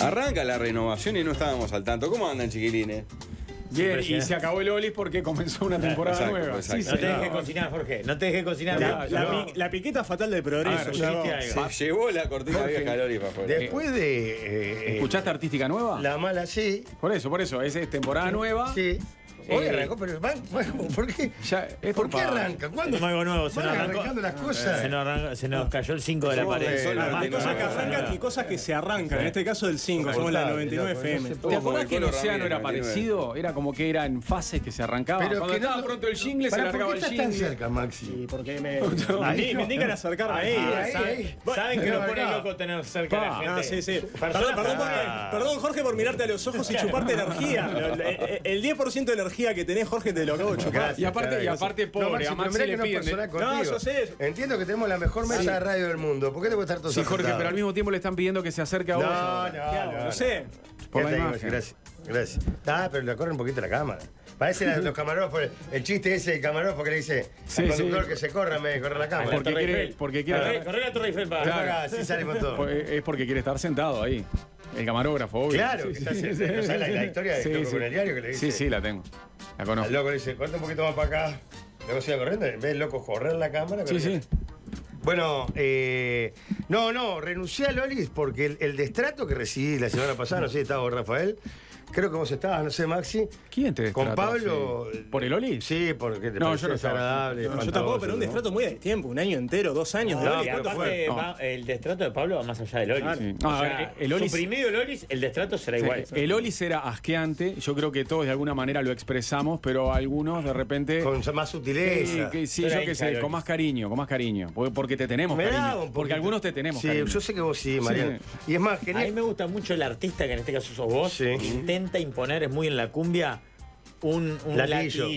Arranca la renovación y no estábamos al tanto. ¿Cómo andan, chiquilines? Bien, y se acabó el olis porque comenzó una temporada nueva. Exacto. Sí, no te dejes cocinar, Jorge. No te dejes cocinar. La piqueta fatal de Progreso. Se llevó la cortina vieja al olis para afuera. Después de... ¿Escuchaste Artística Nueva? La mala, sí. Por eso. Es temporada nueva. Sí. Hoy arrancó, pero ¿por qué? ¿Por qué arranca? ¿Cuándo? Algo nuevo, se nos arrancando las cosas. Se nos cayó el 5 de la pared. Las cosas que arrancan y cosas que se arrancan. En este caso del 5, somos la 99 FM. ¿Te acordás que el océano era parecido? Era como que era en fases que se arrancaba. Cuando estaba pronto el jingle, se arrancaba el jingle. ¿Por qué estás tan cerca, Maxi? Porque me indican acercarme a ellos. Saben que nos pone loco tener cerca a la gente. Perdón, Jorge, por mirarte a los ojos y chuparte energía. El 10% de energía que tenés, Jorge, te lo acabo de chocar. Y aparte pobre, no, Maxi, a Maxi le piden... No, yo sé. Entiendo que tenemos la mejor mesa de radio del mundo. ¿Por qué te puede estar todo asustado? Sí, Jorge, pero al mismo tiempo le están pidiendo que se acerque a vos. No sé. Por la imagen. Gracias. Pero le corre un poquito la cámara. Parece los camarógrafos, el chiste ese del camarógrafo que le dice al conductor que se corra en vez de correr la cámara. Porque quiere correr la Torre Eiffel para acá, sale con todo. Es porque quiere estar sentado ahí. El camarógrafo, obvio. Claro, que está haciendo. ¿Sabes la historia del loco con el diario que le dice? Sí, la tengo. La conozco. El loco le dice, corta un poquito más para acá. Luego sigue corriendo, en vez del loco correr la cámara. Sí. Bueno, renuncié a Lolis porque el destrato que recibí la semana pasada, no sé si estaba Rafael. Creo que vos estabas, no sé, Maxi. ¿Quién te destrata? ¿Con Pablo? Sí. ¿Por el Oli? Sí, porque te pareció desagradable. Yo tampoco, pero un destrato muy de tiempo. Un año entero, 2 años de Oli. El destrato de Pablo va más allá del Oli. Suprimido el Oli, el destrato será igual. El Oli era asqueante. Yo creo que todos de alguna manera lo expresamos, pero algunos de repente... Con más sutileza. Sí, yo qué sé, con más cariño. Porque te tenemos cariño. Porque algunos te tenemos cariño. Sí, yo sé que vos sí, Mariano. Y es más, a mí me gusta mucho el artista, que en este caso sos vos. Intenta imponer, es muy en la cumbia, un latillo.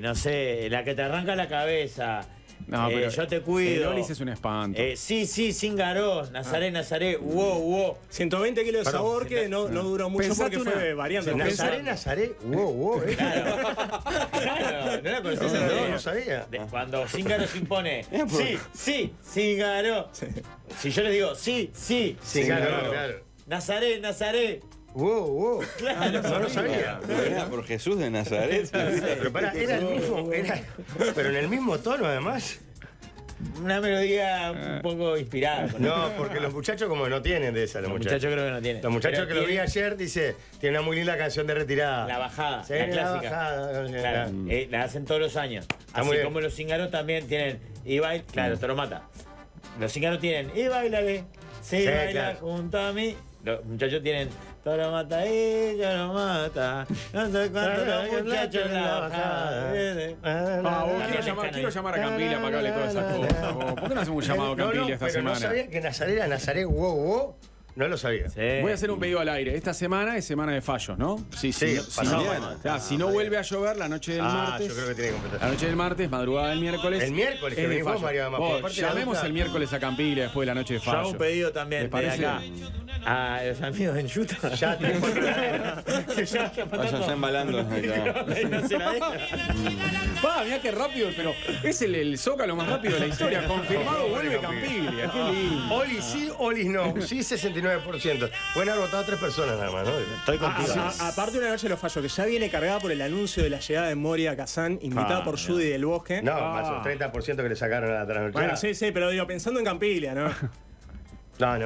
No sé, la que te arranca la cabeza. No, pero yo te cuido. El Olis es un espanto. Sí, Cingaró, Nazaré, wow. 120 kilos de sabor que no duró mucho. Pensate porque fue variando. Nazaré, wow. Claro, no la conocés a todos. No sabía. Cuando Cingaró se impone, sí, Cingaró. Si yo les digo, sí, Cingaró. Claro. Nazaré. Wow. Claro, no lo sabía. Era por Jesús de Nazaret. Pero era el mismo, pero en el mismo tono además. Una melodía un poco inspirada. No, porque los muchachos como que no tienen de esa. Los muchachos creo que no tienen. Los muchachos pero que lo vi ayer, dice, tiene una muy linda canción de retirada. La bajada, la clásica. Claro, la hacen todos los años. Así como los cíngaros también tienen. Claro, te lo mata. Los cíngaros tienen. Y bailale. Sí, baila junto a mí. Los muchachos tienen. Todo lo mata ella, lo mata. No sé cuánto los muchachos la bajada. Quiero llamar a Campila para que hable todas esas cosas. ¿Por qué no hacemos un llamado a Campila esta semana? No sabía que Nazaré era Nazaré, wow. No lo sabía. Sí. Voy a hacer un pedido al aire. Esta semana es semana de fallos, ¿no? Sí. Si no vuelve a llover la noche del martes. Yo creo que tiene que completar. La noche del martes, madrugada del miércoles. El miércoles, que venimos, María Mamá. Llamemos el miércoles a Campila después de la noche de fallos. Yo hago un pedido también de acá. A los amigos en Utah. Ya te vayan embalando. Va, mirá qué rápido, pero es el zócalo más rápido de la historia. Confirmado, vuelve Campiglia. Oli sí, Oli no. Sí, 69%. Pueden haber votado 3 personas nada más, ¿no? Estoy contigo. Aparte una noche de los fallos, que ya viene cargada por el anuncio de la llegada de Moria Casán, invitada por Judy del Bosque. No, más un 30% que le sacaron a la trasnochada. Bueno, sí, pero digo, pensando en Campiglia, ¿no? No.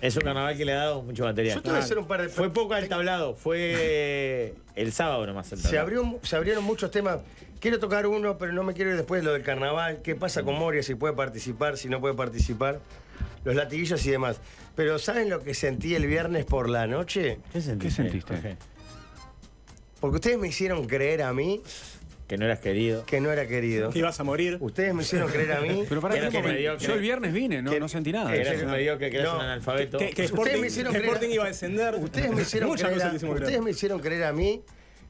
Es un carnaval que le ha dado mucho material. Yo te voy a hacer un par de... Fue poco al tablado, fue el sábado nomás el tablado. Se abrieron muchos temas. Quiero tocar uno, pero no me quiero ir después de lo del carnaval. ¿Qué pasa con Moria? Si puede participar, si no puede participar. Los latiguillos y demás. Pero ¿saben lo que sentí el viernes por la noche? ¿Qué sentiste? Porque ustedes me hicieron creer a mí... Que no eras querido. Que no era querido. Que ibas a morir. Ustedes me hicieron creer a mí. Pero para que yo el viernes vine, no sentí nada. Que eras un mediocre, que eras un analfabeto. Que Sporting iba a descender. Ustedes me hicieron creer a mí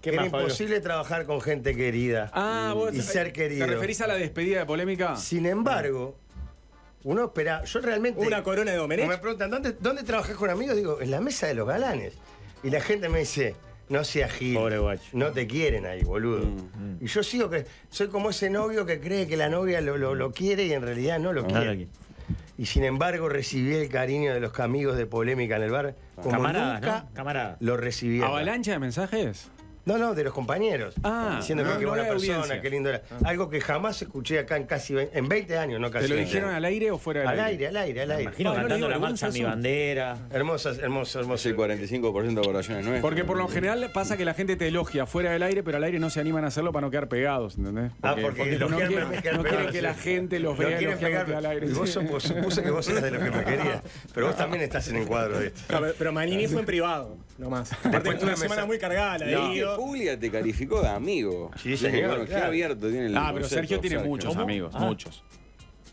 que era imposible trabajar con gente querida. Y ser querido. ¿Te referís a la despedida de Polémica? Sin embargo, uno espera. Yo realmente. Una corona de Domenech. Me preguntan, ¿dónde trabajás con amigos? Digo, en la mesa de los galanes. Y la gente me dice. No seas gil, no te quieren ahí, boludo. Y yo sigo que soy como ese novio que cree que la novia lo quiere y en realidad no lo quiere. y sin embargo recibí el cariño de los amigos de Polémica en el bar como nunca lo recibí. ¿Avalancha de mensajes? No, no, de los compañeros. Ah, diciendo no, qué buena persona, qué lindo era. Algo que jamás escuché acá en casi 20 años, no casi. ¿Te lo dijeron al aire o fuera del aire? Al aire, al aire, al aire. Me imagino cantando la marcha Mi Bandera. Hermosas, hermosas, hermosas. El 45% de oraciones nuestras. Porque por lo general pasa que la gente te elogia fuera del aire, pero al aire no se animan a hacerlo para no quedar pegados, ¿entendés? Ah, porque no quieren que la gente los vea elogiándote al aire. Vos supuse que vos eras de los que me querías, pero vos también estás en el cuadro de esto. Pero Manini fue en privado, nomás. Aparte fue una semana muy cargada, la de Julia te calificó de amigo. Sí, señor. Bueno, claro. Qué abierto tiene el pero Sergio tiene muchos amigos, muchos.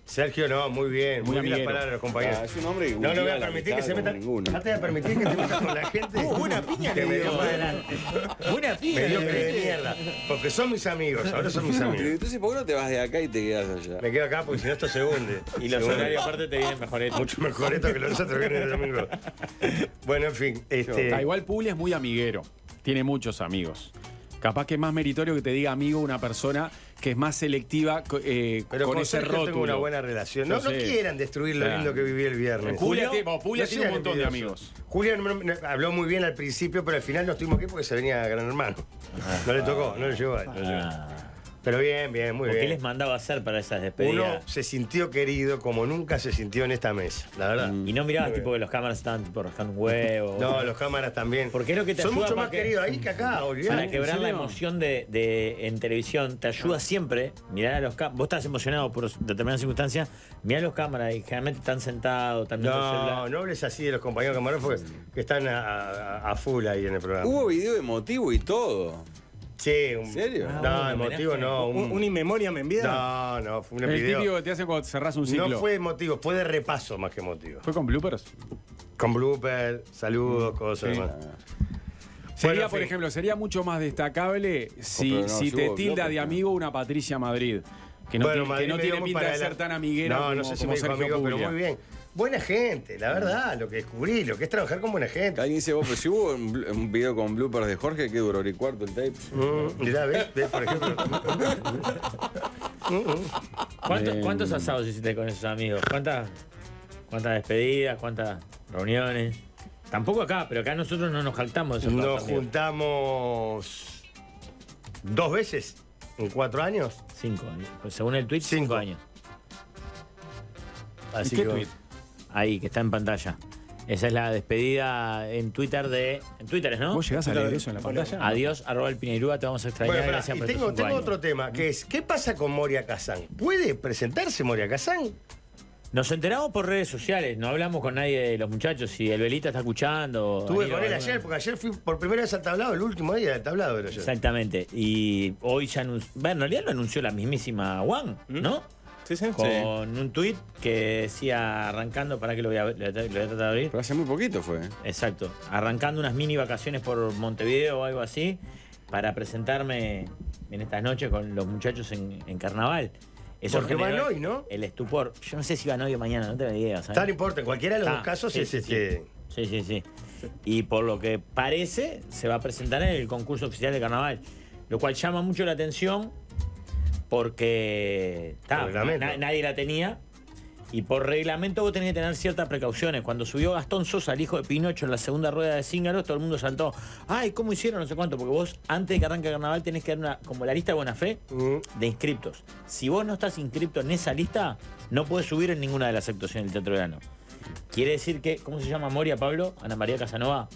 Sergio, no, muy bien. Muy bien las palabras de los compañeros. Es un hombre no le voy a permitir que se metan. No te voy a permitir que te metas con la gente. Buena piña que me dio para adelante. Buena piña. Me dio que de mierda. Porque son mis amigos, ahora son mis amigos. Entonces, ¿por qué no te vas de acá y te quedas allá? Me quedo acá porque si no esto se hunde. Y los horarios aparte te vienen mejores. Mucho mejor esto que los otros que eran amigos. Bueno, en fin. Igual Puglia es muy amiguero. Tiene muchos amigos. Capaz que es más meritorio que te diga amigo una persona que es más selectiva con ese rótulo. Tengo una buena relación. No, no quieran destruir lo lindo que viví el viernes. Julia tiene un montón de amigos. Julia habló muy bien al principio, pero al final no estuvimos aquí porque se venía Gran Hermano. No le tocó, no le llegó. Pero bien, bien, muy bien. ¿Qué les mandaba hacer para esas despedidas? Uno se sintió querido como nunca se sintió en esta mesa, la verdad. Y no mirabas tipo que los cámaras estaban tipo rascando un huevo. No, los cámaras también. Porque es lo que te ayuda. Son mucho más queridos ahí que acá, olvidar. Para quebrar la emoción de en televisión, te ayuda siempre mirar a los cámaras. Vos estás emocionado por determinadas circunstancias, mirá a los cámaras y generalmente están sentados, también. No, no hables así de los compañeros camarógrafos que están a full ahí en el programa. Hubo video emotivo y todo. Sí, ¿en serio? No, emotivo no. ¿Un inmemoria me envía? No, no, fue un video. El típico que te hace cuando cerrás un ciclo. No fue emotivo, fue de repaso más que emotivo. ¿Fue con bloopers? Con bloopers, saludos, cosas demás. Sería, por ejemplo, sería mucho más destacable si te tilda de amigo una Patricia Madrid. Que no tiene pinta de ser tan amiguera como Sergio Puglia. No, no sé si me dijo amigo, pero muy bien. Buena gente, la verdad, lo que descubrí, lo que es trabajar con buena gente. Alguien dice, vos, pero si hubo un video con bloopers de Jorge, que duró hora y cuarto el tape. Mirá, ¿ves? Por ejemplo. ¿Cuántos asados hiciste con esos amigos? ¿Cuántas despedidas? ¿Cuántas reuniones? Tampoco acá, pero acá nosotros no nos jactamos de esos amigos. Nos juntamos 2 veces en 4 años. 5 años. Pues según el tweet, 5 años. Así que tweet. Ahí, que está en pantalla. Esa es la despedida en Twitter de... En Twitter, ¿no? Vos llegás a leer eso en la pantalla. Adiós, @elpineiruga, te vamos a extrañar. Bueno, gracias por tengo otro tema, que es, ¿qué pasa con Moria Casán? ¿Puede presentarse Moria Casán? Nos enteramos por redes sociales, no hablamos con nadie de los muchachos, si el Velita está escuchando... Estuve con él ayer, porque ayer fui por primera vez al tablado, el último día del tablado era ayer. Exactamente, y hoy ya anunció... Bueno, en realidad lo anunció la mismísima Juan, ¿no? Sí, sí. Con un tuit que decía arrancando, para que lo voy a tratar de abrir. Pero hace muy poquito fue. Exacto. Arrancando unas mini vacaciones por Montevideo o algo así para presentarme en estas noches con los muchachos en carnaval. Eso porque van hoy, ¿no? El estupor. Yo no sé si van hoy o mañana, no te lo digas. No importa, en cualquiera de los dos casos es este. Sí, sí, sí. Y por lo que parece, se va a presentar en el concurso oficial de carnaval. Lo cual llama mucho la atención. Porque nadie la tenía. Y por reglamento vos tenés que tener ciertas precauciones. Cuando subió Gastón Sosa, el hijo de Pinocho, en la segunda rueda de Cíngaros, todo el mundo saltó. Ay, ¿cómo hicieron? No sé cuánto. Porque vos, antes de que arranque el carnaval, tenés que dar una, como la lista de buena fe de inscriptos. Si vos no estás inscripto en esa lista, no podés subir en ninguna de las actuaciones del Teatro de Verano. Quiere decir que, ¿cómo se llama Moria, Pablo? Ana María Casanova.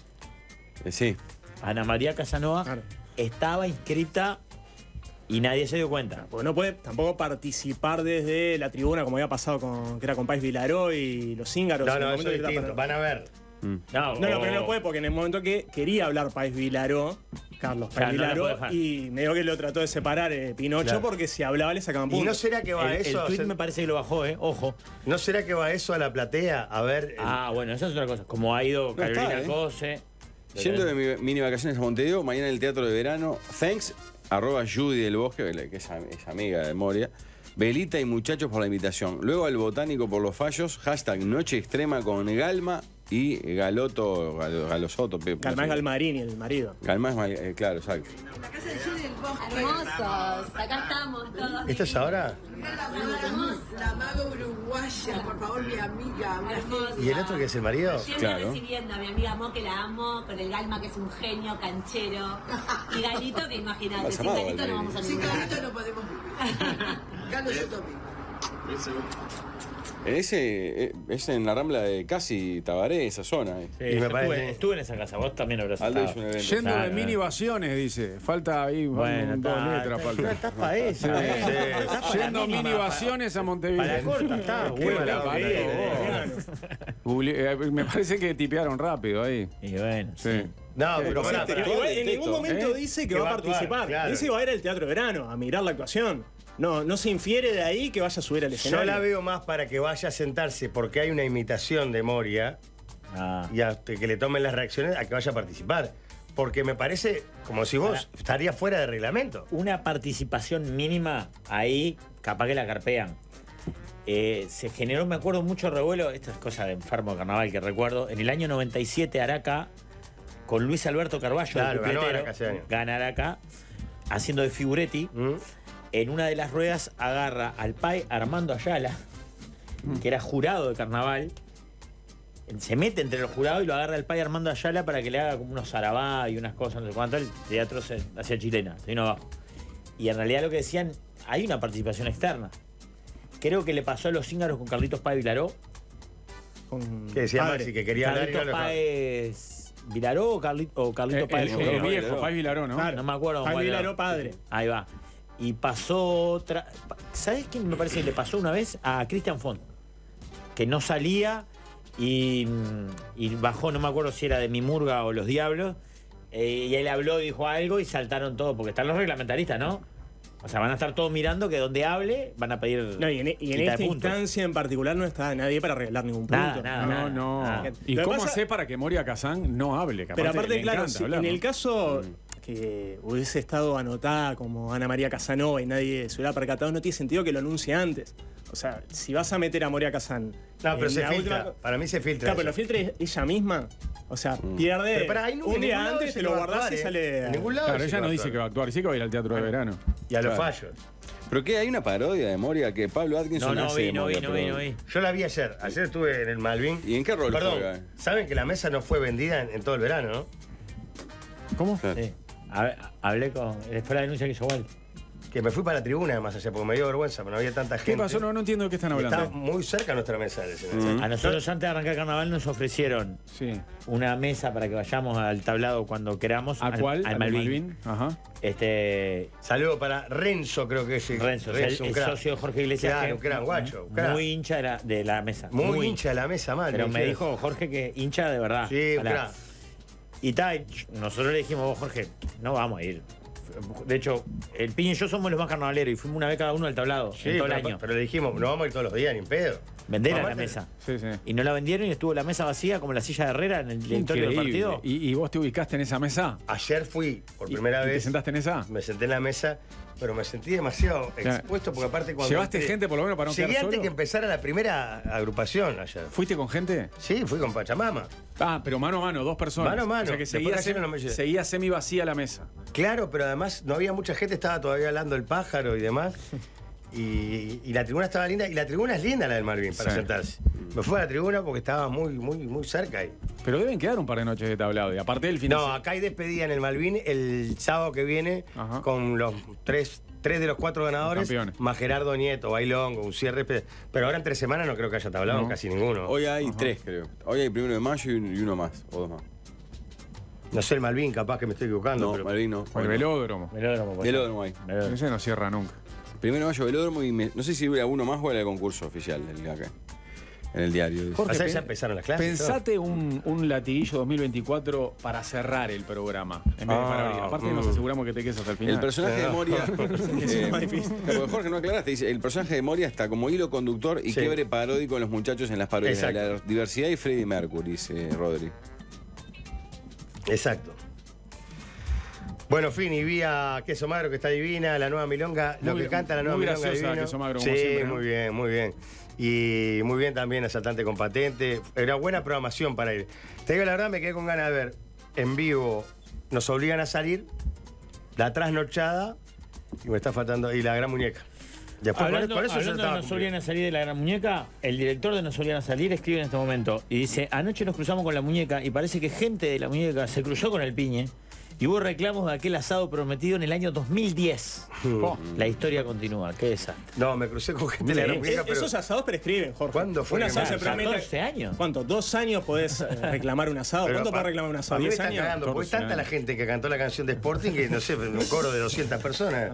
Sí. Ana María Casanova estaba inscrita... Y nadie se dio cuenta. Porque no puede tampoco participar desde la tribuna, como había pasado con... Que era con Pais Vilaró y los Cíngaros. No, no, eso es distinto. Van a ver. No, pero no puede, porque en el momento que quería hablar Pais Vilaró, Carlos Pais Vilaró, y medio que lo trató de separar Pinocho, porque si hablaba le sacaban puntos. ¿Y no será que va eso? El tweet me parece que lo bajó, ojo. ¿No será que va eso a la platea? A ver... bueno, esa es otra cosa. Como ha ido Carolina Cose... Yendo de mi mini vacaciones a Montevideo, mañana en el Teatro de Verano, @Judy del Bosque, que es amiga de Moria. Velita y muchachos por la invitación. Luego al Botánico por los fallos. #Noche Extrema con Galma y Galosoto. Calmás Galmarín y el marido. Calmás, claro, exacto. La casa de Judy del Bosque. Hermosos, acá estamos todos. ¿Esta es ahora? La mago uruguaya, por favor, mi amiga. ¿Y el otro que es el marido? Claro. Recibiendo a mi amiga Mo, que la amo, con el Galma, que es un genio, canchero. Y Galito, que imagínate, sin Galito no vamos a ningún lado. Sin Galito no podemos vivir. Galosoto. Es en la Rambla de Casi Tabaré, esa zona. Sí, y me parece... estuve en esa casa, vos también habrás estado. Yendo de mini vaciones, dice. Falta ahí, bueno, dos letras. Estás para eso. Yendo mini vaciones a Montevideo. Para corta, está. Me parece que tipearon rápido ahí. Y bueno, sí. No, pero en ningún momento dice que va a participar. Dice que va a ir al Teatro de Verano a mirar la actuación. No, no se infiere de ahí que vaya a subir al escenario. Yo la veo más para que vaya a sentarse porque hay una imitación de Moria y a que le tomen las reacciones a que vaya a participar. Porque me parece como si vos estarías fuera de reglamento. Una participación mínima ahí, capaz que la carpean. Se generó, me acuerdo, mucho revuelo, esto es cosa de enfermo carnaval que recuerdo, en el año 97 Araca, con Luis Alberto Carballo, el cupletero, gana Araca, haciendo de figuretti. En una de las ruedas agarra al pai Armando Ayala, que era jurado de carnaval. Se mete entre los jurados y lo agarra al pai Armando Ayala para que le haga como unos zarabá y unas cosas, no sé cuánto. El teatro se hacía chilena, se vino abajo. Y en realidad lo que decían, hay una participación externa. Creo que le pasó a los cíngaros con Carlitos Páez Vilaró. ¿Qué decía Maxi? Que quería Carlitos Páez... ¿Vilaró o Carlitos Páez? El viejo, Páez Vilaró, ¿no? No me acuerdo. Páez Vilaró padre. Ahí va. Y pasó otra... ¿Sabés quién me parece que le pasó una vez? A Cristian Font, que no salía y bajó, no me acuerdo si era de Mimurga o Los Diablos, y él habló, dijo algo y saltaron todos, porque están los reglamentaristas, ¿no? O sea, van a estar todos mirando que donde hable van a pedir... No, y en esta instancia en particular no está nadie para arreglar ningún punto. Nada. ¿Y cómo hace para que Moria Casán no hable? Que pero aparte, claro, si, en el caso... que hubiese estado anotada como Ana María Casanova y nadie se hubiera percatado, no tiene sentido que lo anuncie antes. O sea, si vas a meter a Moria Casán... No, pero se filtra. Última... Para mí se filtra. Claro, pero lo filtra ella misma. O sea, pierde... Para, no, un día antes te lo guardás y sale... En ningún lado. Claro, ella no dice que va a actuar, sí que va a ir al Teatro de Verano. Y a los fallos. ¿Pero qué? ¿Hay una parodia de Moria que Pablo Atkinson hace? No vi. Yo la vi ayer. Ayer estuve en el Malvin. ¿Y en qué rol? Perdón, juega? ¿Saben que la mesa no fue vendida en todo el verano, no? ¿Cómo? Sí. Hablé con... Después la denuncia que hizo Walt. Que me fui para la tribuna, además, allá, porque me dio vergüenza, pero no había tanta gente. ¿Qué pasó? No entiendo de qué están hablando. Está muy cerca nuestra mesa. A nosotros, antes de arrancar carnaval, nos ofrecieron una mesa para que vayamos al tablado cuando queramos. ¿A cuál? Al Malvin. Ajá. Saludo para Renzo, creo que es. Renzo, el socio de Jorge Iglesias. Claro, un gran guacho. Muy hincha de la mesa. Muy hincha de la mesa, mal. Pero me dijo Jorge que hincha de verdad. Sí, claro. Y tal, nosotros le dijimos, vos, Jorge, no vamos a ir. De hecho, el Piña y yo somos los más carnavaleros y fuimos una vez cada uno al tablado en todo el año. Pero le dijimos, no vamos a ir todos los días, ni en pedo. Vendieron la mesa. Sí, sí. Y no la vendieron y estuvo la mesa vacía como la silla de Herrera en el directorio del partido. ¿Y vos te ubicaste en esa mesa? Ayer fui por primera vez. ¿Te sentaste en esa? Me senté en la mesa, pero me sentí demasiado expuesto porque aparte cuando... ¿Llevaste gente por lo menos para no quedar solo? Llegué antes que empezara la primera agrupación ayer. ¿Fuiste con gente? Sí, fui con Pachamama. Ah, pero mano a mano, dos personas. Mano a mano. O sea que seguía semi vacía la mesa. Claro, pero además no había mucha gente, estaba todavía hablando el pájaro y demás. Y la tribuna estaba linda. Y la tribuna es linda la del Malvin para sentarse. Me fui a la tribuna porque estaba muy cerca ahí. Pero deben quedar un par de noches de tablado. Y aparte del final. No, acá hay despedida en el Malvin el sábado que viene. Ajá. Con los tres de los cuatro ganadores. Campeones. Más Gerardo Nieto, Bailongo, un cierre. Pero ahora en 3 semanas no creo que haya tablado casi ninguno. Hoy hay 3, creo. Hoy hay 1 de mayo y uno más, o 2 más. No sé, el Malvin, capaz que me estoy equivocando. No, pero... Malvin no. O el Velódromo. Velódromo ahí. Ese no cierra nunca. 1 de mayo Velódromo y no sé si hubiera uno más o era el concurso oficial del acá, en el diario. Jorge, ya empezaron las clases. Pensate un latiguillo 2024 para cerrar el programa. En vez de para abrir. Aparte nos aseguramos que te quedes hasta el final. El personaje de Moria. Porque Jorge, no aclaraste. Dice, el personaje de Moria está como hilo conductor y quiebre paródico en los muchachos en las parodias. Exacto. La diversidad y Freddie Mercury, dice Rodri. Exacto. Bueno, Fini, vi a Queso Magro, que está divina, la nueva milonga, lo que canta la nueva milonga divino. Queso Magro, como siempre, ¿no? Muy bien, muy bien. Y muy bien también Asaltante con Patente. Era buena programación para ir. Te digo la verdad, me quedé con ganas de ver en vivo Nos Obligan a Salir, La Trasnochada, y me está faltando, y La Gran Muñeca. Después, hablando, por eso hablando de Nos Obligan a Salir, de La Gran Muñeca, el director de Nos Obligan a Salir escribe en este momento y dice: anoche nos cruzamos con la muñeca y parece que gente de la muñeca se cruzó con el piñe y hubo reclamos de aquel asado prometido en el año 2010. La historia continúa, qué desastre. No, me crucé con gente de La Gran Muñeca, pero... Esos asados prescriben, Jorge. ¿Cuándo fue? Un asado se promete... ¿14 años? ¿Cuánto? ¿2 años podés reclamar un asado? Pero, ¿cuánto para reclamar un asado? ¿10 años? Cagando, porque tanta la gente que cantó la canción de Sporting que, no sé, un coro de 200 personas.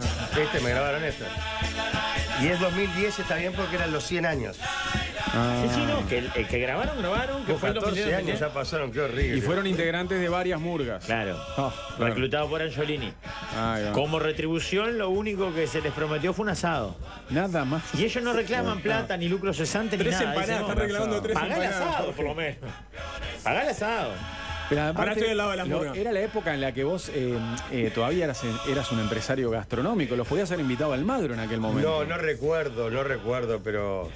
Me grabaron esto. Y es 2010, está bien, porque eran los 100 años. Sí, sí, no, que el que grabaron, que fue el 14 años ya pasaron, qué horrible. Y fueron integrantes de varias murgas. Claro. Reclutado por Angiolini. Como retribución, lo único que se les prometió fue un asado. Nada más. Y ellos no reclaman plata, ni lucro cesante, ni nada. Están reclamando 3 empanadas. Pagá el asado, por lo menos. Pagá el asado. Pero aparte, ahora estoy del lado de la murga. Era la época en la que vos todavía eras un empresario gastronómico. Los podías haber invitado a Almagro en aquel momento. No recuerdo, pero...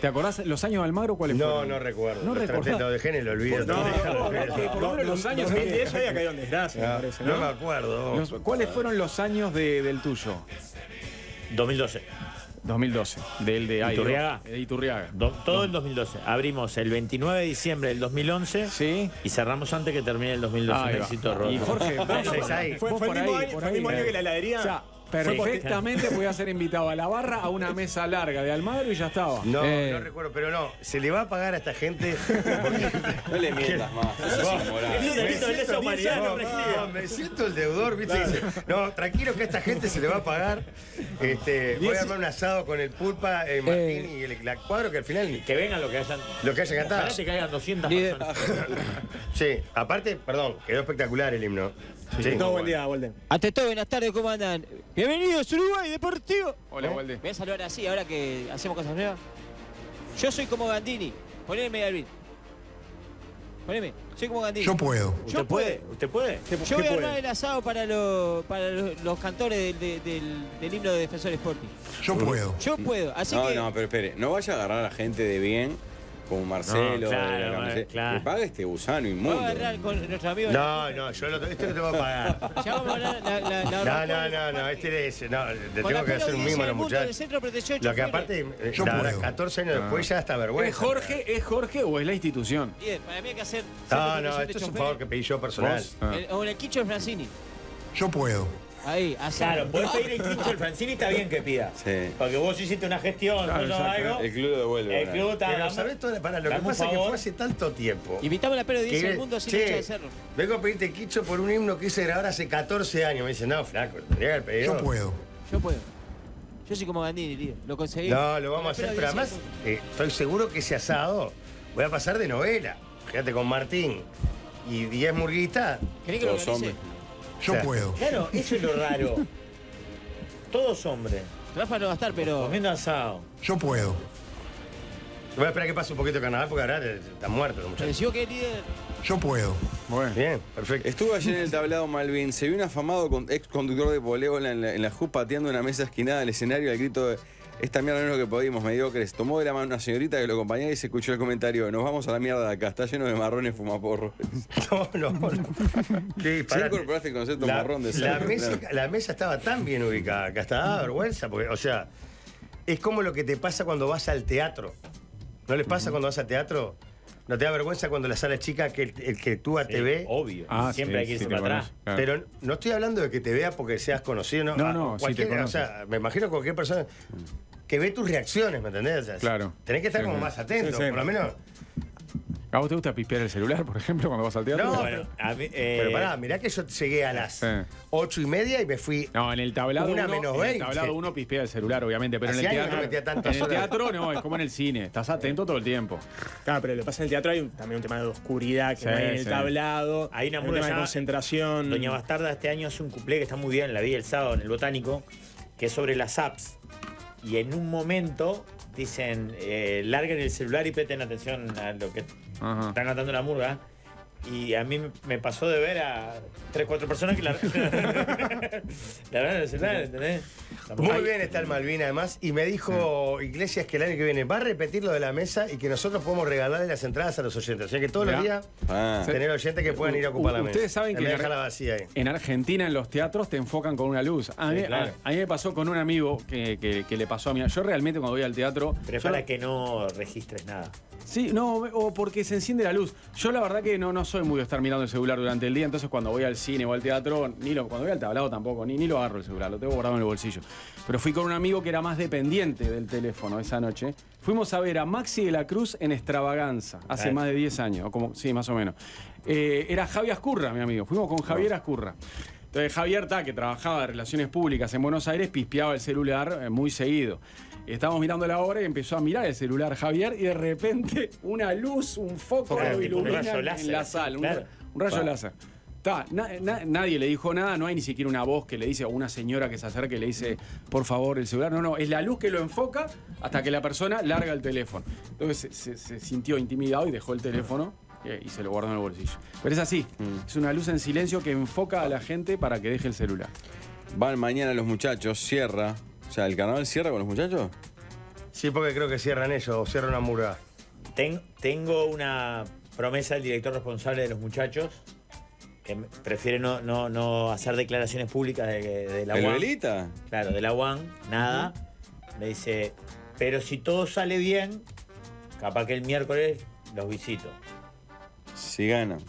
¿Te acordás los años de Almagro cuáles fueron? No recuerdo. No recuerdo. Lo dejé en el olvido. Por lo menos los años de ella había caído en desgracia. No me acuerdo. ¿Cuáles fueron los años del tuyo? 2012. 2012, del de Iturriaga. Todo el 2012. Abrimos el 29 de diciembre del 2011 y cerramos antes que termine el 2012. Y Jorge, fue el mismo año que la heladería. O sea, perfectamente podía ser invitado a la barra, a una mesa larga de Almagro, y ya estaba. No recuerdo, pero no, se le va a pagar a esta gente. No le mientas más. Me siento el deudor, ¿viste? No, tranquilo, que a esta gente se le va a pagar. Voy a armar un asado con el Pulpa, el Martín y el Cuadro, que al final... Que vengan lo que hayan cantado. Ojalá te caigan 200 personas. Sí, aparte, perdón, quedó espectacular el himno. Todo buen día, Walden. Ante todo, buenas tardes, ¿cómo andan? Bienvenidos a Uruguay Deportivo. Hola, Walden. Me voy a saludar así, ahora que hacemos cosas nuevas. Yo soy como Gandini. Poneme, Alvin. Poneme. Soy como Gandini. Yo puedo. ¿Usted puede? Yo voy a armar el asado para los cantores del himno de Defensor Sporting. Yo puedo. Así que... No, pero espere. No vaya a agarrar a gente de bien... Como Marcelo, que pague este gusano inmundo. ¿Puedo agarrar con nuestro amigo? No, este no te va a pagar. Ya vamos a hablar no, este es... No, te tengo que hacer un mimo a los muchachos. Lo que aparte, 14 años después ya está vergüenza. ¿Es Jorge o es la institución? Bien, para mí hay que hacer... No, esto es un favor que pedí yo personal. O el Quicho Francini. Yo puedo. Ahí, claro, podés pedir el quincho del Francini, está bien que pida. Sí. Porque vos hiciste una gestión, algo. El club lo devuelve. El club está... Pero sabés todo, para lo que pasa es que fue hace tanto tiempo. Invitamos a la Pedro 10 del mundo sin hecho de cerro. Vengo a pedirte quincho por un himno que hice grabar hace 14 años. Me dicen, no, flaco, tendría que haber pedido. Yo puedo. Yo soy como Gandini, tío. Lo conseguí. No, lo vamos a hacer, pero además estoy seguro que ese asado voy a pasar de novela. Fíjate, con Martín y 10 murguistas. ¿Querés que lo organice? Yo puedo. Claro, eso es lo raro. Todos hombres. Rafa no va a estar, pero... Comiendo asado. Yo puedo. Voy a esperar que pase un poquito de carnaval, porque ahora está muerto los muchachos. ¿Pareció que el líder? Yo puedo. Bueno. Bien, perfecto. Estuve ayer en el tablado Malvin. Se vio un afamado ex conductor de polébola en la JUP pateando una mesa esquinada del escenario al grito de... Esta mierda no es lo que podíamos, mediocres. Tomó de la mano una señorita que lo acompañaba y se escuchó el comentario: nos vamos a la mierda de acá, está lleno de marrones fumaporros. No. ¿Sí incorporaste el concepto marrón de sal? La mesa estaba tan bien ubicada que hasta daba vergüenza, porque, o sea, es como lo que te pasa cuando vas al teatro. ¿No les pasa cuando vas al teatro? ¿No te da vergüenza cuando la sala es chica, que el que tú te ve? Obvio. Siempre hay que irse para atrás. Claro. Pero no estoy hablando de que te vea porque seas conocido. No, sí te conoces. O sea, me imagino cualquier persona que ve tus reacciones, ¿me entendés? O sea, claro. Tenés que estar como más atento, por lo menos. ¿A vos te gusta pispear el celular, por ejemplo, cuando vas al teatro? No, bueno, pero pará, mirá que yo llegué a las 8:30 y me fui... No, en el tablado 1:20. En el tablado 1 pispea el celular, obviamente, pero en el teatro... En el teatro no, es como en el cine, estás atento todo el tiempo. Claro, pero lo que pasa en el teatro hay también un tema de oscuridad que no hay en el tablado. Hay una murga de concentración. Doña Bastarda este año hace un cuplé que está muy bien, la vi el sábado en el Botánico, que es sobre las apps. Y en un momento dicen, larguen el celular y presten atención a lo que... Ajá. Están cantando la murga. Y a mí me pasó de ver a 3 o 4 personas que la verdad el celular, ¿entendés? Muy bien está el Malvin, además. Y me dijo Iglesias que el año que viene va a repetir lo de la mesa y que nosotros podemos regalarle las entradas a los oyentes. O sea que todos los días tener oyentes que puedan ir a ocupar la mesa. Ustedes saben que en Argentina, en los teatros, te enfocan con una luz. A mí, a mí me pasó con un amigo que le pasó a mí. Yo realmente cuando voy al teatro... Pero para que no registres nada. Sí, no, o porque se enciende la luz. Yo la verdad que no soy muy de estar mirando el celular durante el día, entonces cuando voy al cine o al teatro, cuando voy al tablado tampoco, ni lo agarro el celular, lo tengo guardado en el bolsillo. Pero fui con un amigo que era más dependiente del teléfono esa noche. Fuimos a ver a Maxi de la Cruz en Extravaganza, hace más de 10 años, o como, sí, más o menos. Era Javi Ascurra, mi amigo, fuimos con Javier Ascurra. Entonces Javier, que trabajaba de Relaciones Públicas en Buenos Aires, pispeaba el celular muy seguido. Estábamos mirando la obra y empezó a mirar el celular Javier y de repente una luz, un foco ilumina en la sala, un rayo láser. Nadie le dijo nada, no hay ni siquiera una voz que le dice, o una señora que se acerca y le dice, por favor, el celular. No, no, es la luz que lo enfoca hasta que la persona larga el teléfono. Entonces se sintió intimidado y dejó el teléfono y se lo guardó en el bolsillo. Pero es así, es una luz en silencio que enfoca a la gente para que deje el celular. Van mañana los muchachos, cierra. O sea, ¿el carnaval cierra con los muchachos? Sí, porque creo que cierran ellos, o cierran una murga. Tengo una promesa del director responsable de los muchachos, que prefiere no hacer declaraciones públicas de la UAM. ¿De Velita? Claro, de la UAM, nada. Me dice, pero si todo sale bien, capaz que el miércoles los visito. Si ganan.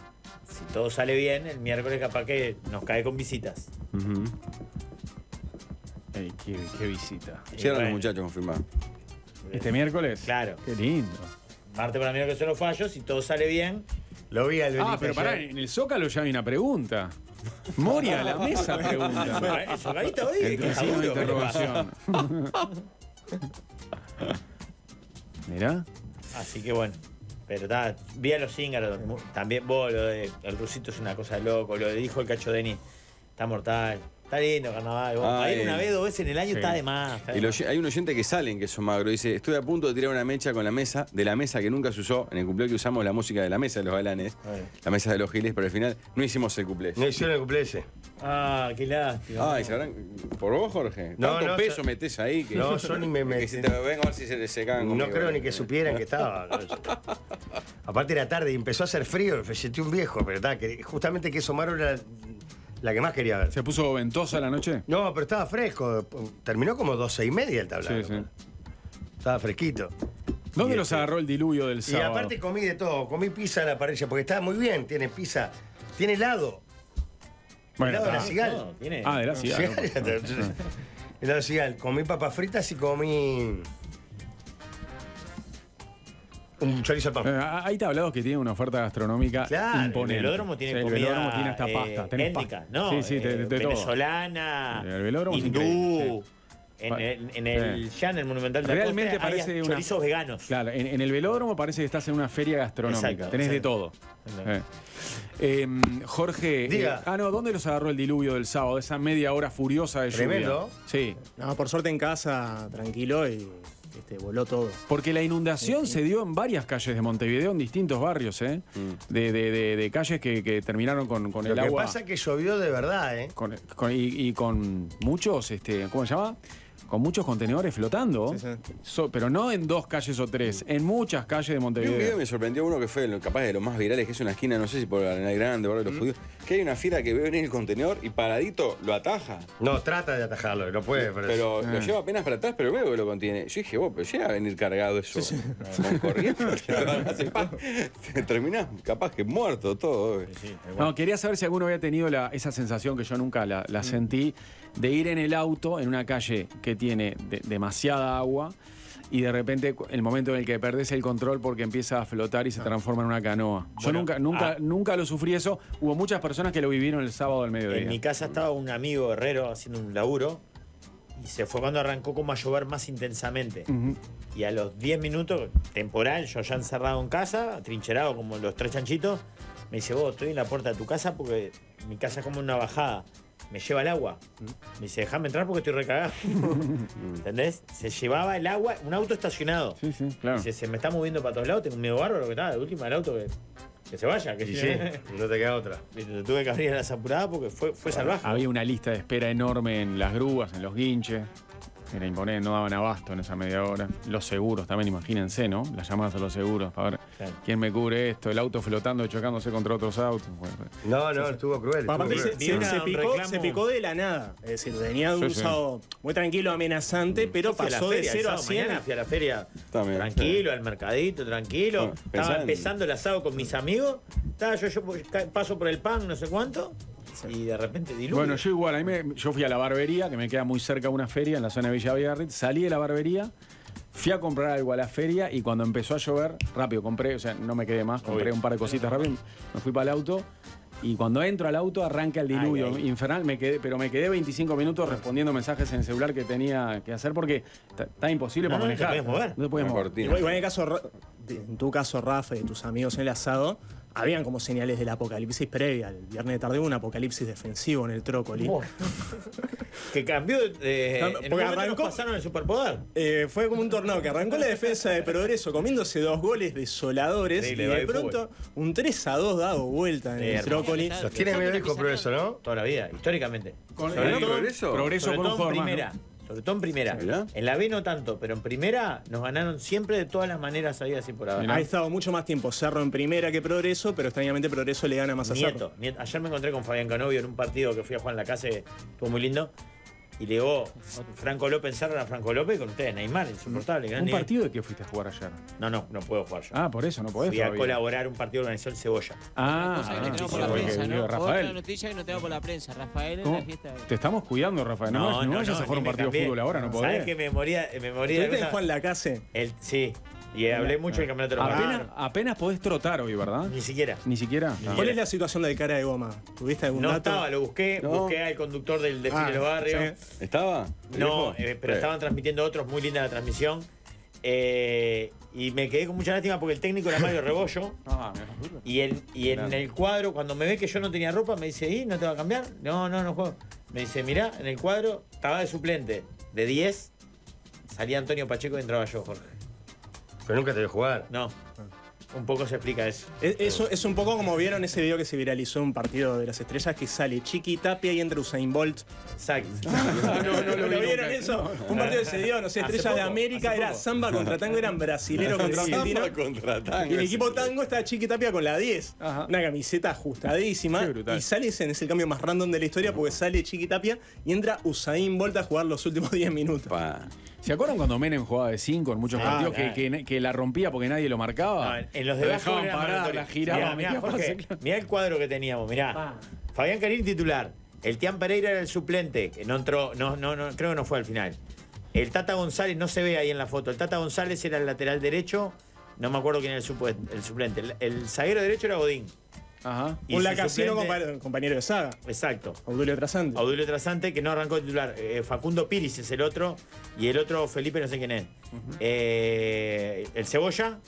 Si todo sale bien, el miércoles capaz que nos cae con visitas. Ay, qué visita. Cierran los muchachos, confirmado. ¿Este miércoles? Claro. Qué lindo. Martes para miércoles son los fallos, si todo sale bien. Lo vi al Benito. Ah, pero pará, en el Zócalo ya hay una pregunta. Moria, la mesa pregunta. Bueno, eso, Garita, hoy el casino de interrogación. Mirá. Así que bueno. Pero está, vi a los cíngaros. También vos, lo de el rusito es una cosa de loco. Lo dijo el Cacho Denis. Está mortal. Está lindo, carnaval. A ir una vez, 2 veces en el año está de más. Hay un oyente que sale en Queso Magro. Dice, estoy a punto de tirar una mecha con la mesa, de la mesa que nunca se usó. En el cumpleaños que usamos la música de la mesa de los galanes, la mesa de los giles, pero al final no hicimos el cuplé. No hicieron el cuplé ese. Ah, qué lástima. Ay, ¿sabrán? ¿Por vos, Jorge? ¿Cuánto peso metés ahí? Que, no, yo ni me metí. Si te vengo a ver si se les secan. No creo ni que supieran que estaba. Aparte era tarde y empezó a hacer frío. Fecheté un viejo, pero está, que justamente Queso Magro era... la que más quería ver. ¿Se puso ventosa la noche? No, pero estaba fresco. Terminó como 12:30 el tablado. Sí, sí. Estaba fresquito. ¿Dónde los agarró el diluvio del sábado? Y aparte comí de todo. Comí pizza a la parrilla, porque estaba muy bien. Tiene pizza. Tiene helado. Bueno, helado de la Cigal. No, tiene... Ah, de la Cigal. Helado de Cigal. Comí papas fritas y comí... un chorizo al pan. Hay tablados que tienen una oferta gastronómica imponente. El Velódromo tiene comida. El Velódromo tiene hasta pasta. Étnica, ¿no? Sí, sí, de venezolana, todo. El Velódromo hindú. Ya en el Monumental de la Costa hay chorizos veganos. Claro, en el Velódromo parece que estás en una feria gastronómica. Exacto, tenés de todo. Jorge, diga. ¿Dónde los agarró el diluvio del sábado? Esa media hora furiosa de lluvia. ¿Tremendo? Sí. No, por suerte en casa, tranquilo y... voló todo. Porque la inundación se dio en varias calles de Montevideo, en distintos barrios, de calles que terminaron con el agua. Lo que pasa es que llovió de verdad, y con muchos, ¿cómo se llama? Con muchos contenedores flotando. Sí, sí. Pero no en 2 calles o 3, en muchas calles de Montevideo. Un video me sorprendió, uno que fue capaz de los más virales, que es una esquina, no sé si por la Arenal Grande, barrio de los judíos, que hay una fila que ve venir el contenedor y paradito lo ataja. No, trata de atajarlo, no puede. Pero lo lleva apenas para atrás, pero veo que lo contiene. Yo dije, vos, pero llega a venir cargado eso. Sí, sí. Con corriente. Terminás capaz que muerto todo. Sí, no, quería saber si alguno había tenido esa sensación que yo nunca la sentí, de ir en el auto en una calle que tiene demasiada agua y de repente el momento en el que perdés el control porque empieza a flotar y se transforma en una canoa. Yo nunca lo sufrí eso. Hubo muchas personas que lo vivieron el sábado al mediodía. En mi casa estaba un amigo herrero haciendo un laburo y se fue cuando arrancó como a llover más intensamente. Y a los 10 minutos, temporal, yo ya encerrado en casa, atrincherado como los 3 chanchitos, me dice, vos, estoy en la puerta de tu casa porque mi casa es como una bajada. Me lleva el agua. Me dice, déjame entrar porque estoy recagado. ¿Entendés? Se llevaba el agua, un auto estacionado. Sí, sí, claro. Dice, se me está moviendo para todos lados, tengo un miedo bárbaro que estaba, de última el auto que Que se vaya, que sí, no te queda otra. Te tuve que abrir a la apuradas porque fue salvaje. Había una lista de espera enorme en las grúas, en los guinches. Era imponente, no daban abasto en esa media hora. Los seguros también, imagínense, ¿no? Las llamadas a los seguros para ver quién me cubre esto. El auto flotando, chocándose contra otros autos. No, estuvo cruel. Se picó de la nada. Es decir, tenía un sábado muy tranquilo, amenazante, pero pasó de 0 a 100. Hacia la feria también, tranquilo, al mercadito, tranquilo. Estaba empezando el asado con mis amigos. Yo paso por el pan, no sé cuánto. Y de repente diluvio. Bueno, yo igual, yo fui a la barbería, que me queda muy cerca una feria en la zona de Villaviarri. Salí de la barbería, fui a comprar algo a la feria y cuando empezó a llover, rápido compré, o sea, no me quedé más, compré un par de cositas rápido, me fui para el auto y cuando entro al auto arranca el diluvio infernal, me quedé 25 minutos respondiendo mensajes en el celular que tenía que hacer porque está imposible para manejar. No te podías mover. Igual en el caso, en tu caso, Rafa y tus amigos en el asado, habían como señales del apocalipsis previa. El viernes de tarde hubo un apocalipsis defensivo en el Trócoli. Oh. Que cambió. Porque arrancó, pasaron el superpoder. Fue como un torneo que arrancó la defensa de Progreso comiéndose 2 goles desoladores. Sí, y de pronto un 3-2 dado vuelta en el Trócoli. Los tiene medio viejo Progreso, ¿no? Toda la vida, históricamente. Progreso con un primera. Sobre todo en primera. En la B no tanto, pero en primera nos ganaron siempre de todas las maneras, habidas y por haber. Ha estado mucho más tiempo Cerro en primera que Progreso, pero extrañamente Progreso le gana más a Cerro. Ayer me encontré con Fabián Canovio en un partido que fui a Juan Lacaz, estuvo muy lindo. Y le digo, Franco López, Cerro a Franco López con ustedes, Neymar, insoportable. ¿Un partido de qué fuiste a jugar ayer? No puedo jugar yo. Ah, por eso no podés. Fui a colaborar un partido que organizó el Cebolla. Ah, no por la prensa, ¿no? Otra noticia que no te va por la prensa, Rafael en la fiesta. Te estamos cuidando, Rafael. No vayas a jugar un partido de fútbol ahora, no podés. ¿Sabés que me moría? ¿Tuviste en Juan Lacaz? Sí. Y hablé mucho del campeonato de los barrios. Apenas podés trotar hoy, ¿verdad? Ni siquiera. ¿Cuál es la situación del cara de goma? ¿Tuviste algún dato? No estaba, lo busqué. No. Busqué al conductor del desfile de los barrios. ¿Sí? ¿Estaba? No, pero estaban transmitiendo otros. Muy linda la transmisión. Y me quedé con mucha lástima porque el técnico era Mario Rebollo. En el cuadro, cuando me ve que yo no tenía ropa, me dice, ¿y no te va a cambiar? No juego. Me dice, mirá, en el cuadro estaba de suplente. De 10, salía Antonio Pacheco y entraba yo, Jorge. Pero nunca te voy a jugar. No. Un poco se explica eso. Eso es un poco como vieron ese video que se viralizó en un partido de las estrellas que sale Chiqui Tapia y entra Usain Bolt. Exacto. ¿No vieron eso? Un partido que se dio, no sé, Estrellas de América, era samba contra tango, eran brasileros contra argentino. Samba contra tango. Y el equipo tango estaba Chiqui Tapia con la 10. Ajá. Una camiseta ajustadísima. Y sale, es el cambio más random de la historia porque sale Chiqui Tapia y entra Usain Bolt a jugar los últimos 10 minutos. Pa. ¿Se acuerdan cuando Menem jugaba de 5 en muchos partidos que la rompía porque nadie lo marcaba? No, en los de abajo dejaban parar, la giraban. Mirá el cuadro que teníamos, mirá. Fabián Carín titular. El Tian Pereira era el suplente. No entró, creo que no fue al final. El Tata González, no se ve ahí en la foto. El Tata González era el lateral derecho. No me acuerdo quién era el suplente. El zaguero derecho era Godín. Ajá. Un Lacazino compañero de saga. Exacto. Audulio Trasante, que no arrancó titular. Facundo Piris es el otro. Y el otro Felipe, no sé quién es. El Cebolla,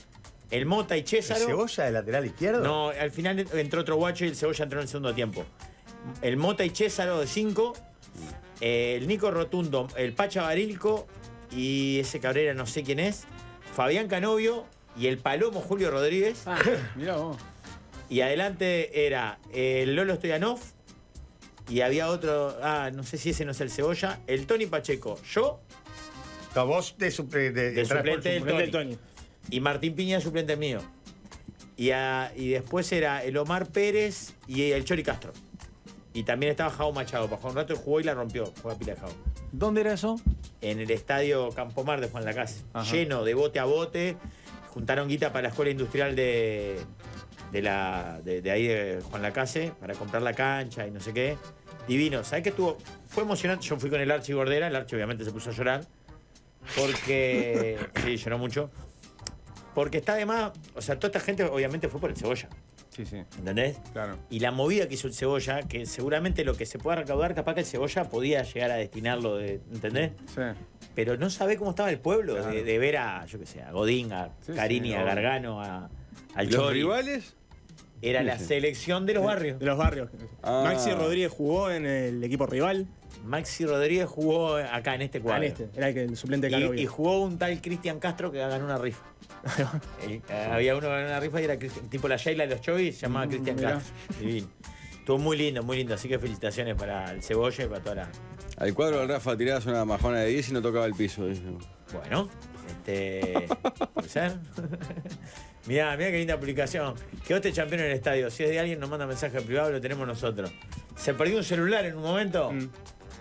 el Mota y Césaro. ¿El Cebolla de lateral izquierdo? No, al final entró otro guacho y el Cebolla entró en el segundo tiempo. El Mota y Césaro de 5. El Nico Rotundo, el Pacha Barilco y ese Cabrera, no sé quién es. Fabián Canovio y el Palomo Julio Rodríguez. Mirá vos. Y adelante era Lolo Stoyanov y había otro, no sé si ese no es el Cebolla, el Tony Pacheco, yo. No, vos de suplente del Tony. Y Martín Piña, suplente mío. Y después era el Omar Pérez y el Chori Castro. Y también estaba Jao Machado. Pasó un rato, jugó y la rompió. Jugó a pila de Jao. ¿Dónde era eso? En el estadio Campomar de Juan Lacaz. Ajá. Lleno de bote a bote. Juntaron guita para la escuela industrial de ahí de Juan Lacaz para comprar la cancha y no sé qué. Divino. ¿Sabés qué estuvo? Fue emocionante. Yo fui con el Archi Bordera. El Archi obviamente se puso a llorar. Porque... sí, lloró mucho. Porque está además... O sea, toda esta gente obviamente fue por el Cebolla. Sí. ¿Entendés? Claro. Y la movida que hizo el Cebolla, que seguramente lo que se pueda recaudar, capaz que el Cebolla podía llegar a destinarlo, ¿entendés? Sí. Pero no sabe cómo estaba el pueblo, claro. de ver a, yo qué sé, a Godín, a Carini, a Gargano, al Chori. ¿Los rivales? Era la selección de los barrios. De los barrios. Ah. Maxi Rodríguez jugó en el equipo rival. Maxi Rodríguez jugó acá en este cuadro. En este, era el suplente de Canovio. Y jugó un tal Cristian Castro que ganó una rifa. Había uno que ganó una rifa y era tipo la Yale de los Chovis, se llamaba Cristian Castro. Divino. Estuvo muy lindo, muy lindo. Así que felicitaciones para el Cebolla y para toda la... Al cuadro del Rafa tirás una majona de 10 y no tocaba el piso. Bueno, ¿puede ser? Mirá, mirá qué linda aplicación. Quedó este campeón en el estadio. Si es de alguien, nos manda mensaje privado, lo tenemos nosotros. Se perdió un celular en un momento.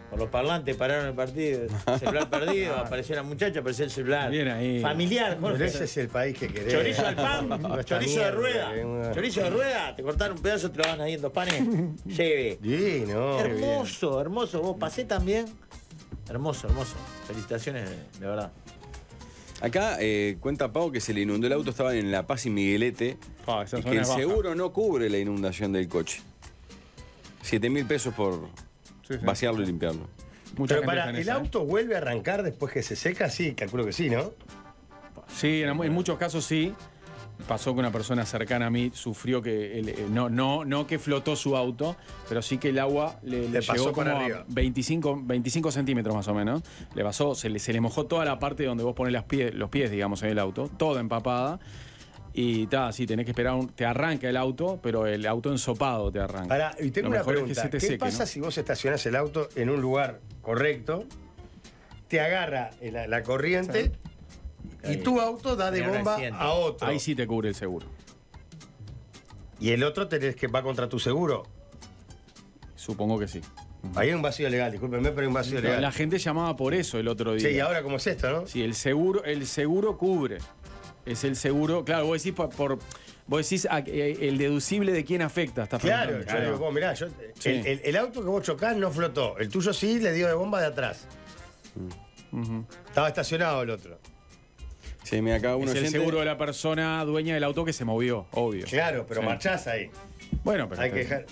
Por los parlantes pararon el partido. El celular perdido, apareció la muchacha, apareció el celular. Bien ahí. Familiar, Jorge. Ese es el país que querés. Chorizo al pan, chorizo de rueda. Chorizo de rueda, te cortaron un pedazo, te lo van ahí en dos panes. Lleve. Divino. Hermoso, hermoso. Vos pasé también. Hermoso, hermoso. Felicitaciones, de verdad. Acá cuenta Pau que se le inundó el auto, estaban en La Paz y Miguelete. Oh, y que el seguro no cubre la inundación del coche. 7.000 pesos por... vaciarlo y limpiarlo. Pero para, ¿el auto vuelve a arrancar después que se seca? Sí, calculo que sí, ¿no? Sí, en muchos casos sí. Pasó que una persona cercana a mí sufrió que... no que flotó su auto, pero sí que el agua le pasó como a 25 centímetros más o menos. Le pasó, se le mojó toda la parte donde vos ponés los pies, digamos, en el auto. Toda empapada. Y ta, sí, tenés que esperar, te arranca el auto, pero el auto ensopado te arranca. Ahora, y tengo una pregunta, ¿qué pasa si vos estacionás el auto en un lugar correcto, te agarra la corriente y tu auto da de bomba a otro? Ahí sí te cubre el seguro. ¿Y el otro tenés que va contra tu seguro? Supongo que sí. Ahí hay un vacío legal, discúlpenme, pero hay un vacío legal. La gente llamaba por eso el otro día. Sí, y ahora como es esto, ¿no? Sí, el seguro cubre. Es el seguro, claro, vos decís el deducible de quién afecta. Claro, yo digo, vos, mirá, el auto que vos chocás no flotó, el tuyo sí le dio de bomba de atrás. Estaba estacionado el otro. Sí, mira, acá uno es el seguro de la persona dueña del auto que se movió, obvio. Claro, pero marchás ahí. Bueno, pero hay que dejar.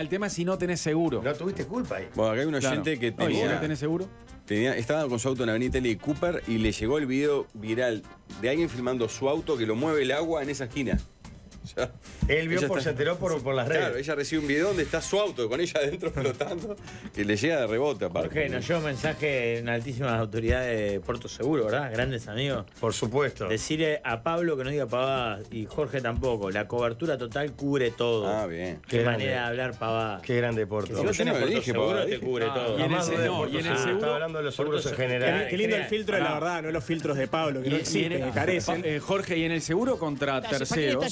El tema es si no tenés seguro. No tuviste culpa ahí. Bueno, acá hay un oyente que tenía... ¿Y vos no tenés seguro? Estaba con su auto en la avenida L. Cooper y le llegó el video viral de alguien filmando su auto que lo mueve el agua en esa esquina. Ya, él vio se enteró por las redes. Claro, ella recibe un video donde está su auto con ella adentro flotando, que le llega de rebote aparte. Jorge, nos lleva un mensaje en altísimas autoridades de Puerto Seguro, ¿verdad? Grandes amigos. Por supuesto. Decirle a Pablo que no diga pavadas y Jorge tampoco. La cobertura total cubre todo. Ah, bien. Qué manera de hablar pavadas. Qué grande Puerto. Si vos tenés Puerto Seguro, te cubre todo. Y en el seguro... Estaba hablando de los seguros en general. Qué lindo el filtro de la verdad, no los filtros de Pablo, que no existen, carecen. Jorge, y en el seguro contra terceros...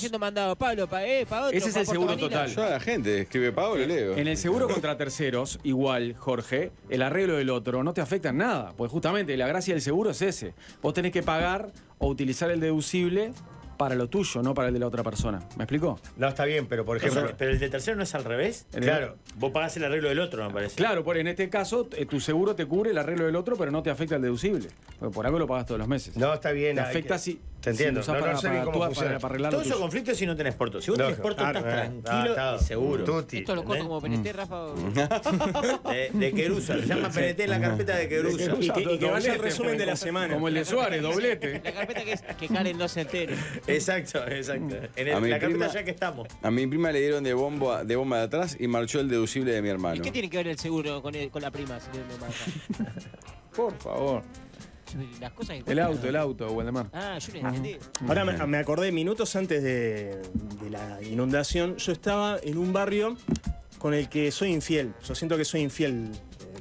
Pablo, pa otro, ese es el seguro total. Yo a la gente escribe Pablo y leo. En el seguro contra terceros, igual, Jorge, el arreglo del otro no te afecta en nada. Pues justamente la gracia del seguro es ese. Vos tenés que pagar o utilizar el deducible para lo tuyo, no para el de la otra persona. ¿Me explico? No, está bien, pero por ejemplo... ¿Pero el de tercero no es al revés? Claro. Vos pagás el arreglo del otro, me parece. Claro, porque en este caso tu seguro te cubre el arreglo del otro, pero no te afecta el deducible. Porque por algo lo pagás todos los meses. No, está bien. Te afecta si... Te entiendo. No, no sé cómo funciona. Todo eso conflicto es si no tenés porto. Si vos tenés porto, estás tranquilo y seguro. Tutti. Esto lo corto como PNT, Rafa. De Querusa. Se llama PNT en la carpeta de Querusa. Y que vaya el resumen de la semana. Como el de Suárez, doblete. La carpeta que Karen no se entere. Exacto, exacto. En la carpeta ya que estamos. A mi prima le dieron de bomba de atrás y marchó el deducible de mi hermano. ¿Y qué tiene que ver el seguro con la prima? Por favor. Las cosas que el auto, Waldemar. Ah, yo no entendí. Ahora me acordé, minutos antes de la inundación, yo estaba en un barrio con el que soy infiel. Yo siento que soy infiel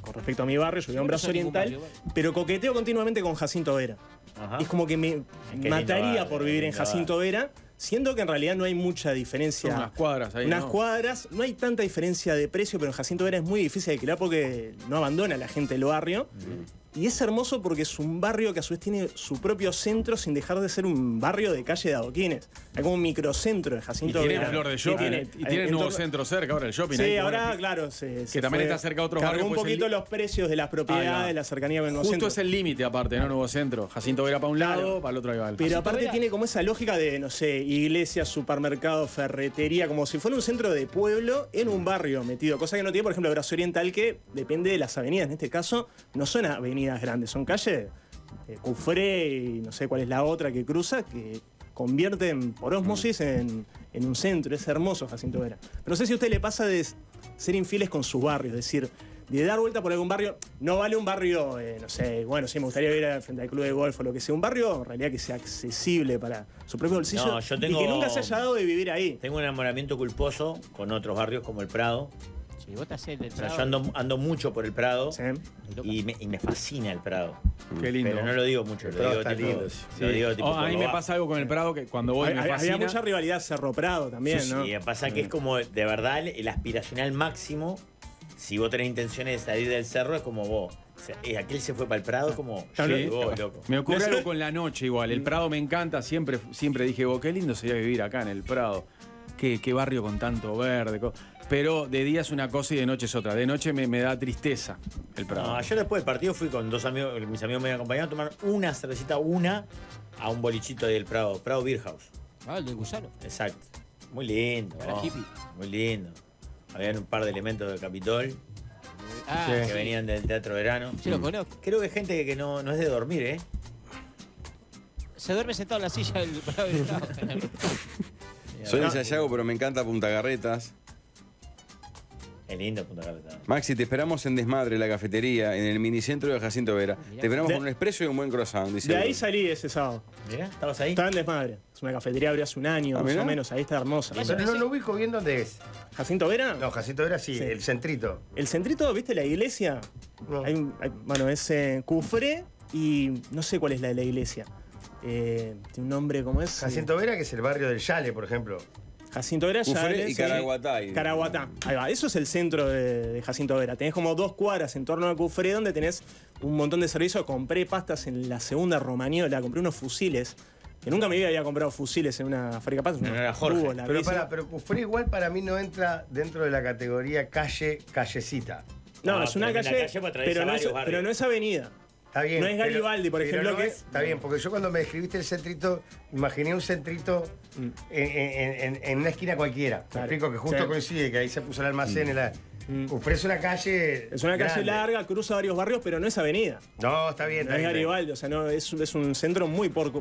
con respecto a mi barrio, yo vivo en Brazo Oriental, pero coqueteo continuamente con Jacinto Vera. Ajá. Es como que me mataría por vivir en Jacinto Vera, siendo que en realidad no hay mucha diferencia. Son unas cuadras ahí. Unas cuadras, no hay tanta diferencia de precio, pero en Jacinto Vera es muy difícil de alquilar porque no abandona a la gente el barrio. Y es hermoso porque es un barrio que a su vez tiene su propio centro sin dejar de ser un barrio de calle de adoquines. Hay como un microcentro de Jacinto Vera. Tiene Flor de Shopping. Y tiene el nuevo centro cerca ahora, el shopping. Sí, ahora, claro. Que también está cerca de otros barrios. Cargó un poquito los precios de las propiedades, de la cercanía con el nuevo centro. Justo es el límite aparte, ¿no? Nuevo centro. Jacinto Vera para un lado, para el otro igual. Pero aparte tiene como esa lógica de, no sé, iglesia, supermercado, ferretería, como si fuera un centro de pueblo en un barrio metido. Cosa que no tiene, por ejemplo, Brazo Oriental, que depende de las avenidas. En este caso, no son avenidas grandes, son calles, Cufré y no sé cuál es la otra que cruza, que convierten por ósmosis en un centro. Es hermoso Jacinto Vera. Pero no sé si a usted le pasa de ser infieles con su barrio, es decir, de dar vuelta por algún barrio. No vale un barrio, no sé, bueno, sí, me gustaría ir frente al club de golf o lo que sea. Un barrio, en realidad, que sea accesible para su propio bolsillo. No, yo tengo, y que nunca se haya dado de vivir ahí. Tengo un enamoramiento culposo con otros barrios como el Prado. Sí, vos te hacés del Prado. O sea, yo ando mucho por el Prado, sí, y me fascina el Prado. Qué lindo. Pero no lo digo mucho, lo digo tipo, a mí me pasa algo con el Prado que cuando voy me fascina. Había mucha rivalidad Cerro-Prado también, sí, ¿no? Sí, pasa que es como, de verdad, el aspiracional máximo. Si vos tenés intenciones de salir del cerro, es como vos. O sea, aquel se fue para el Prado, es como yo, sí, vos, loco. Me ocurre algo con la noche igual. El Prado me encanta. Siempre dije, vos, qué lindo sería vivir acá en el Prado. Qué barrio con tanto verde. Pero de día es una cosa y de noche es otra. De noche me da tristeza el Prado. No, ayer después del partido fui con dos amigos, mis amigos me acompañaron a tomar una cervecita, a un bolichito del Prado. Prado Beer House. Ah, el del gusano. Exacto. Muy lindo. Para hippie. Muy lindo. Habían un par de elementos del Capitol que venían del Teatro de Verano. Yo lo conozco. Creo que hay gente que no es de dormir, ¿eh? Se duerme sentado en la silla del Prado. Soy de Sayago, pero me encanta Punta Carretas. Es lindo Punta Carretas. Maxi, te esperamos en Desmadre, la cafetería, en el minicentro de Jacinto Vera. Mirá, te esperamos con un expreso y un buen croissant. Dice de ahí salí ese sábado. Mirá, ¿estabas ahí? Estaba en Desmadre. Es una cafetería, abrió hace un año, más o menos. Ahí está hermosa. Pero no lo ubico bien dónde es. ¿Jacinto Vera? No, Jacinto Vera sí, el centrito. El centrito, ¿viste la iglesia? No. Bueno, es Cufré y no sé cuál es la de la iglesia. Tiene un nombre como es. Jacinto Vera, que es el barrio del Yale, por ejemplo. Jacinto Vera, Yale y Caraguatá. Caraguatá. Ahí va. Eso es el centro de Jacinto Vera. Tenés como 2 cuadras en torno a Cufré, donde tenés un montón de servicios. Compré pastas en la segunda romaniola, compré unos fusiles. Que nunca en mi vida había comprado fusiles en una fábrica de pastas. No era Jorge. Jugos, pero Cufré igual para mí no entra dentro de la categoría callecita. No, es una calle, pero no es avenida. Está bien, no es Garibaldi, por ejemplo. No está bien, porque yo cuando me describiste el centrito, imaginé un centrito en una esquina cualquiera. Claro. Te explico que justo coincide, que ahí se puso el almacén. Cufré es una calle. Es una calle larga, cruza varios barrios, pero no es avenida. No, está bien. No es Garibaldi, o sea, no, es un centro muy poco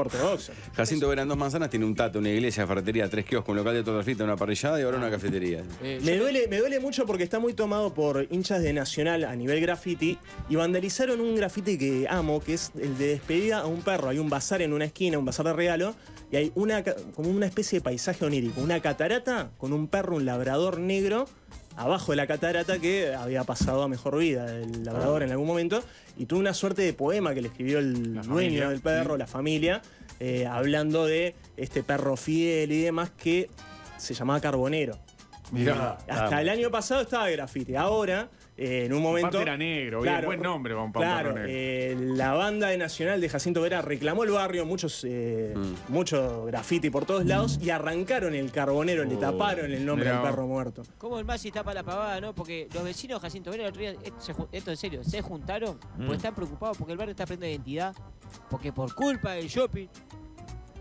ortodoxo. Jacinto Vera, 2 manzanas, tiene un tato, una iglesia, ferretería, 3 kioscos, un local de torta frita, una parrillada y ahora una cafetería. Me duele mucho porque está muy tomado por hinchas de Nacional a nivel graffiti y vandalizaron un graffiti que amo, que es el de despedida a un perro. Hay un bazar en una esquina, un bazar de regalo, y hay como una especie de paisaje onírico, una catarata con un perro, un labrador negro, abajo de la catarata que había pasado a mejor vida el labrador en algún momento, y tuvo una suerte de poema que le escribió el dueño del perro, la familia, hablando de este perro fiel y demás, que se llamaba Carbonero. Mirá, hasta el año pasado estaba grafite, ahora en un momento... Aparte era negro, claro, buen nombre para un perro negro. La banda de Nacional de Jacinto Vera reclamó el barrio, mucho graffiti por todos lados, y arrancaron el Carbonero, le taparon el nombre del perro muerto. Como el Masi tapa la pavada, ¿no? Porque los vecinos de Jacinto Vera el otro día, esto en serio, se juntaron porque están preocupados, porque el barrio está perdiendo identidad, porque por culpa del shopping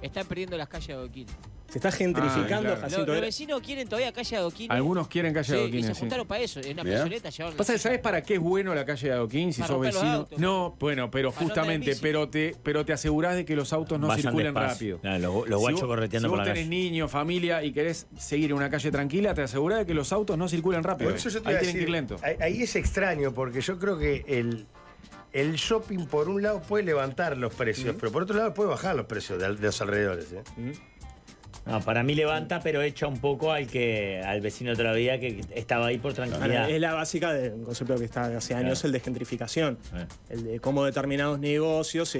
están perdiendo las calles de Adoquín. Se está gentrificando Jacinto Vera. Los vecinos quieren todavía calle de Adoquín. Algunos quieren calle de Adoquín. Y se juntaron para eso. En una plazoleta llevaron. Pasa, ¿sabes para qué es bueno la calle de Adoquín si sos vecino? No, bueno, pero justamente, pero te asegurás de que los autos no circulan rápido. Los guachos correteando por la calle. Si vos tenés niños, familia y querés seguir en una calle tranquila, te asegurás de que los autos no circulan rápido. Ahí tienen que ir lento. Ahí es extraño porque yo creo que el shopping, por un lado, puede levantar los precios, pero por otro lado puede bajar los precios de los alrededores. No, para mí levanta, pero echa un poco al vecino otra vez que estaba ahí por tranquilidad. Es la básica de un concepto que está hace años, el de gentrificación. El de cómo determinados negocios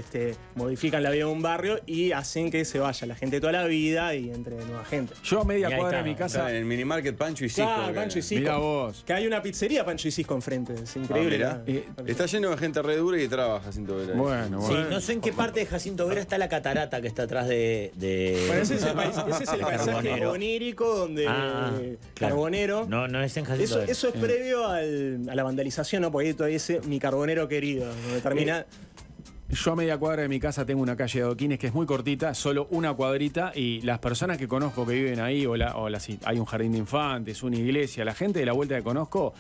modifican la vida de un barrio y hacen que se vaya la gente toda la vida y entre nueva gente. Yo a media cuadra de mi casa... En el minimarket Pancho y Cisco. Claro, Pancho y Cisco. Mirá vos. Que hay una pizzería Pancho y Cisco enfrente. Es increíble. Está lleno de gente re dura y trabaja Jacinto Vera. Bueno. Sí, no sé en qué parte de Jacinto Vera está la catarata que está atrás de... Parece ese país. Ese es el paisaje onírico donde Carbonero. No es en Jacinto Vera. Eso es previo a la vandalización, ¿no? Porque todavía dice mi Carbonero querido. Donde termina. Yo a media cuadra de mi casa tengo una calle de adoquines que es muy cortita, solo una cuadrita, y las personas que conozco que viven ahí, si hay un jardín de infantes, una iglesia, la gente de la vuelta que conozco,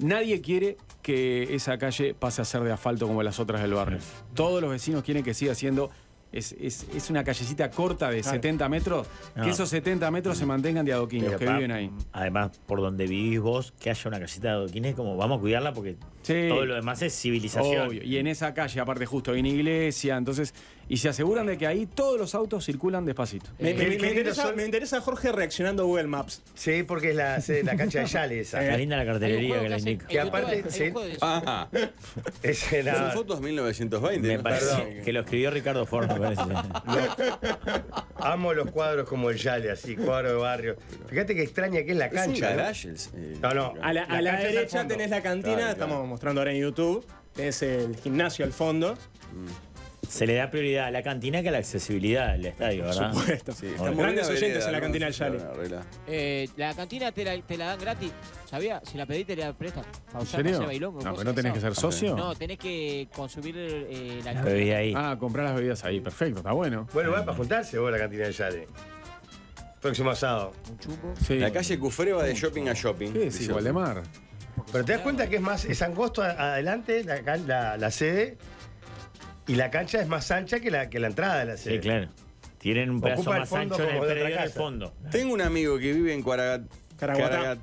nadie quiere que esa calle pase a ser de asfalto como las otras del barrio. Todos los vecinos quieren que siga siendo es una callecita corta de 70 metros, que esos 70 metros se mantengan de adoquines que viven ahí. Además, por donde vivís vos, que haya una callecita de adoquines, como vamos a cuidarla porque todo lo demás es civilización. Obvio. Y en esa calle, aparte justo, hay una iglesia, entonces, y se aseguran de que ahí todos los autos circulan despacito. Me interesa Jorge reaccionando a Google Maps. Sí, porque es la cancha de Yale esa. Está linda la cartelería que la indica. Que aparte... Ajá. Son fotos 1920. Me parece que lo escribió Ricardo Ford, me parece. Amo los cuadros como el Yale, así, cuadro de barrio. Fíjate que extraña que es la cancha. No, no. A la derecha tenés la cantina, estamos mostrando ahora en YouTube. Tenés el gimnasio al fondo. Se le da prioridad a la cantina que a la accesibilidad del estadio, ¿verdad? Por supuesto. Sí. Están grandes oyentes en la cantina del Yale. La cantina te la dan gratis. ¿Sabía? Si la pedís, te la prestan. ¿En serio? No, pero no tenés que ser socio. No, tenés que consumir la bebida ahí. Ah, comprar las bebidas ahí. Perfecto, está bueno. Bueno, va para juntarse vos a la cantina del Yale. Próximo asado. Un chupo. Sí. La calle Cufré va de shopping a shopping. Sí, es igual de mar. Pero te das cuenta que es más... Es angosto adelante la sede... Y la cancha es más ancha que la entrada de la sede. Sí, claro. Tienen un pedazo más ancho en el predio del fondo. Tengo un amigo que vive en Caraguatá,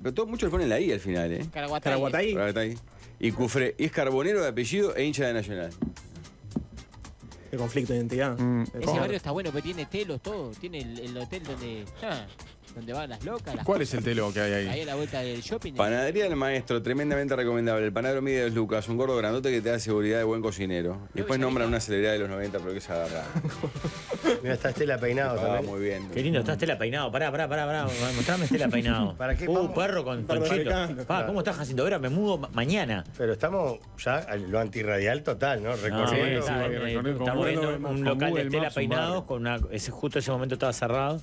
pero todos muchos le ponen la I al final, ¿eh? Caraguatá. Y Cufré. Y es carbonero de apellido e hincha de Nacional. Qué conflicto de identidad. Ese barrio está bueno, porque tiene telos, todo. Tiene el hotel donde... ¿Dónde van las locas? ¿Cuál es el telón que hay ahí? Ahí a la vuelta del shopping. Panadería del Maestro, tremendamente recomendable. El panadero mide 2 lucas, un gordo grandote que te da seguridad de buen cocinero. Y después nombran una celebridad de los 90, pero que se agarra. Mira, está Estela Peinado también. Muy bien. Qué lindo, está Estela Peinado. Pará. Mostrame Estela Peinado. ¿Para qué? Perro con Panchito. ¿Cómo está Jacinto Vera? Me mudo mañana. Pero estamos ya a lo antirradial total, ¿no? Recorriendo. Estamos viendo un local de Estela Peinado. Justo ese momento estaba cerrado.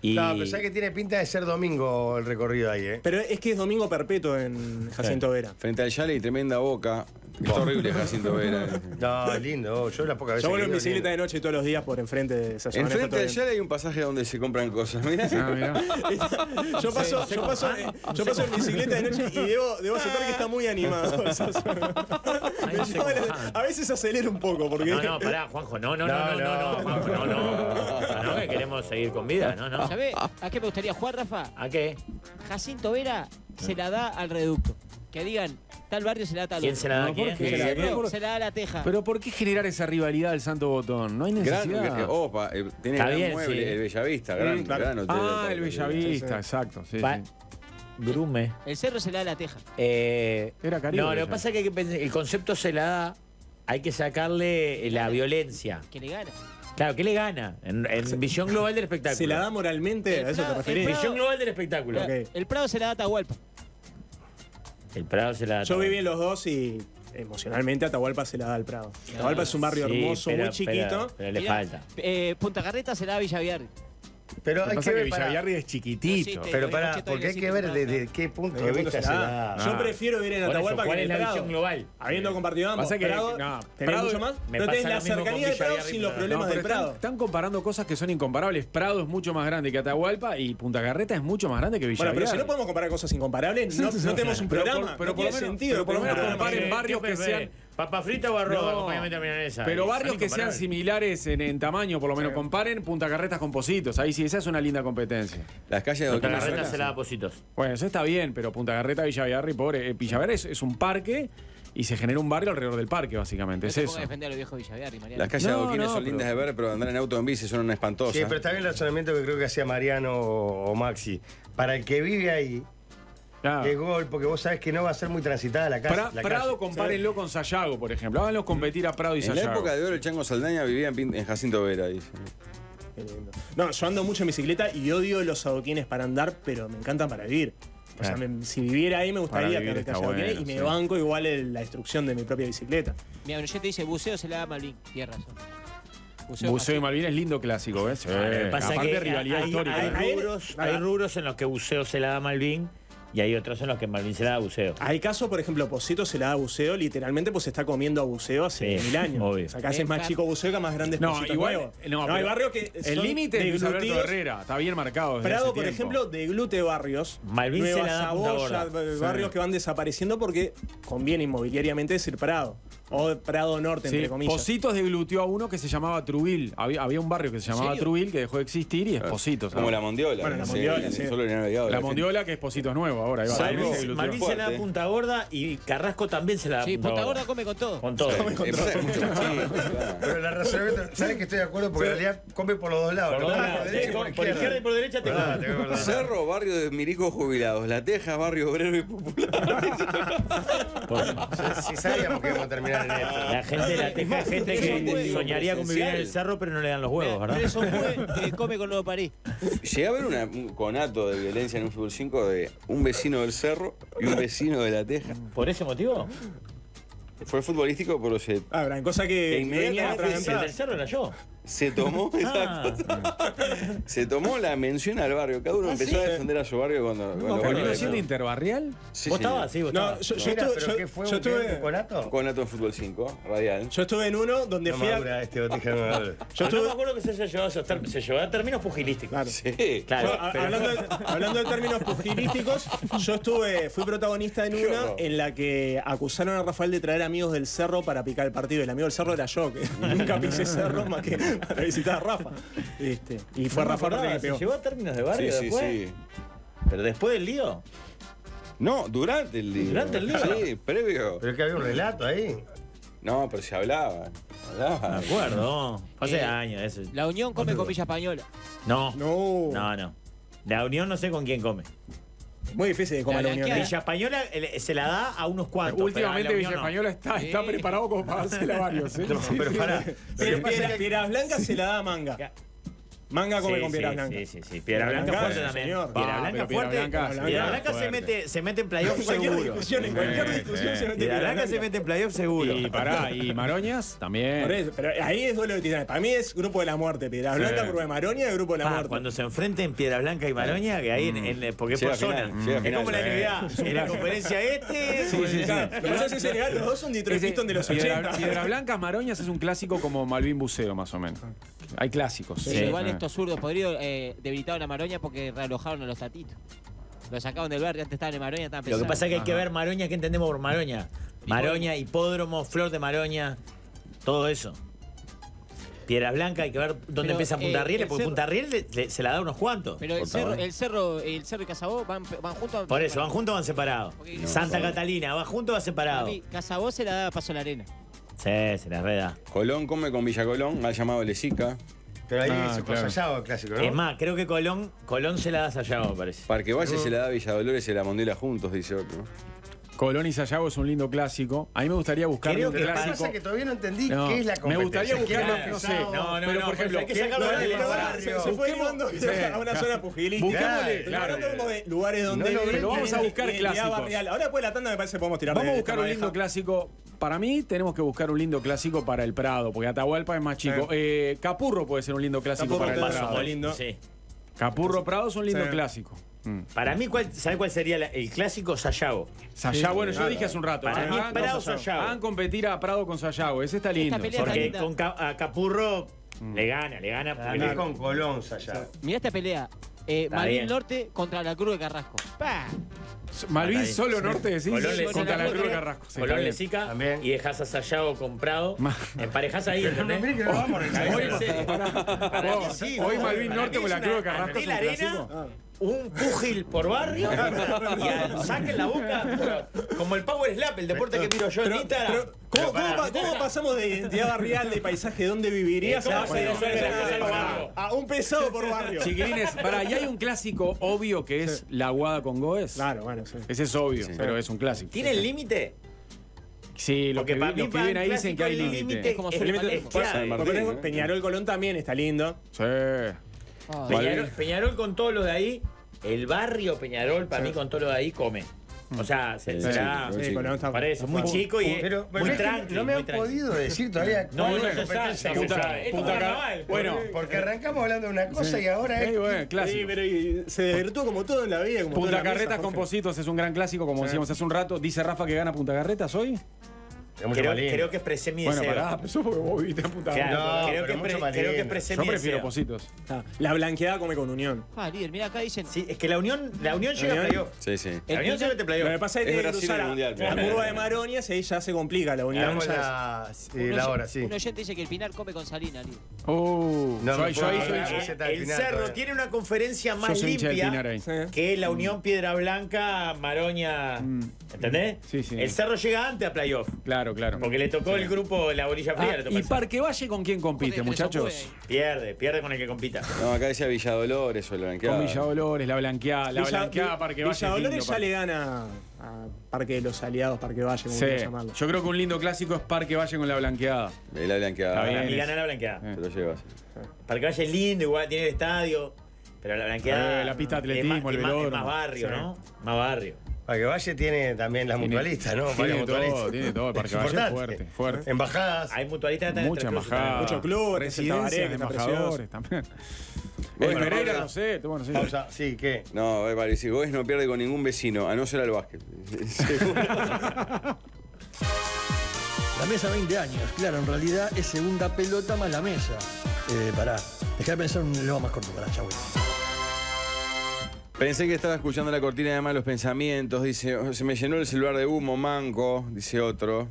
Y... No, pero sabés que tiene pinta de ser domingo el recorrido ahí, ¿eh? Pero es que es domingo perpetuo en Jacinto Vera. Frente al Yale y tremenda boca. Es horrible Jacinto Vera. No, lindo. Yo las pocas veces. Yo vuelvo en bicicleta de noche todos los días por enfrente de esa zona. Enfrente del Yale hay un pasaje donde se compran cosas. Mirá. Ah, mirá. Yo paso en bicicleta de noche y debo aceptar que está muy animado. A veces acelero un poco porque... No, pará, Juanjo. No, Juanjo, no. Que queremos seguir con vida. No. ¿Sabés a qué me gustaría jugar, Rafa? ¿A qué? Jacinto Vera se la da al reducto. Que digan, tal barrio se la da tal otro. ¿Quién se la da a quién? Se la da a la Teja. Pero ¿por qué generar esa rivalidad del Santo Botón? No hay necesidad. Opa, tiene gran mueble, el Bellavista. Ah, el Bellavista, exacto. Brume. El cerro se la da a la Teja. Era Caribe. No, lo que pasa es que el concepto se la da, hay que sacarle la violencia. Que le gana. Claro, ¿qué le gana? En visión global del espectáculo. ¿Se la da moralmente? ¿A eso te referís? Visión global del espectáculo. El Prado se la da a Atahualpa. El Prado se la da. Yo viví en los dos y emocionalmente Atahualpa se la da al Prado. Atahualpa es un barrio hermoso, muy chiquito. Pero le falta. Punta Carretas se la da a Villaviarri. Pero hay que ver, Villaviarri es chiquitito. Pero pará, porque hay que ver desde qué punto de vista se da. Yo prefiero vivir en Atahualpa que en el Prado. Habiendo compartido ambos, Prado mucho más. No tenés la cercanía de Prado sin los problemas del Prado. Están comparando cosas que son incomparables. Prado es mucho más grande que Atahualpa y Punta Carreta es mucho más grande que Villaviarri. Bueno, pero si no podemos comparar cosas incomparables, no tenemos un programa. Pero por lo menos comparen barrios que sean... Papa frita o arroz, acompañamiento de milanesa. Pero barrios que sean similares en tamaño, por lo menos, comparen Punta Carretas con Positos. Ahí sí, esa es una linda competencia. Las calles de Punta Carretas se la da Positos. Bueno, eso está bien, pero Punta Carreta, Villaviarri, pobre. Villaviarri es un parque y se genera un barrio alrededor del parque, básicamente. Es eso. Defender a los viejos Villaviarri, Mariano. Las calles de adoquines son lindas de ver, pero andar en auto en bici son una espantosa. Sí, pero está bien el razonamiento que creo que hacía Mariano o Maxi. Para el que vive ahí. Qué gol, porque vos sabés que no va a ser muy transitada la casa. Prado, compárenlo con Sayago, por ejemplo. Háganlos competir a Prado y Sayago. En la época de oro, el Chango Saldaña vivía en Jacinto Vera, dice. No, yo ando mucho en bicicleta y odio los adoquines para andar, pero me encantan para vivir. O sea, si viviera ahí me gustaría tener que adoquines y me banco igual la destrucción de mi propia bicicleta. Mi abonillete dice, buceo se la da a Malvin. Tienes razón. Buceo y Malvin es lindo clásico, ¿ves? Aparte de rivalidad histórica. Hay rubros en los que buceo se la da a Malvin. y hay otros en los que Malvin se la da a Buceo. Hay casos, por ejemplo, Positos se la da a Buceo, literalmente, pues se está comiendo a Buceo hace 1000 años. Obvio. O sea, acá es más chico Buceo que más grande es Positos. Igual, no hay barrios que el límite es Alberto Herrera, está bien marcado. Desde Prado, por ejemplo, deglute barrios. Malvin se la da a Cebolla, barrios que van desapareciendo porque conviene inmobiliariamente decir Prado. O Prado Norte, entre comillas. Positos deglutió a uno que se llamaba Trubil. Había un barrio que se llamaba Trubil que dejó de existir y es Positos. Como la Mondiola. Bueno, la Mondiola, sí. La Mondiola, que es Positos nuevo ahora. Malvin se la da Punta Gorda y Carrasco también se la da Punta Gorda. Sí, Punta Gorda come con todo. Con todo. Pero la razón, ¿sabes que estoy de acuerdo? Porque en realidad come por los dos lados. Por izquierda y por derecha te va. Cerro, barrio de milicos jubilados. La Teja, barrio obrero y popular. Si sabíamos que íbamos a terminar. La gente de la Teja, gente que soñaría con vivir en el cerro, pero no le dan los huevos, ¿verdad? Eso fue que come con lo de París. Llegué a ver un conato de violencia en un fútbol 5 de un vecino del cerro y un vecino de la Teja. ¿Por ese motivo? Fue futbolístico, pero se... Ah, gran cosa que... El del cerro era yo. Se tomó, se tomó la mención al barrio. Cada uno empezó a defender a su barrio cuando... ¿Terminó siendo interbarrial? Sí, ¿vos estabas? Sí, vos estabas. ¿Pero qué fue? ¿Un conato? Un conato en Fútbol 5, radial. Yo estuve en uno donde fui a... No me acuerdo que se llevó a términos pugilísticos. Sí, claro. Hablando de términos pugilísticos, yo estuve... Fui protagonista en una en la que acusaron a Rafael de traer amigos del cerro para picar el partido. El amigo del cerro era yo, que nunca pisé cerro más que... para visitar a Rafa. Y fue Rafa Ortega que pegó. ¿Se llevó a términos de barrio después? Sí, sí. ¿Pero después del lío? No, durante el lío. ¿Durante el lío? Sí, previo. Pero es que había un relato ahí. No, pero se hablaba. Me acuerdo. Hace años eso. La Unión come copilla española. No. No. No, no. La Unión no sé con quién come. Muy difícil de comer la Unión. Villa Española se la da a unos cuantos. Últimamente Villa Española está preparado como para dársela a varios. Pero para. Piedras Blancas se la da a Manga. Manga come con Piedras Blancas. Sí, sí, sí. Piedra Blanca fuerte también. Piedra Blanca se mete en playoff seguro. En cualquier discusión se mete en playoff. Piedra Blanca se mete en playoff seguro. Y pará, y Maroñas también. Pero ahí es duelo de titanes. Para mí es grupo de la muerte. Piedra Blanca, grupo de Maroñas, grupo de la muerte. Cuando se enfrenten Piedra Blanca y Maroñas, que ahí en porque es por zona. Es como la NBA. En la conferencia este. Lo que pasa es que los dos son Detroit Pistons de los 80. Piedra Blanca, Maroñas es un clásico como Malvin Buceo, más o menos. Hay clásicos. Igual estos zurdos podridos debilitaron a Maroña porque realojaron a los tatitos. Los sacaron del barrio, antes estaban en Maroña, estaban pesados. Lo que pasa es que hay que ver Maroña, ¿qué entendemos por Maroña? Maroña, hipódromo, Flor de Maroña, todo eso. Piedras Blancas, hay que ver dónde empieza Punta Riel, porque Punta Riel se la da unos cuantos. Pero el cerro y Casabó van juntos. Por eso, van juntos o van separados. No, Santa Catalina, va juntos o va separado. Casabó se la da a Paso la Arena. Sí, se la reda. Colón come con Villa Colón, ha llamado Lezica. Pero ahí se con Sayago el clásico, ¿no? Es más, creo que Colón se la da a Sayago, me parece. Parque Valle se la da a Villa Dolores y la Mondela juntos, dice otro. Colón y Sayago es un lindo clásico. A mí me gustaría buscar un clásico. Lo que pasa es que todavía no entendí qué es la competencia. Me gustaría buscar, no sé. No, no, pero por ejemplo, hay que sacarlo del barrio. Se fue a una zona pugilista. Claro. Lugares donde vamos a buscar clásicos. Ahora después de la tanda me parece que podemos tirar. Vamos a buscar un lindo clásico. Para mí tenemos que buscar un lindo clásico para el Prado, porque Atahualpa es más chico. Capurro puede ser un lindo clásico para el Prado. Lindo. Sí. Capurro Prado es un lindo clásico. Para mí, ¿sabés cuál sería el clásico? Sayago. Sayago, bueno, yo dije hace un rato. Para mí Prado-Sayago. Van a competir a Prado con Sayago. Ese está lindo. Porque con Capurro le gana. Gané con Colón, Sayago. Mirá esta pelea. Malvin Norte contra la Cruz de Carrasco. ¡Pah! Malvin solo Norte, decís, contra la Cruz de Carrasco. Colón le Zica y dejás a Sayago con Prado. Emparejás ahí, ¿entendés? Hoy Malvin Norte con la Cruz de Carrasco es un clásico. Un pugil por barrio y saquen la boca como el power slap, el deporte que tiro yo en Instagram. ¿Cómo pasamos de identidad barrial, de paisaje, dónde vivirías a un pesado por barrio? Chiquilines, para allá hay un clásico obvio que es la aguada con Goes. Claro, bueno, sí. Ese es obvio, pero es un clásico. ¿Tiene el límite? Sí, lo que viven ahí dicen que hay límite. Peñarol Colón también está lindo. Sí. Peñarol con todos los de ahí, el barrio Peñarol, para mí, con todos los de ahí, come. O sea, se será. Sí, Colón está muy chico y muy tranquilo. No me han podido decir todavía. No, no se sabe. Bueno, porque arrancamos hablando de una cosa y ahora es. Sí, pero se desvirtuó como todo en la vida. Punta Carretas con Positos es un gran clásico, como decíamos hace un rato. Dice Rafa que gana Punta Carretas hoy. Creo que expresé mi deseo. Bueno, pará, eso porque vos viste a Punta Carretas. No, creo que expresé mi deseo. Yo prefiero Positos. La blanqueada come con Unión. Ah, líder, mirá, acá dicen... Sí, es que la Unión llega a playoff. Sí, sí. La Unión llega a playoff. Lo que pasa es que cruzar la curva de Maronia, ahí ya se complica la Unión. La hora, sí. Un oyente dice que el Pinar come con Salina, líder. Yo ahí... El Cerro tiene una conferencia más limpia que la Unión Piedra Blanca, Maronia... ¿Entendés? Sí, sí. El Cerro llega antes a playoff. Claro, claro. Porque le tocó el grupo La Bolilla Fría. ¿Y Parque Valle con quién compite, muchachos? Pierde con el que compita. No, acá decía Villa Dolores o la blanqueada. Con Villa Dolores, la blanqueada, Parque Valle. Villa Dolores ya le gana a Parque de los Aliados, Parque Valle, como quieran llamarlo. Yo creo que un lindo clásico es Parque Valle con la blanqueada. La blanqueada. Y gana la blanqueada. Se lo llevas. Parque Valle es lindo, igual tiene el estadio. Pero la blanqueada. La pista de atletismo, el velódromo. Es más barrio, ¿no? Más barrio. Parque Valle tiene también las mutualistas, ¿no? Tiene todo, el Parque Valle es fuerte, fuerte. Embajadas. Hay mutualistas también. Muchas embajadas. Muchos clubes, residencias, embajadores también. Pereira, no sé. Pausa, sí, ¿qué? No, si vos no pierde con ningún vecino, a no ser al básquet. La mesa 20 años, claro, en realidad es segunda pelota más la mesa. Pará, dejá de pensar un logo más corto, pará, chau. Pensé que estaba escuchando la cortina de Malos Pensamientos. Dice, se me llenó el celular de humo, manco, dice otro.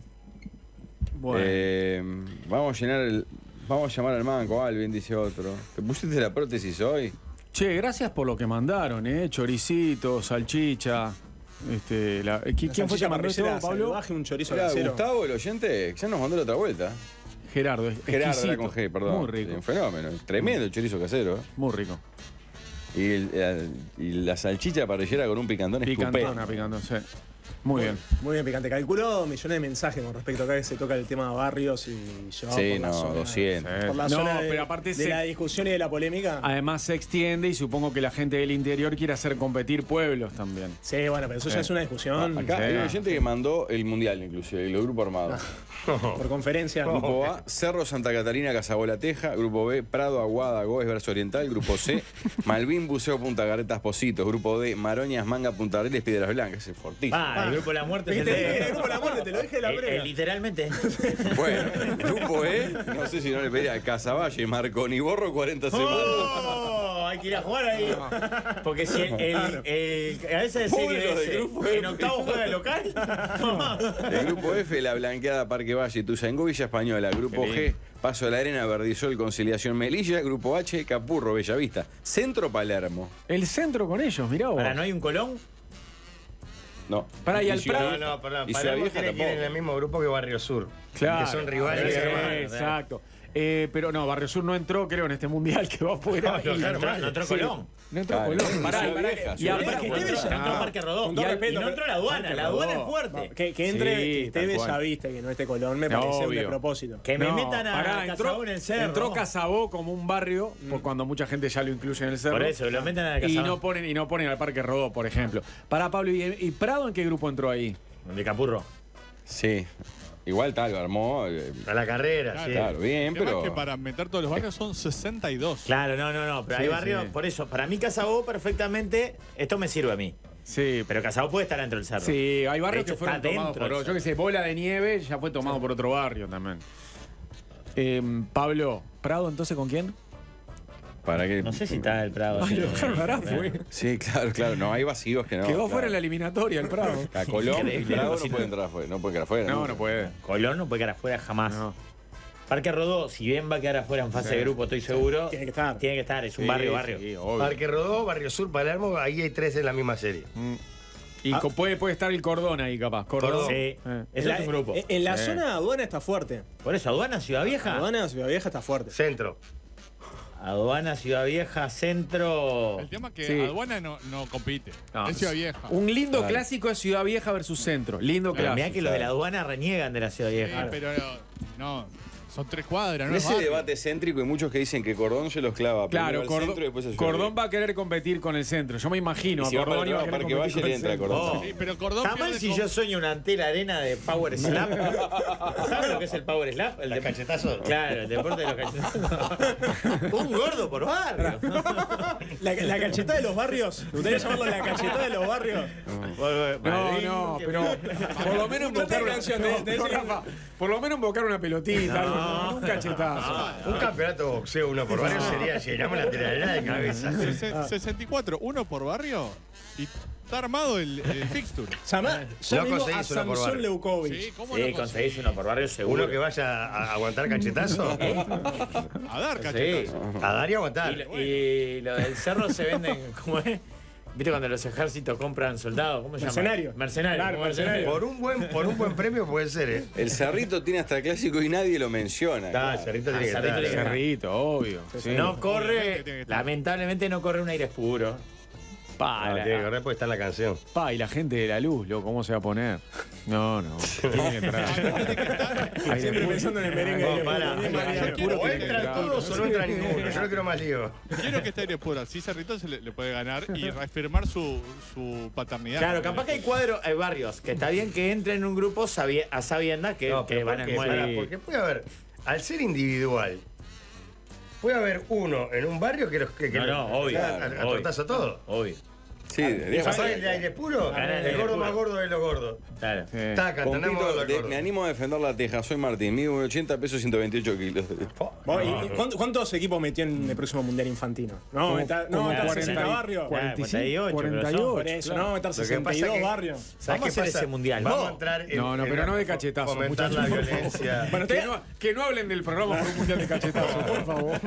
Bueno. Vamos a llamar al manco, Malvin, dice otro. ¿Te pusiste la prótesis hoy? Che, gracias por lo que mandaron, choricito, salchicha. ¿Quién fue que mandó esto, Pablo? Un chorizo casero. Gustavo, el oyente, ya nos mandó la otra vuelta. Gerardo, Gerardo, era con G, perdón. Muy rico. Un fenómeno, tremendo el chorizo casero. Muy rico. Y, la salchicha parrillera con un picantón escupé. Picantona, sí. Muy bien. Muy bien, picante. Calculó millones de mensajes con respecto a acá que se toca el tema de barrios y llevamos por la zona. 200. Por la zona pero aparte de la discusión y de la polémica. Además se extiende y supongo que la gente del interior quiere hacer competir pueblos también. Sí, bueno, pero eso ya es una discusión. Acá hay un oyente que mandó el mundial, inclusive, y los grupos armados. Por conferencia. Grupo A, Cerro, Santa Catarina, Casabola, Teja. Grupo B, Prado, Aguada, Goes, Brazo Oriental. Grupo C, Malvin, Buceo, Punta Carretas, Positos. Grupo D, Maroñas, Manga, Punta Areles, Piedras Blancas. Es fortísimo. El grupo de la muerte. El grupo de la muerte, te lo dije de la prega. Literalmente. Bueno, grupo E, no sé si no le pedía a Casavalle, Marconi, Borro, 40 segundos. ¡Oh! Hay que ir a jugar ahí. Porque si a veces en octavo juega el local. El grupo F, La Blanqueada, Parque Valle, Tuzangó, Villa Española. Grupo G, Paso de la Arena, Verdizol, Conciliación, Melilla. Grupo H, Capurro, Bellavista. Centro, Palermo. El centro con ellos, mirá vos. Ahora, ¿no hay un Colón? No. Para y al Prado. No, perdón. Palermo tiene que ir en el mismo grupo que Barrio Sur. Claro. Que son rivales. Exacto. Pero no, Barrio Sur no entró, creo, en este mundial que va afuera. No, claro, no entró Colón. No entró Colón. Pará. Y ahora que esté Bellavista. No entró Parque Rodó. Y no entró la aduana. La aduana es fuerte. Que entre, que esté Bellavista y que no esté Colón, me parece un despropósito. Que me metan a Casabó en el Cerro. Entró Casabó como un barrio, cuando mucha gente ya lo incluye en el Cerro. Por eso, lo meten a Casabó. Y no ponen al Parque Rodó, por ejemplo. Pará, Pablo, ¿y Prado en qué grupo entró ahí? De Capurro. Sí. Igual tal, lo armó. A la carrera, claro, sí. Claro, bien, pero... que para meter todos los barrios son 62. Claro, no. Pero sí, hay barrios, por eso, para mí Casabó perfectamente, esto me sirve a mí. Sí. Pero Casabó puede estar dentro del cerro. Sí, hay barrios que fueron tomados por... Yo que sé, Bola de Nieve ya fue tomado por otro barrio también. Pablo, ¿Prado entonces con quién? Para que... No sé si está el Prado. Ay, sí, claro. No, hay vacíos que no. Quedó fuera en la eliminatoria el Prado. A Colón, el Prado no puede entrar afuera. No puede quedar afuera. No puede. Colón no puede quedar afuera jamás. No. Parque Rodó, si bien va a quedar afuera en fase de grupo, estoy seguro. Tiene que estar. Es un barrio. Sí, Parque Rodó, Barrio Sur, Palermo, ahí hay tres en la misma serie. Y puede estar el Cordón ahí, capaz. Cordón. Sí. Ese es un grupo. En la zona de aduana está fuerte. Por eso, aduana, Ciudad Vieja. Aduana, Ciudad Vieja está fuerte. Centro. Aduana, Ciudad Vieja, Centro... El tema es que Aduana no compite, es Ciudad Vieja. Un lindo clásico es Ciudad Vieja versus Centro, lindo clásico. Mirá que los de la Aduana reniegan de la Ciudad Vieja. Pero no, Son 3 cuadras, ¿no? Ese debate céntrico y muchos que dicen que Cordón se los clava. Claro, Cordón, centro, y después se Cordón va a querer competir con el centro. Yo me imagino. Si Cordón va a querer competir Valle con el centro. Cordón. Oh. Sí, pero Cordón está mal si con... yo sueño una antena arena de Power Slap. ¿Sabes lo que es el Power Slap? El de cachetazo. Claro, el deporte de los cachetazos. Un gordo por barrio. La cachetada de los barrios. ¿Ustedes llamarlo la cachetada de los barrios? No, no, pero por lo menos invocar una canción de ese, Rafa. Por lo menos invocar una pelotita, no, un cachetazo. No, no. Un campeonato de boxeo, uno por barrio, sería llenamos la tiradera de cabeza. 64, uno por barrio y está armado el fixture. Llamá a Samson Leukovic. Sí, ¿cómo lo conseguís uno por barrio seguro? Uno que vaya a aguantar cachetazo. A dar cachetazo. Sí, a dar y aguantar. Y lo del cerro se venden, ¿cómo es? ¿Viste cuando los ejércitos compran soldados? ¿Cómo se llama? Mercenario. Mercenario. Claro, mercenario. Por un buen premio puede ser, ¿eh? El Cerrito tiene hasta clásico y nadie lo menciona. Está, el Cerrito tiene que estar. Cerrito, obvio. Sí. No corre, lamentablemente no corre un aire puro. Pa, no, tiene que correr porque está la canción. Pa, y la gente de la luz, loco, ¿cómo se va a poner? No, no. Tiene que entrar. Siempre pensando en el merengue. No, para. O entran todos o no entra ninguno. Yo no quiero más lío. Quiero que esté aire puro. Así Cerrito se le puede ganar y reafirmar su paternidad. Claro, capaz que hay cuadros, hay barrios que está bien que entren en un grupo a sabiendas que van a muere. Porque puede haber, al ser individual, puede haber uno en un barrio que los que obvio. A todo. Obvio. Sí, el de aire puro, el gordo más gordo de los gordos. Claro. Sí. Taca, Pompito, me animo a defender la teja, soy Martín, mido 80 pesos 128 kilos. ¿Cuántos equipos metió en el próximo mundial infantino? No, meter 60 barrios. 48. 48. No, meter 62 barrios. ¿Sabes qué pasa ese mundial? Vamos a entrar en... No, pero no de cachetazos, muchachos. La violencia. Bueno, que no hablen del programa por un mundial de cachetazos, por favor.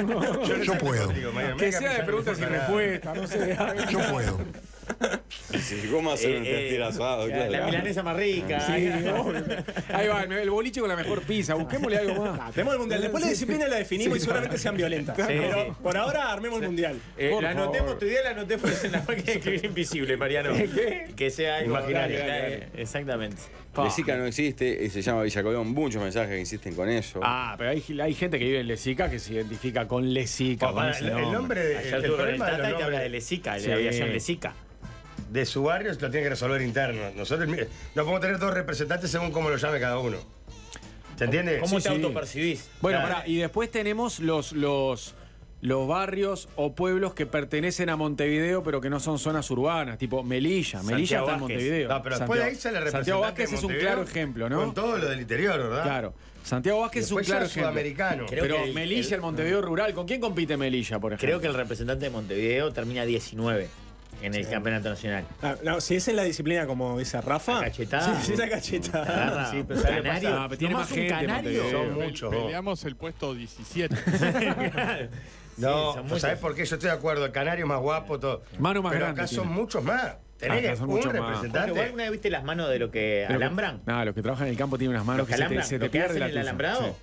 Yo puedo. Que sea de preguntas y respuestas, no sé. Yo puedo. Sí, ¿cómo hacer un testir asado? Claro, la milanesa más rica. Sí, ahí va, el boliche con la mejor pizza. Busquémosle algo más. Tenemos el mundial. Después la disciplina la definimos y seguramente sean violentas. Sí, pero por ahora armemos el mundial. La anotemos, tu idea la anoté por en la máquina de escribir invisible, Mariano. ¿Qué? Que sea algo imaginario. Exactamente. Lesica no existe, se llama Villa Colón. Muchos mensajes que insisten con eso. Ah, pero hay gente que vive en Lesica que se identifica con Lesica. El nombre del Tata que habla de Lesica, de la aviación Lesica. De su barrio lo tiene que resolver interno. Nosotros no podemos tener 2 representantes según cómo lo llame cada uno. ¿Se entiende? ¿Cómo te autopercibís? Bueno, pará, y después tenemos los barrios o pueblos que pertenecen a Montevideo pero que no son zonas urbanas, tipo Melilla. Melilla está en Montevideo. No, pero después de ahí sale representante. Santiago Vázquez es un claro ejemplo, ¿no? Con todo lo del interior, ¿verdad? Claro. Santiago Vázquez es un claro ejemplo. Pero Melilla, el Montevideo rural, ¿con quién compite Melilla, por ejemplo? Creo que el representante de Montevideo termina 19. En el campeonato nacional. No, si es en la disciplina como dice Rafa. La cachetada. Sí, esa cachetada. Sí, pero canario. No, pero tiene más gente. Canario. Son muchos. Peleamos el puesto 17. No, sí, ¿sabes por qué? Yo estoy de acuerdo. El canario más guapo, todo. Mano más pero grande. Pero acá son muchos más. Tenés un representante. Más. ¿Alguna vez viste las manos de los que alambran? No, los que trabajan en el campo tienen unas manos que se te pierden. ¿Los que hacen el alambrado?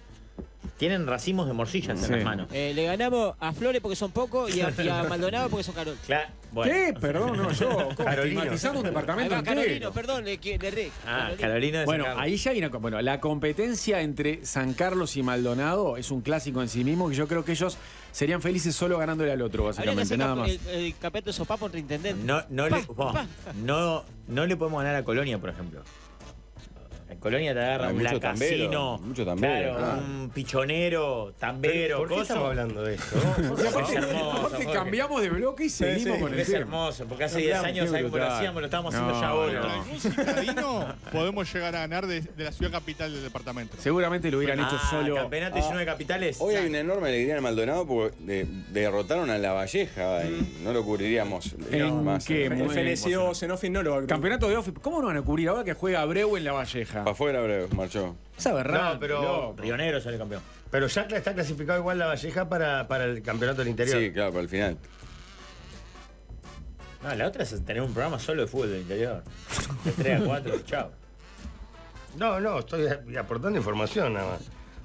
Tienen racimos de morcillas en las manos. Le ganamos a Flores porque son pocos y a Maldonado porque son Carol. Claro. Bueno. ¿Qué? Perdón, no, yo. Estigmatizamos un departamento entero. Carolino, perdón, de Rick. Ah, Carolino de San Carlos. Bueno, ahí ya viene. Bueno, la competencia entre San Carlos y Maldonado es un clásico en sí mismo que yo creo que ellos serían felices solo ganándole al otro, básicamente, nada más. El campeonato de Sopapo entre intendentes. No le podemos ganar a Colonia, por ejemplo. Colonia te agarra un lacasino, mucho tambero, claro, un pichonero, tambero. ¿Por qué estamos hablando de esto? Aparte cambiamos de bloque y seguimos con el tema. Es hermoso, porque hace 10 años ahí lo hacíamos, lo estábamos haciendo ya ahora. En un citadino podemos llegar a ganar de la ciudad capital del departamento. Seguramente lo hubieran hecho solo. Campeonato 19 capitales. Hoy hay una enorme alegría en Maldonado porque derrotaron a La Valleja y no lo cubriríamos más. FNCO, Zenofin no lo va a cubrir. Campeonato de Office, ¿cómo no van a cubrir ahora que juega Abreu en La Valleja? Para afuera, Abreu, marchó. Sabe raro. No, pero Rionero sale campeón. Pero ya está clasificado igual La Valleja para el campeonato del interior. Sí, claro, para el final. No, la otra es tener un programa solo de fútbol del interior. De 3 a 4, chao. No, estoy aportando información nada más.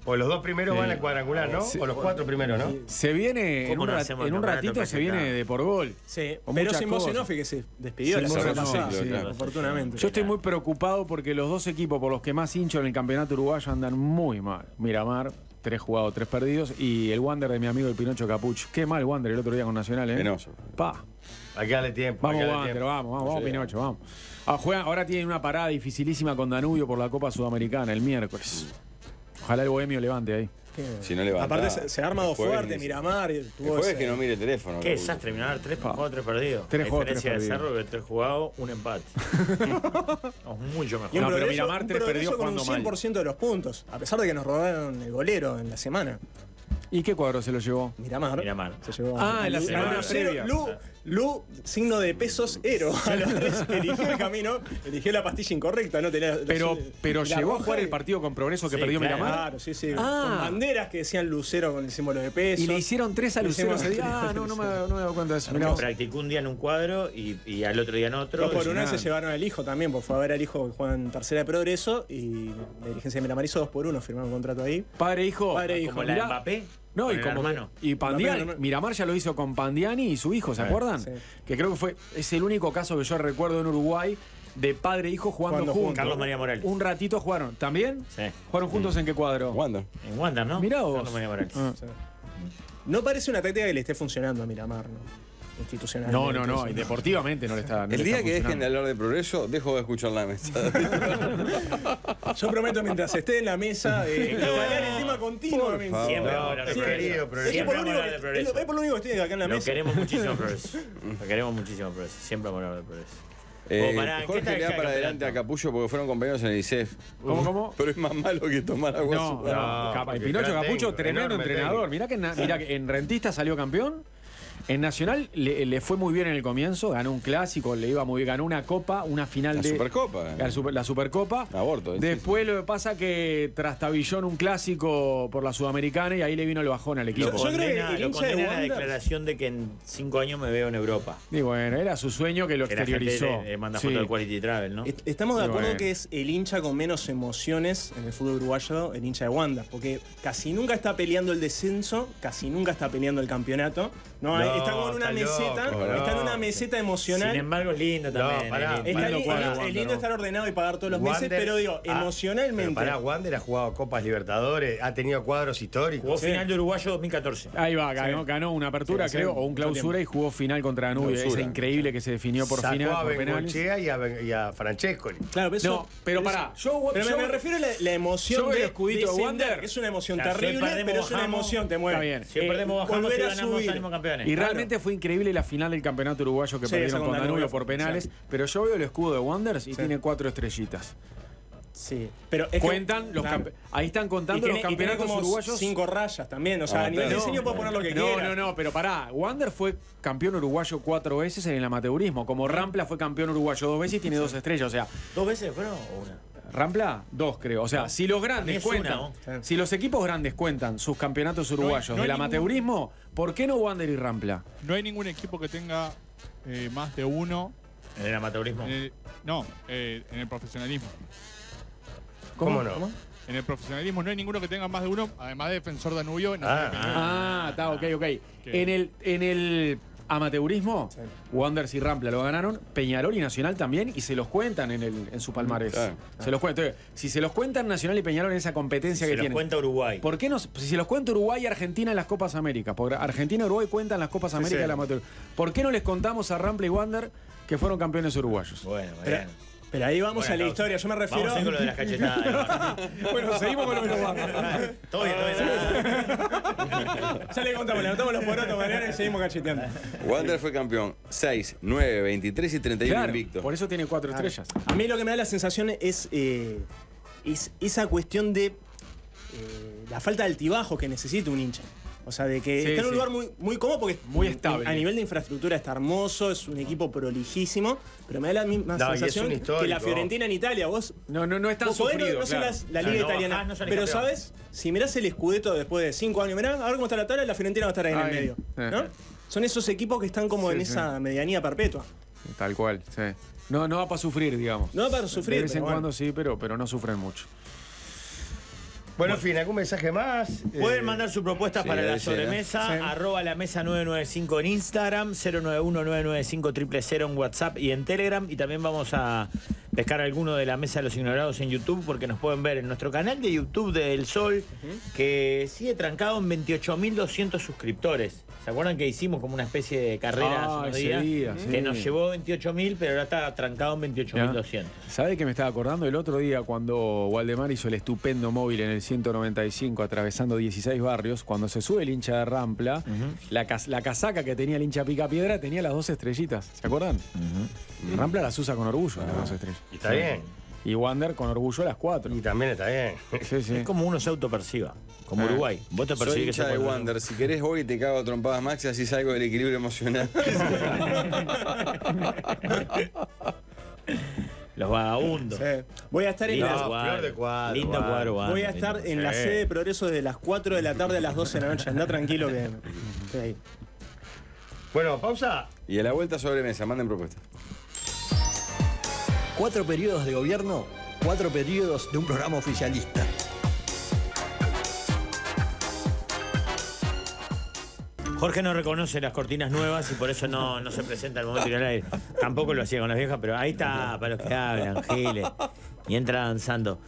O los 2 primeros van al cuadrangular, ¿no? O los 4 primeros, ¿no? Se viene, en un ratito se viene de por gol. Sí, pero sin Bocenofi, que se despidió la semana pasada, afortunadamente. Yo estoy muy preocupado porque los 2 equipos por los que más hincho en el campeonato uruguayo andan muy mal. Miramar 3 jugados, 3 perdidos. Y el Wander de mi amigo el Pinocho Capuch. Qué mal Wander el otro día con Nacional, ¿eh? Penoso. Pa. Hay que darle tiempo. Vamos, Wander, vamos, Pinocho, vamos. Ahora tienen una parada dificilísima con Danubio por la Copa Sudamericana el miércoles. Ojalá el Bohemio levante ahí. Si no levanta, aparte se ha armado fuerte, Miramar. El jueves que no mire el teléfono. Qué desastre, Miramar. 3 jugados, 3 perdidos. La diferencia de Cerro que 3 jugados, un empate. No, mucho mejor. No, pero Miramar 3 perdidos con un 100% de los puntos. A pesar de que nos robaron el golero en la semana. ¿Y qué cuadro se lo llevó? Miramar. Se llevó en la semana previa. Lu, signo de pesos, ero. A los 3 eligió el camino, eligió la pastilla incorrecta. No tenía, pero llegó a jugar el partido con Progreso que perdió Miramar. Claro, sí. Con banderas que decían Lucero con el símbolo de pesos. Y le hicieron 3 a Lucero. No me he dado cuenta de eso. Mirá, practicó un día en un cuadro y al otro día en otro. Por una se llevaron al hijo también, porque fue a ver al hijo que juega en tercera de Progreso y la dirigencia de Miramar hizo 2 por 1, firmaron un contrato ahí. Padre e hijo. Como la Mbappé. No, y como hermano. Y Pandiani, Miramar ya lo hizo con Pandiani y su hijo, ¿se acuerdan? Sí. Que creo que es el único caso que yo recuerdo en Uruguay de padre e hijo jugando juntos. Carlos María Morel. Un ratito jugaron. ¿También? Sí. ¿Jugaron juntos en qué cuadro? Wander. En Wander, ¿no? Mirá vos. Carlos María Morel. Sí. No parece una táctica que le esté funcionando a Miramar, ¿no? Institucional. No, y deportivamente no le está. El día que dejen de hablar de Progreso, dejo de escuchar la mesa. Yo prometo, mientras esté en la mesa, hablar el tema continuamente. Siempre ahora, querido Progreso. Es por lo único que estoy acá en la mesa. Queremos muchísimo Progreso. Lo queremos muchísimo Progreso. Siempre vamos a hablar de Progreso. Jorge le da para adelante a Capullo porque fueron compañeros en el ISEF. ¿Cómo? Pero es más malo que tomar agua. No, Pinocho Capullo, tremendo entrenador. Mirá que en Rentista salió campeón. En Nacional le fue muy bien en el comienzo, ganó un clásico, le iba muy bien, ganó una copa, una final de... Supercopa. La Supercopa. Aborto. Después lo que pasa que trastabilló en un clásico por la Sudamericana y ahí le vino el bajón al equipo. Yo creo que lo condena la declaración de que en 5 años me veo en Europa. Y bueno, era su sueño que lo exteriorizó. Manda foto al Quality Travel, ¿no? Estamos de acuerdo que es el hincha con menos emociones en el fútbol uruguayo, el hincha de Wander, porque casi nunca está peleando el descenso, casi nunca está peleando el campeonato. No. Está con una meseta, está en una meseta emocional. Sin embargo, es lindo también. Es lindo estar ordenado y pagar todos los meses, pero digo, emocionalmente. Pero pará, Wander ha jugado Copas Libertadores, ha tenido cuadros históricos. Jugó final de Uruguayo 2014. Ahí va, ganó una apertura, creo, o un clausura y jugó final contra Danubio. Es increíble que se definió por final. Sacó a Bengochea y a Francescoli. Claro, pero pará. Pero me refiero a la emoción del escudito de Wander. Es una emoción terrible, pero es una emoción, te mueve. Está bien. Si perdemos, bajamos, si ganamos, salimos campeones. Realmente fue increíble la final del campeonato uruguayo que perdieron con Danubio por penales. Pero yo veo el escudo de Wanderers y tiene 4 estrellitas. Sí, pero es cuentan que, los ahí están contando los campeonatos como uruguayos. 5 rayas también, o sea, a nivel diseño puedo poner lo que quiera. No, pero pará. Wander fue campeón uruguayo 4 veces en el amateurismo. Como Rampla fue campeón uruguayo 2 veces y tiene 2 estrellas, o sea. ¿2 veces fueron o una? Rampla, 2 creo. O sea, si los grandes cuentan, si los equipos grandes cuentan sus campeonatos uruguayos del amateurismo, ¿por qué no Wander y Rampla? No hay ningún equipo que tenga más de 1. ¿En el amateurismo? En el profesionalismo. ¿Cómo no? En el profesionalismo no hay ninguno que tenga más de 1, además de Defensor Danubio. Está, ok. En el amateurismo, Wander y Rampla lo ganaron, Peñarol y Nacional también, y se los cuentan en su palmarés. Se los cuentan. Entonces, si se los cuentan Nacional y Peñarol en esa competencia que tienen. Se los cuenta Uruguay. ¿Por qué no? Si se los cuenta Uruguay y Argentina en las Copas América, porque Argentina y Uruguay cuentan las Copas América del amateur. ¿Por qué no les contamos a Rampla y Wander que fueron campeones uruguayos? Bueno. Pero ahí vamos a la historia, yo me refiero... Vamos a ir con lo de las cachetadas. Bueno, seguimos con lo de los barros. Todo bien, Ya le contamos, le anotamos los porotos, mañana y seguimos cacheteando. Wander fue campeón 6, 9, 23 y 31 invicto. Por eso tiene 4 estrellas. A mí lo que me da la sensación es esa cuestión de la falta de altibajo que necesita un hincha. O sea, de que está en un lugar muy, muy cómodo porque muy estable. A nivel de infraestructura está hermoso, es un equipo prolijísimo, pero me da la misma sensación que la Fiorentina en Italia. Vos no es tan sufrido, no sé la liga italiana, pero ¿sabes? Si mirás el Scudetto después de 5 años, mirá, a ver cómo está la tabla, la Fiorentina va a estar ahí en el medio, ¿no? Son esos equipos que están como en esa medianía perpetua. Tal cual, No va para sufrir, digamos. No va para sufrir. De vez en cuando sí, pero no sufren mucho. Bueno, en fin, ¿algún mensaje más? Pueden mandar sus propuestas para la sobremesa. @ la mesa 995 en Instagram, 091-995-000 en WhatsApp y en Telegram. Y también vamos a pescar alguno de la Mesa de los Ignorados en YouTube, porque nos pueden ver en nuestro canal de YouTube de El Sol, que sigue trancado en 28.200 suscriptores. ¿Se acuerdan que hicimos como una especie de carrera hace unos días que nos llevó 28.000, pero ahora está trancado en 28.200? ¿Sabe que me estaba acordando el otro día cuando Waldemar hizo el estupendo móvil en el 195 atravesando 16 barrios? Cuando se sube el hincha de Rampla, la casaca que tenía el hincha Picapiedra tenía las dos estrellitas, ¿se acuerdan? Rampla las usa con orgullo, las dos estrellas. Y está bien. Y Wander con orgullo a las 4. Y también está bien. Sí, sí. Es como uno se autoperciba, como Uruguay. Vos te percibís que se puede. Wander, si querés hoy te cago a trompadas Max y así salgo del equilibrio emocional. Los vagabundos. Sí. Voy a estar en la sede de Progreso desde las 4 de la tarde a las 12 de la noche. Andá tranquilo que estoy ahí. Bueno, pausa. Y a la vuelta sobremesa, manden propuestas. 4 periodos de gobierno, 4 periodos de un programa oficialista. Jorge no reconoce las cortinas nuevas y por eso no se presenta al momento de ir al aire. Tampoco lo hacía con las viejas, pero ahí está, para los que hablan, giles. Y entra danzando.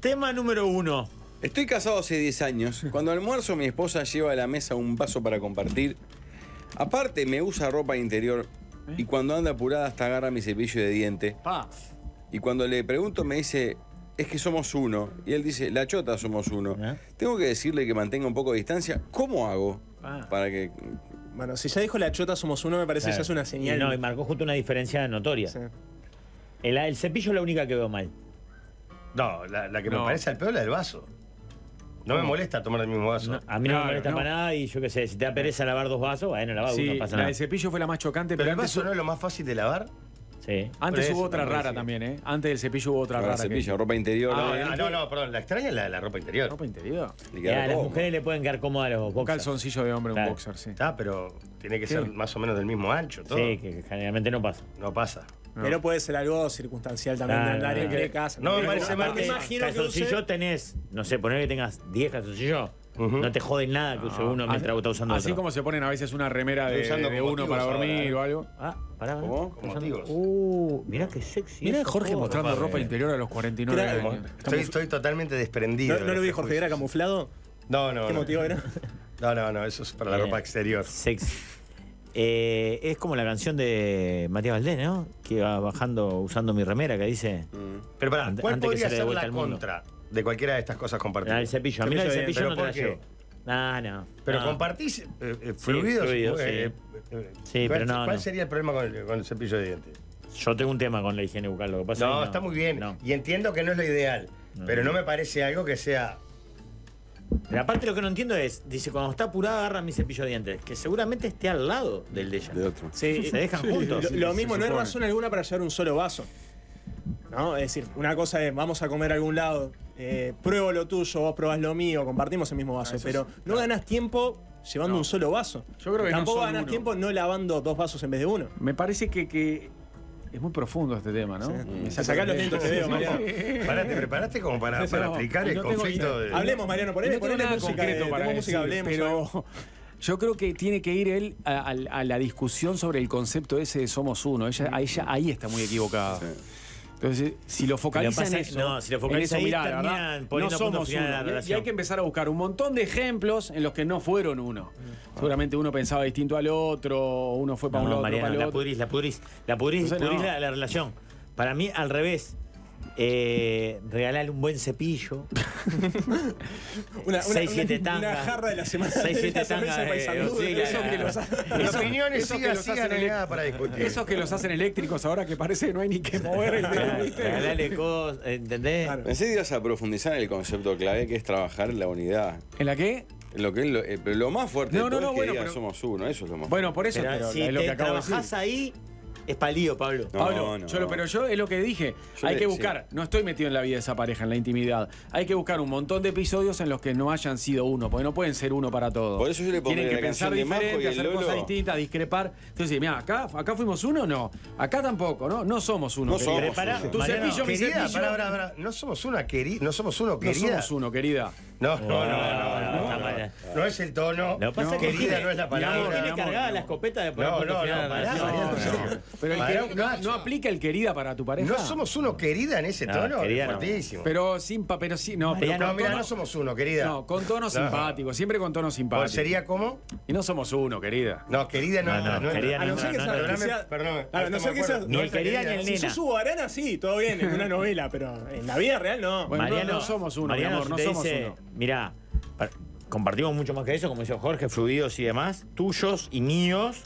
Tema número 1. Estoy casado hace 10 años. Cuando almuerzo, mi esposa lleva a la mesa un vaso para compartir. Aparte, me usa ropa interior. Y cuando anda apurada hasta agarra mi cepillo de diente. Y cuando le pregunto me dice, es que somos uno. Y él dice, la chota somos uno. Tengo que decirle que mantenga un poco de distancia. ¿Cómo hago? Para que... Bueno, si ya dijo la chota somos uno, me parece ya es una señal. No, y marcó justo una diferencia notoria. Sí. El cepillo es la única que veo mal. No, la que me parece al peor es la del vaso. No me molesta tomar el mismo vaso. No, a mí no me molesta para nada y yo qué sé, si te da pereza lavar dos vasos, bueno, lavado uno, no pasa nada. El cepillo fue la más chocante, pero el vaso no es lo más fácil de lavar. Sí. Antes hubo otra rara también, ¿eh? Antes del cepillo hubo otra rara. El cepillo, que... ropa interior. No, perdón, la extraña es la ropa interior. ¿Ropa interior? A las mujeres le pueden quedar cómodas los boxers. Un calzoncillo de hombre, un boxer, sí. Ah, pero tiene que ser más o menos del mismo ancho, todo. Sí, que generalmente no pasa. No pasa. No. Pero puede ser algo circunstancial también del área de casa. No, me parece mal que calzoncillo tenés, no sé, poner que tengas 10 calzoncillos, no te jode nada que use uno mientras vos estás usando otro. Así como se ponen a veces una remera de uno para dormir o algo. Pará, mirá qué sexy. Mirá Jorge mostrando ropa interior a los 49 años. Estoy totalmente desprendido. ¿No lo vi, Jorge? ¿Era camuflado? No, no. ¿Qué motivo era? No, eso es para la ropa exterior. Sexy. Es como la canción de Matías Valdés, ¿no? Que va bajando usando mi remera, que dice... Pero pará, ¿cuál podría ser la contra de cualquiera de estas cosas compartidas? El cepillo. A mí el cepillo no te la llevo. No. Pero compartís fluidos. Sí, pero no. ¿Cuál sería el problema con el cepillo de dientes? Yo tengo un tema con la higiene bucal, lo que pasa. No, está muy bien. Y entiendo que no es lo ideal, pero no me parece algo que sea... Pero aparte lo que no entiendo es, dice, cuando está apurada agarra mi cepillo de dientes, que seguramente esté al lado del de ella. De otro. Sí, se dejan juntos. Lo mismo, no hay razón alguna para llevar un solo vaso. ¿No? Es decir, una cosa es, vamos a comer a algún lado, pruebo lo tuyo, vos probás lo mío, compartimos el mismo vaso, pero no ganás tiempo llevando un solo vaso. Yo creo que tampoco ganás tiempo no lavando dos vasos en vez de uno. Me parece que... Es muy profundo este tema, ¿no? Sacá los dientes, te veo, Mariano. Te preparaste como para aplicar el conflicto de... Hablemos, Mariano, ponele música, hablemos. Pero yo creo que tiene que ir él a la discusión sobre el concepto ese de somos uno. Ella ahí está muy equivocada. Entonces, si lo focalizan en eso... No, si lo focalizan en eso, mirá, no somos uno. Y hay que empezar a buscar un montón de ejemplos en los que no fueron uno. Seguramente uno pensaba distinto al otro, uno fue para un lado, otro para el otro. La pudrís la relación. Para mí, al revés. Regalarle un buen cepillo. 6-7 tangas. Una jarra de la semana. 6-7 tangas. Opiniones sigan para discutir. Esos que los hacen eléctricos ahora que parece que no hay ni que mover el regalarle cosas, ¿entendés? Pensé que ibas a profundizar en el concepto clave que es trabajar en la unidad. ¿En la qué? Lo más fuerte de todo es que diga somos uno, eso es lo más fuerte. Bueno, por eso es lo que acabo de decir. Si trabajás ahí... Es palío, Pablo. Pero yo es lo que dije. Hay que buscar, no estoy metido en la vida de esa pareja, en la intimidad. Hay que buscar un montón de episodios en los que no hayan sido uno, porque no pueden ser uno para todos. Por eso yo le pongo tienen que pensar diferente, hacer cosas distintas, discrepar. Entonces, mira, acá fuimos uno, no. Acá tampoco, ¿no? No somos uno. No somos uno. Tu cepillo, mi cepillo. No somos uno, querida. No es el tono. Lo que pasa es que querida no es la palabra. Tiene cargada la escopeta de Punto Final. No. Pero no aplica el querida para tu pareja. No somos uno querida en ese tono. Fuertísimo. Pero sin papel, sí. No, mira, no somos uno, querida. No, con tono simpático. Siempre con tono simpático. ¿Sería cómo? Y no somos uno, querida. No, querida no. A no ser que sea. Perdóname. A no ser que sea. Ni el querida ni el nena. Si su Arana sí, todo bien, en una novela, pero en la vida real no. Mariano, no somos uno, mi amor, no somos uno. Mirá, compartimos mucho más que eso, como dice Jorge, fluidos y demás, tuyos y míos.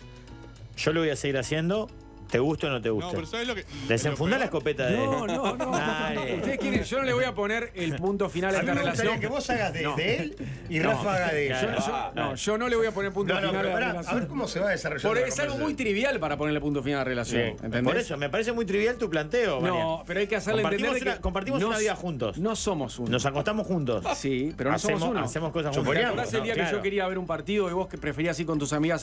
Yo lo voy a seguir haciendo, te guste o no te guste. No, pero ¿sabes lo que...? Desenfundá la escopeta de... No. Dale. Ustedes quieren, yo no le voy a poner el punto final a esta relación. Que vos hagas de él y Rafa haga de él. Yo no le voy a poner punto final a la relación. A ver cómo se va a desarrollar. Porque es algo muy trivial para ponerle punto final a la relación. Sí. Por eso, me parece muy trivial tu planteo, María. No, pero hay que hacerle entender que... Compartimos una vida juntos. No somos uno. Nos acostamos juntos. Sí, pero no somos uno. Hacemos cosas juntos. ¿Te acordás el día que yo quería ver un partido y vos que preferías ir con tus amigas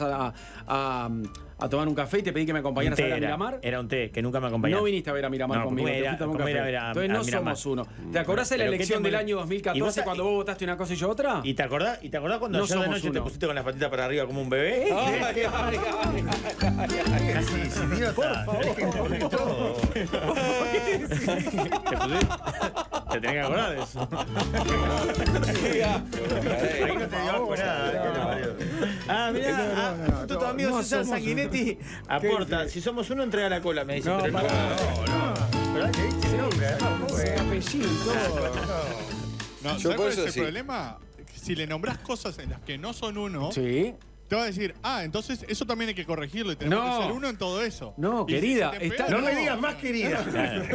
a tomar un café y te pedí que me acompañaras a Miramar? Era un té, que nunca me acompañaste. No viniste a ver a Miramar conmigo. Entonces no somos uno. ¿Te acordás de la elección del año 2014 cuando vos votaste una cosa y yo otra? ¿Y te acordás cuando ayer de noche te pusiste con las patitas para arriba como un bebé? Casi, si Dios, por favor. Te tenés que acordar de eso. Ahí no te dio por nada. Ah, mirá, tu amigo César Sanguinetti aporta. Si somos uno, entrega la cola, me dice. No, pero hay que decir el nombre, apellido y todo. No, ¿sabes cuál es el problema? Si le nombrás cosas en las que no son uno, sí, te va a decir, entonces eso también hay que corregirlo y tenemos que ser uno en todo eso. No, querida, si está, no me digas más querida.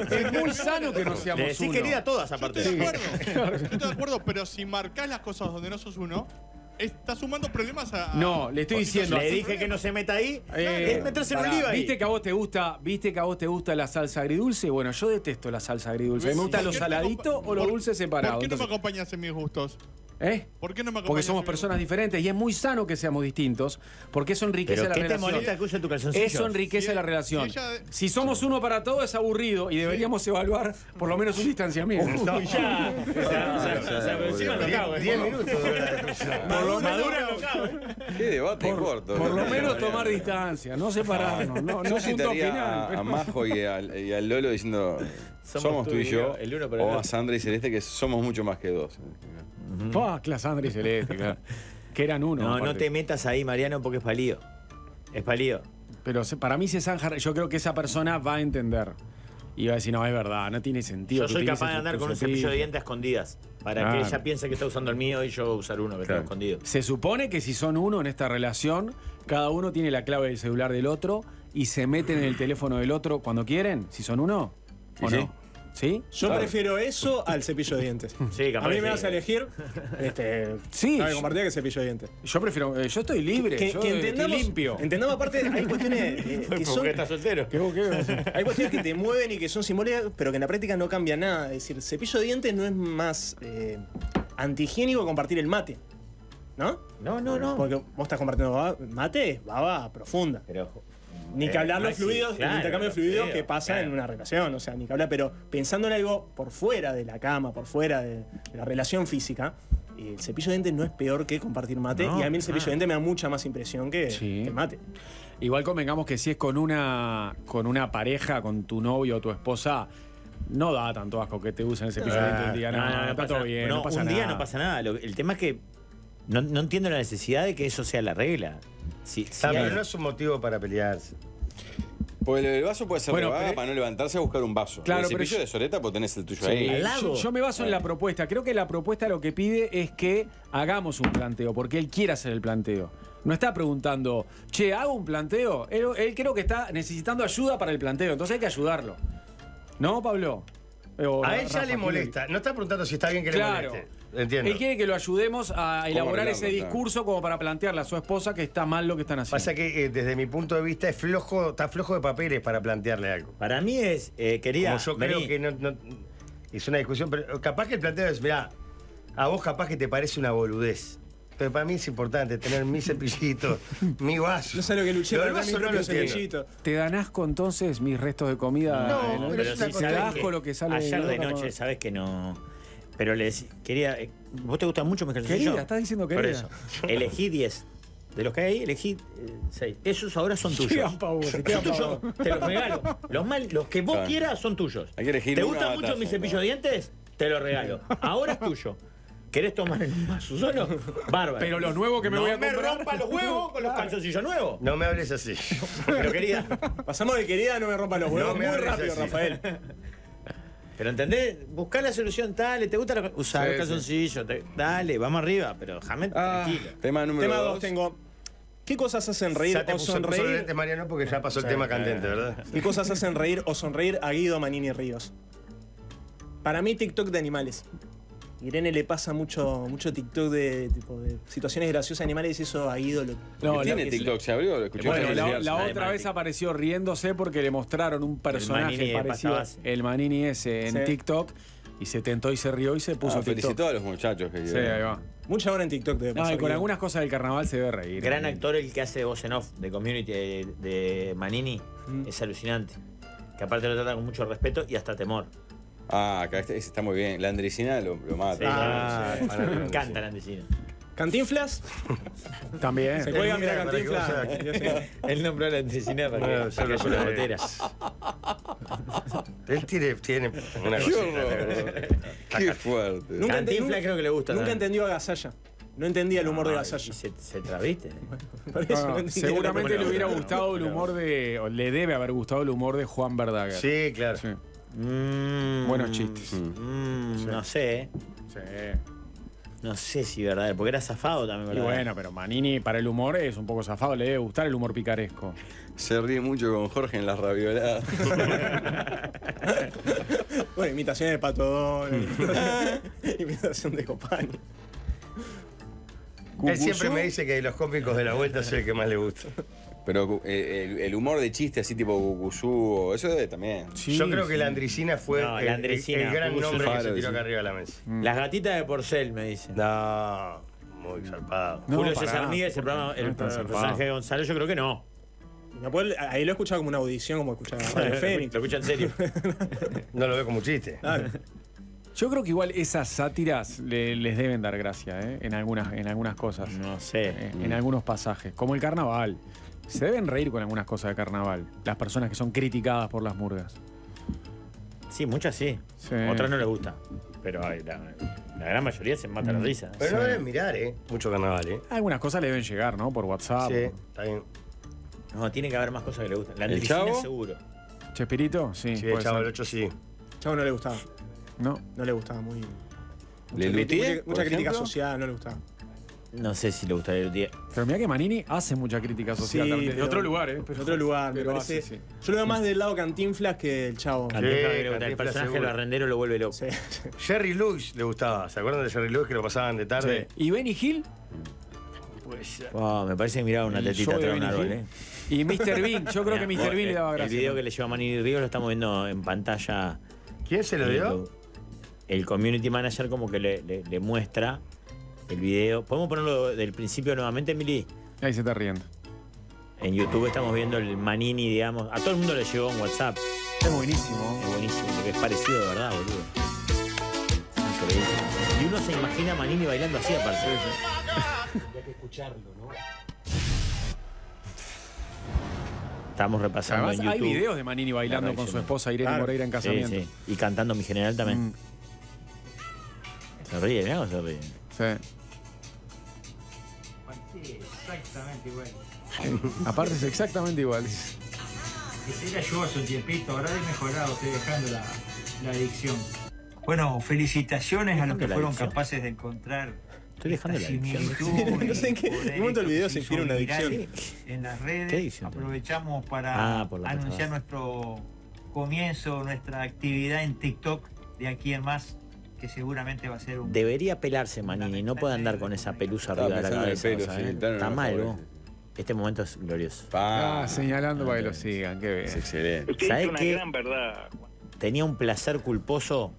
Es muy sano que no seamos uno. Sí, querida a todas, aparte. Yo estoy de acuerdo, pero si marcás las cosas donde no sos uno, está sumando problemas a... No, le estoy diciendo. Le dije que no se meta ahí. Es meterse en un oliva ahí. ¿Viste que a vos te gusta la salsa agridulce? Bueno, yo detesto la salsa agridulce. Me gusta lo saladito o lo dulce separado. ¿Por qué no me acompañas en mis gustos? ¿Por qué no me acompañas? Porque somos personas diferentes y es muy sano que seamos distintos, porque eso enriquece la relación. Eso enriquece la relación. Si somos uno para todo es aburrido y deberíamos evaluar por lo menos un distanciamiento. 10 minutos. Madura lo cabe. Qué debate corto. Por lo menos tomar distancia, no separarnos. No final. A Majo y al Lolo diciendo somos tú y yo, o a Sandra y Celeste, que somos mucho más que dos. La Sandra y Celeste, claro. Que eran uno. No, no te metas ahí, Mariano, porque es palío. Es palío. Pero para mí se zanja. Yo creo que esa persona va a entender. Y va a decir, no, es verdad, no tiene sentido. Yo soy capaz de andar con un cepillo de dientes a escondidas. Para que ella piense que está usando el mío y yo voy a usar uno que está escondido. Se supone que si son uno en esta relación, cada uno tiene la clave del celular del otro y se meten en el teléfono del otro cuando quieren, si son uno. ¿O no? ¿Sí? Yo prefiero eso al cepillo de dientes. Sí, a mí me vas a elegir. Compartida que cepillo de dientes. Yo prefiero. Yo estoy libre. Estoy limpio. Entendamos, aparte, hay cuestiones que son. Porque estás soltero. Hay cuestiones que te mueven y que son simbólicas, pero que en la práctica no cambian nada. Es decir, cepillo de dientes no es más antihigiénico compartir el mate. ¿No? No. Porque vos estás compartiendo mate, baba profunda. Pero ojo. Ni que hablar los fluidos, el intercambio de fluidos que pasa en una relación, o sea, ni que hablar, pero pensando en algo por fuera de la cama, por fuera de la relación física, el cepillo de dientes no es peor que compartir mate, y a mí el cepillo de dientes me da mucha más impresión que mate. Igual convengamos que si es con una pareja, con tu novio o tu esposa, no da tanto asco que te usen el cepillo de dientes un día, está todo bien, no pasa nada. Un día no pasa nada, el tema es que no entiendo la necesidad de que eso sea la regla. Sí, pero no es un motivo para pelearse. Pues el vaso puede ser para no levantarse a buscar un vaso. Claro, el cepillo de soreta, pues tenés el tuyo ahí. Yo me baso en la propuesta. Creo que la propuesta lo que pide es que hagamos un planteo, porque él quiere hacer el planteo. No está preguntando, che, ¿hago un planteo? Él creo que está necesitando ayuda para el planteo, entonces hay que ayudarlo. ¿No, Pablo? A él ya le molesta. No está preguntando si está bien que le moleste. Entiendo. Él quiere que lo ayudemos a elaborar ese discurso como para plantearle a su esposa que está mal lo que están haciendo. Pasa que desde mi punto de vista está flojo de papeles para plantearle algo. Para mí es, querida, como yo creo que no es una discusión, pero capaz que el planteo es, mirá, a vos capaz que te parece una boludez. Pero para mí es importante tener mi cepillito, mi vaso. No sé lo que luché, pero el vaso no lo cepillito. ¿Te dan asco entonces mis restos de comida? No, pero si sabes asco lo que sale ayer de noche, sabes que no... Pero le decía, quería... ¿Vos te gustan mucho más que querida, yo? Estás diciendo querida. Por eso. Elegí 10. De los que hay, elegí 6. Esos ahora son tuyos. Son tuyos. Te los regalo. Los que vos quieras son tuyos. Hay que elegir. ¿Te gusta mucho mi cepillo de dientes? Te lo regalo. Ahora es tuyo. ¿Querés tomar el vaso solo? Bárbaro. Pero lo nuevo que me voy a comprar... No me rompa los huevos con los calzoncillos nuevos. No me hables así. Pero querida... Pasamos de querida, no me rompa los huevos. No, muy rápido, así. Rafael. Pero ¿entendés? Buscá la solución, dale, ¿te gusta la... usar el calzoncillo? Dale, vamos arriba, pero déjame tranquilo. Tema número 2 tengo... ¿Qué cosas hacen reír o sonreír? Solamente, Mariano, porque ya pasó el tema candente, ¿verdad? ¿Qué cosas hacen reír o sonreír a Guido Manini Ríos? Para mí, TikTok de animales. Irene le pasa mucho TikTok de situaciones graciosas de animales y eso a Guido lo... No, tiene TikTok, se abrió, lo escuché. Bueno, la otra vez apareció riéndose porque le mostraron un personaje parecido, el Manini ese, en TikTok, y se tentó y se rió y se puso TikTok. Felicitó a los muchachos que... Sí, ahí va. Mucha hora en TikTok debe pasar. No, y con algunas cosas del carnaval se debe reír. Gran actor el que hace voz en off de Community de Manini, es alucinante. Que aparte lo trata con mucho respeto y hasta temor. Ah, acá está muy bien. La andricina lo mata. Sí, me encanta la andricina. ¿Cantinflas? También. Se juega, mira, Cantinflas. Él nombró a la andricina para que haya una botera. Él tiene una cosita. Qué fuerte. Cantinflas creo que le gusta. Nunca entendió a Gasalla. No entendía el humor de Gasalla. ¿Se trabiste? Seguramente le hubiera gustado el humor de... Le debe haber gustado el humor de Juan Verdaguer. Sí, claro. Buenos chistes. No sé. No sé si verdadero, porque era zafado también, ¿verdad? Y bueno, pero Manini para el humor es un poco zafado, le debe gustar el humor picaresco. Se ríe mucho con Jorge en las ravioladas. Bueno, imitaciones de Patodón, imitación de Copani. Él siempre me dice que los cómicos de la vuelta es el que más le gusta. Pero el humor de chiste así tipo Cucuzú, eso también. Sí, yo creo que la andricina fue el gran nombre que se tiró acá arriba de la mesa. Las gatitas de Porcel, me dicen. No, muy zarpado. No, Julio César Miguel, el personaje de Gonzalo, yo creo que no. Ahí lo he escuchado como una audición, como escuchaba Radio Fénix. Lo escucha en serio. No lo veo como chiste. Claro. Yo creo que igual esas sátiras les deben dar gracia, ¿eh? en algunas cosas. No sé. En algunos pasajes, como el carnaval. Se deben reír con algunas cosas de carnaval. Las personas que son criticadas por las murgas. Sí, muchas sí. Otras no les gusta. Pero hay, la gran mayoría se mata la risa. Pero no deben mirar, mucho carnaval, Algunas cosas le deben llegar, ¿no? Por WhatsApp. Sí, está bien. No, tiene que haber más cosas que le gustan. La Andricina seguro. ¿Chespirito? Sí. Sí, Chavo el 8 sí. Chavo no le gustaba. No le gustaba muy... Mucha crítica social, no le gustaba. No sé si le gustaría el día. Pero mirá que Manini hace mucha crítica social. Sí, de otro lugar, de otro lugar, me parece. Hace, yo lo veo más del lado Cantinflas que el Chavo. Cantinflas, el personaje del barrendero lo vuelve loco. Sí. Jerry Lewis le gustaba. ¿Se acuerdan de Jerry Lewis que lo pasaban de tarde? Sí. ¿Y Benny Hill? Pues... Wow, me parece que miraba una tetita atrás de un árbol, Y Mr. Bean, yo creo que Mr. Bean le daba gracia. El video que le lleva a Manini Ríos lo estamos viendo en pantalla. ¿Quién se lo dio? El community manager como que le muestra... El video. ¿Podemos ponerlo del principio nuevamente, Emily? Ahí se está riendo. En YouTube estamos viendo el Manini, digamos. A todo el mundo le llegó un WhatsApp. Es buenísimo. Es buenísimo, porque es parecido de verdad, boludo. Increíble. Y uno se imagina a Manini bailando así, aparte. Hay que escucharlo, ¿no? Estamos repasando además, en YouTube. Hay videos de Manini bailando con su esposa Irene Moreira en casamiento. Sí. Y cantando Mi General también. Se ríe, ¿no? Se ríe. Sí, exactamente igual. Aparte es exactamente igual. Era yo hace un tiempito, ahora he mejorado, estoy dejando la adicción. Bueno, felicitaciones a los que fueron capaces de encontrar. Estoy dejando la adicción. No sé en qué momento el video se inspira una adicción. En las redes aprovechamos para anunciar nuestro comienzo, nuestra actividad en TikTok de aquí en más. Que seguramente va a ser un... Debería pelarse Manini, no puede andar con esa pelusa arriba de la cabeza. Pelo, está mal, ¿no? Este momento es glorioso. Señalando para que lo sigan, qué bien. Es excelente. Usted hizo una gran verdad. Tenía un placer culposo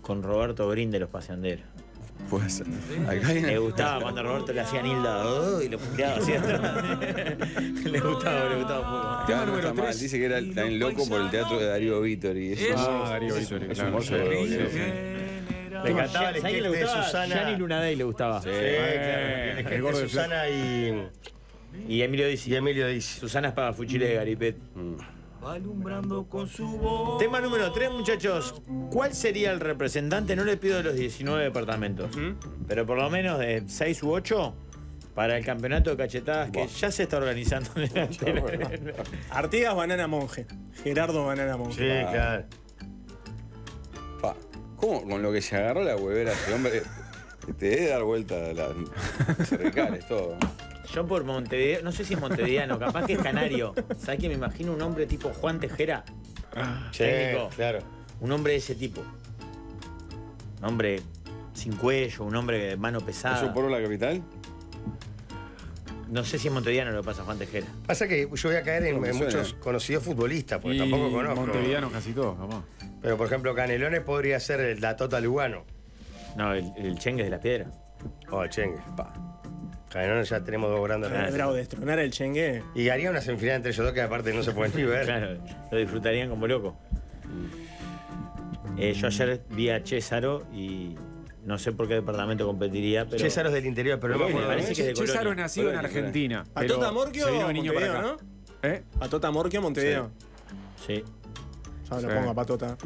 con Roberto Brin de Los Paseanderos. Pues, le gustaba cuando Roberto le hacía Nilda y lo puteaba así. Le gustaba. Tema número 3. Dice que era tan loco por el teatro de Darío Vítori. Darío Vítori, claro. Le encantaba el sketch de Susana. Gianni Lunadei le gustaba. Sí, claro. El sketch de Susana y Emilio Dizzi. Y Emilio Dizzi. Susana es para fuchiles de Garipet. Alumbrando con su voz. Tema número 3, muchachos. ¿Cuál sería el representante? No le pido de los 19 departamentos, pero por lo menos de 6 u 8 para el campeonato de cachetadas que ya se está organizando. Artigas Banana Monje. Gerardo Banana Monje. Sí, claro. Pa. ¿Cómo? Con lo que se agarró la huevera ese hombre. Te debe dar vuelta a las cervicales, todo. Yo por Montevideo, no sé si es montevideano, capaz que es canario. ¿Sabes que me imagino un hombre tipo Juan Tejera? Sí, técnico. Claro. Un hombre de ese tipo. Un hombre sin cuello, un hombre de mano pesada. ¿Eso por la capital? No sé si es montevideano lo que pasa, Juan Tejera. Pasa que yo voy a caer en muchos conocidos futbolistas, porque tampoco conozco. Montevideanos casi todos, capaz. Pero por ejemplo, Canelones podría ser la Tota Lugano. No, el Chengue de las Piedras. Oh, el Chengue. Canelones ya tenemos dos grandes. Bravo, destronar el Chengue. Y haría una semifinal entre ellos dos que aparte no se pueden ni ver. Claro, lo disfrutarían como loco. Yo ayer vi a Césaro y no sé por qué departamento competiría, pero... Césaro es del interior, pero no me parece que es de Colonia. Césaro es nacido en Argentina. ¿A Tota Morchio o Montevideo, no? ¿Eh? ¿A Tota Morchio o Montevideo? Sí. Ya lo pongo a Patota.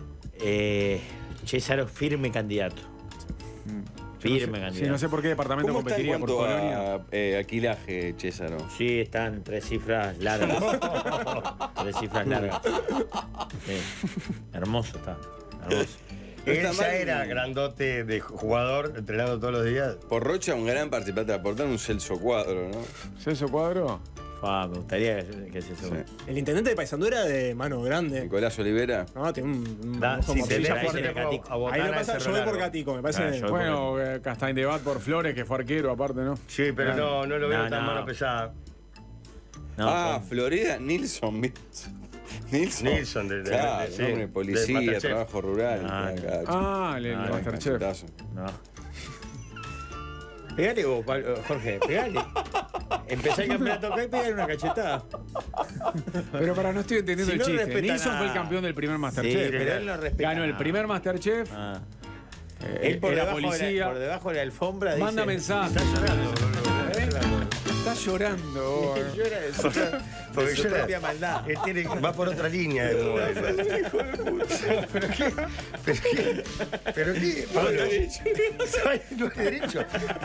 Césaro, firme candidato. Firme candidato. Sí, no sé por qué departamento competiría por Colonia. Alquilaje, Césaro. Sí, están tres cifras largas. Tres cifras largas. Sí. Hermoso está. Hermoso. Él ya era grandote de jugador, entrenado todos los días. Por Rocha, un gran participante, aportar un Celso Cuadro, ¿no? ¿Celso Cuadro? Fua, me gustaría que se suba. Sí. El intendente de Paysandú era de mano grande. Nicolás Olivera. No, tiene un... Si se le ahí lo pasa, yo voy por Catico, me parece. Nah, bueno, Castain de Bat por Flores, que fue arquero aparte, ¿no? Sí, pero no lo veo tan mano pesada. No, Florida, Nilsson. Nilsson de policía, de trabajo rural. El Masterchef. Pegale vos, Jorge, pegale. Empezá el campeonato acá y pegale una cachetada. Pero para no estoy entendiendo si el chiste. Nilsson fue el campeón del primer Masterchef. Sí, pero él no respeta. Ganó el primer Masterchef. Él por era policía. Por debajo de la alfombra manda dice, mensaje. Está llorando. Está llorando. Llora de su, porque su propia maldad. Él tiene, va por otra línea. ¿Pero qué? Pablo,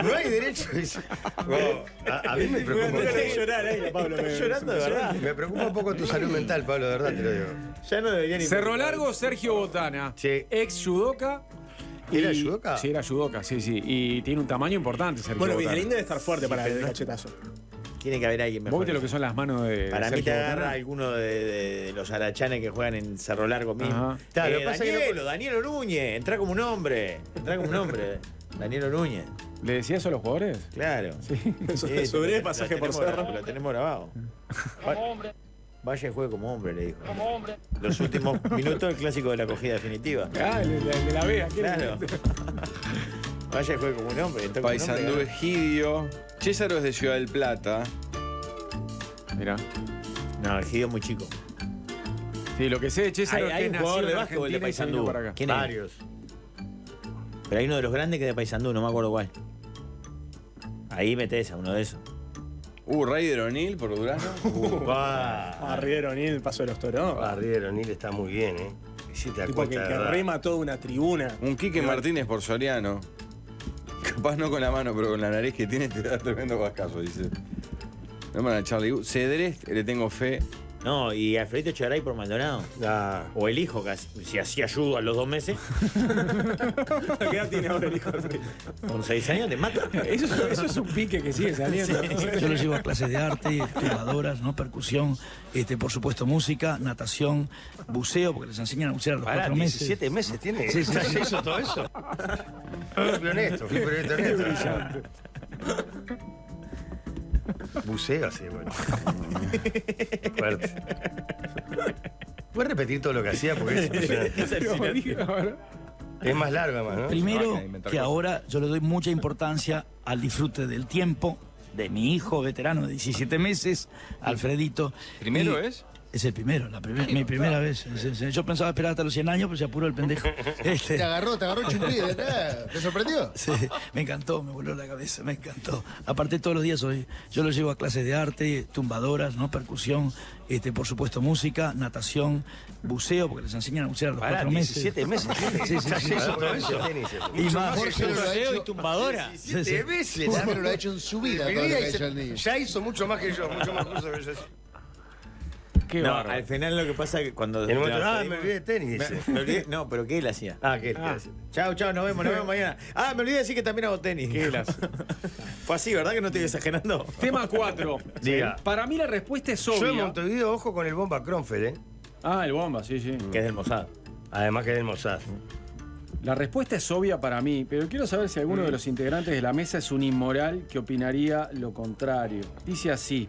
no hay derecho. Bueno, a mí me preocupa. Estás llorando, de verdad. Me preocupa un poco tu salud mental, Pablo, de verdad te lo digo. Ya no debería ni Cerro Largo, Sergio Botana. Sí. Ex judoka. ¿Era judoka? Sí, era judoka, sí. Y tiene un tamaño importante, Sergio Botana. Bueno, Vidalín debe estar fuerte para el cachetazo. Tiene que haber alguien mejor. ¿Vos viste lo que son las manos de Sergio Botana? Para mí te agarra alguno de los arachanes que juegan en Cerro Largo mismo. Danielo Núñez, entrá como un hombre. Danielo Núñez. ¿Le decía eso a los jugadores? Claro. Sí. Sobre el pasaje por Cerro. Lo tenemos grabado. Vaya y juegue como hombre, le dijo. Como hombre. Los últimos minutos, el clásico de la acogida definitiva. Ah, de la vea. Claro. Vaya y juegue como un hombre. Paysandú Egidio. Césaro es de Ciudad del Plata. Mirá. No, Egidio es muy chico. Sí, lo que sé de Césaro es que es nacido de Argentina de Paysandú. ¿Quién es? Varios. Pero hay uno de los grandes que es de Paysandú, no me acuerdo cuál. Ahí metés a uno de esos. Ryder O'Neal por Durano. Ryder O'Neal, el paso de los toros. Ryder O'Neal está muy bien, ¿eh? Si te tipo que rema toda una tribuna. Un Quique Martínez por Soriano. Capaz no con la mano, pero con la nariz que tiene te da tremendo vascazo, dice. No me van a Charlie. Cedrés, le tengo fe. No, y Alfredito Echegaray por Maldonado. O el hijo, casi. Si hacía ayuda a los 2 meses. ¿Qué edad tiene ahora el hijo? Con 6 años te mata. Eso es un pique que sigue saliendo. Sí. Yo lo llevo a clases de arte, jugadoras, ¿no? Percusión, por supuesto música, natación, buceo, porque les enseñan a bucear a los 4 meses. 17 meses tiene. Sí, sí, sí. ¿Hizo todo eso? Fui honesto. Brillante. Buceo, sí, bueno. Fuerte. ¿Puedes repetir todo lo que hacía? Porque es más largo, además, ¿no? Primero, que ahora yo le doy mucha importancia al disfrute del tiempo de mi hijo veterano de 17 meses, Alfredito. ¿Primero es? Es el primero, mi primera vez. Yo pensaba esperar hasta los 100 años, pero se apuró el pendejo. Te agarró Chumbrí de atrás. ¿Te sorprendió? Sí, me encantó, me voló la cabeza, me encantó. Aparte, todos los días hoy, yo lo llevo a clases de arte, tumbadoras, ¿no? Percusión, por supuesto música, natación, buceo, porque les enseñan a bucear a los 4 meses. 17 meses. Y más. Buceo y tumbadora. 17 veces. Pero lo ha hecho en su vida. Ya hizo mucho más que yo, mucho más curso que yo. No, al final lo que pasa es que cuando... me olvidé de tenis. No, pero ¿qué él hacía? Chao, nos vemos mañana. Ah, me olvidé de decir que también hago tenis. ¿Qué él hace? Fue así, ¿verdad? Que no estoy exagerando. Tema 4. Diga. Para mí la respuesta es obvia. Yo en Montevideo, ojo con el Bomba Kronfeld, ¿eh? Ah, el Bomba, sí, sí. Que es del Mossad. Además que es del Mossad. La respuesta es obvia para mí, pero quiero saber si alguno de los integrantes de la mesa es un inmoral que opinaría lo contrario. Dice así.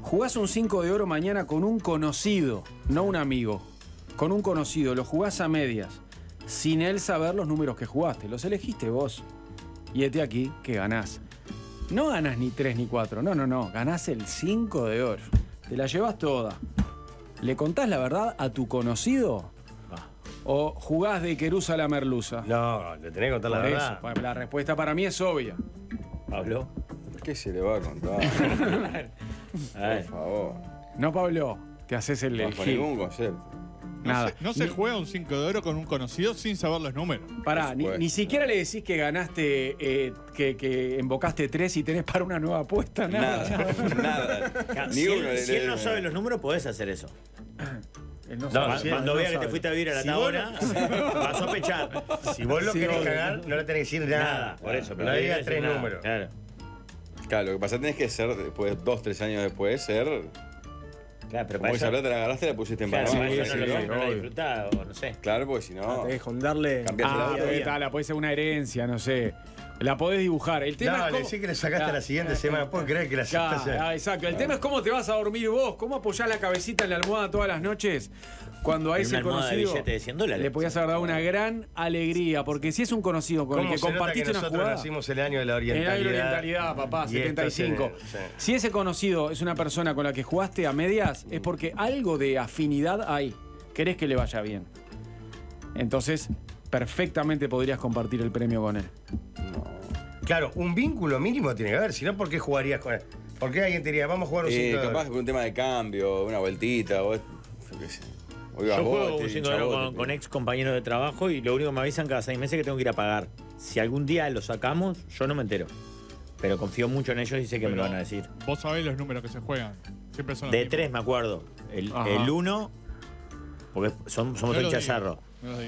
Jugás un 5 de oro mañana con un conocido, no un amigo. Con un conocido, lo jugás a medias, sin él saber los números que jugaste. Los elegiste vos. Y este aquí que ganás. No ganás ni 3 ni 4, no. Ganás el 5 de oro. Te la llevas toda. ¿Le contás la verdad a tu conocido? ¿O jugás de Querusa a la merluza? No, le tenés que contar la verdad. Eso. La respuesta para mí es obvia. ¿Pablo? ¿Qué se le va a contar? Por favor. No, Pablo, te haces el ningún concepto. Nada. No se juega un 5 de oro con un conocido sin saber los números. Pará, ni siquiera le decís que ganaste, que embocaste 3 y tenés para una nueva apuesta. Nada. Si él no sabe los números, podés hacer eso. Cuando vea que te fuiste a vivir a la Tabona, va a sospechar. Si vos lo querés cagar, no le tenés que decir nada. Por eso, pero no digas 3 números. Claro, lo que pasa es que tenés que ser, después, 2 o 3 años después, ser... Claro, pero para eso... Como esa plata la agarraste y la pusiste en banco. Claro, no la disfrutás o no sé. Claro, porque si no... Te dejo darle... la podés hacer una herencia, no sé. La podés dibujar. El tema es cómo... que la sacaste la siguiente semana. ¿Puedes creer que la sacaste? Exacto. El tema es cómo te vas a dormir vos. Cómo apoyás la cabecita en la almohada todas las noches. Cuando a ese conocido le podías haber dado una gran alegría, porque si es un conocido con el que compartiste una jugada... Nosotros nacimos el año de la orientalidad. El año de la orientalidad, papá, 75. Si ese conocido es una persona con la que jugaste a medias, es porque algo de afinidad hay. Querés que le vaya bien. Entonces, perfectamente podrías compartir el premio con él. Claro, un vínculo mínimo tiene que haber, si no, ¿por qué jugarías con él? ¿Por qué alguien te diría, vamos a jugar un 5 de oro? Capaz por un tema de cambio, una vueltita, o qué sé. Yo juego un 5 de oro con ex compañeros de trabajo y lo único que me avisan cada 6 meses es que tengo que ir a pagar. Si algún día lo sacamos, yo no me entero. Pero confío mucho en ellos y sé que me lo van a decir. Vos sabés los números que se juegan. Siempre son de 3 me acuerdo. El 1, porque somos el chazarro.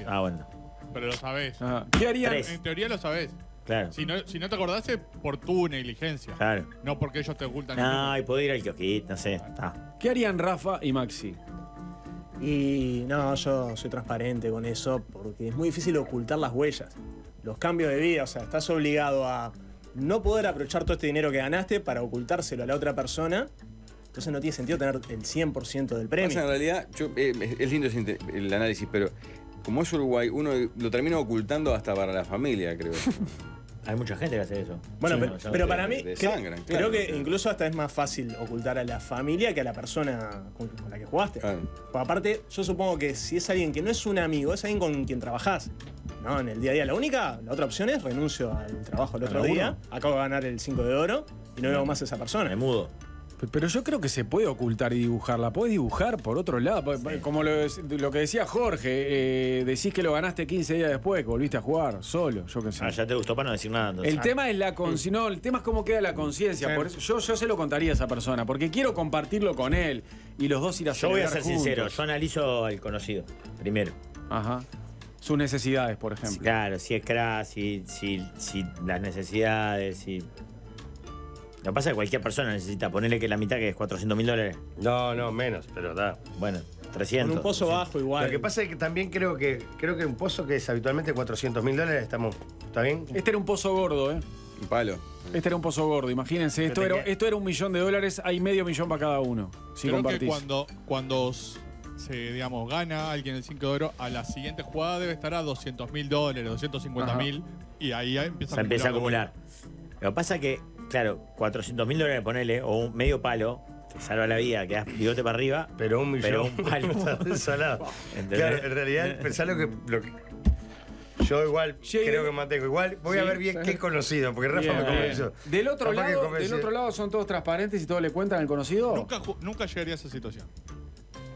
Ah, bueno. Pero lo sabés. ¿Qué harían? En teoría lo sabés. Claro. Si no te acordás es por tu negligencia. Claro. No porque ellos te ocultan. No, y puedo ir al kiosquito, no sé. Está. ¿Qué harían Rafa y Maxi? Y no, yo soy transparente con eso porque es muy difícil ocultar las huellas, los cambios de vida, o sea, estás obligado a no poder aprovechar todo este dinero que ganaste para ocultárselo a la otra persona, entonces no tiene sentido tener el 100% del premio. Pasa, en realidad, es lindo el análisis, pero como es Uruguay, uno lo termina ocultando hasta para la familia, creo. Hay mucha gente que hace eso. Bueno, sí, pero para mí creo que incluso hasta es más fácil ocultar a la familia que a la persona con la que jugaste. Claro. Porque aparte, yo supongo que si es alguien que no es un amigo, es alguien con quien trabajás. No, en el día a día. La otra opción es renuncio al trabajo el otro día, acabo de ganar el 5 de oro y no veo más a esa persona. Me mudo. Pero yo creo que se puede ocultar y dibujarla. Podés dibujar por otro lado. Sí. Como lo que decía Jorge, decís que lo ganaste 15 días después, que volviste a jugar solo, yo qué sé. Ya te gustó para no decir nada. Entonces. El tema es la conciencia. No, el tema es cómo queda la conciencia. Sí. Por eso, yo se lo contaría a esa persona, porque quiero compartirlo con él y los dos ir a celebrar. Yo voy a ser sincero, yo analizo al conocido primero. Ajá. Sus necesidades, por ejemplo. Sí, claro, si es crack, si las necesidades, si... Lo que pasa es que cualquier persona necesita, ponerle que la mitad que es $400.000. No, menos, pero da. Bueno, 300. Con un pozo bajo igual. Lo que pasa es que también creo que un pozo que es habitualmente $400.000 estamos. ¿Está bien? Este era un pozo gordo, ¿eh? Un palo. Este era un pozo gordo, imagínense. Esto era $1.000.000, hay $500.000 para cada uno. Si creo compartís. Que cuando se, digamos, gana alguien el 5 de oro, a la siguiente jugada debe estar a $200.000, $250.000, y ahí empieza a acumular. Lo que pasa es que... Claro, $400.000, ponerle, o un medio palo, te salva la vida, quedás bigote para arriba, pero un millón, pero un palo está desolado. Claro, en realidad, pensar lo que yo igual creo que mantengo. Igual voy a ver bien qué conocido, porque Rafa me convenció. Del otro lado son todos transparentes y todos le cuentan al conocido. Nunca llegaría a esa situación.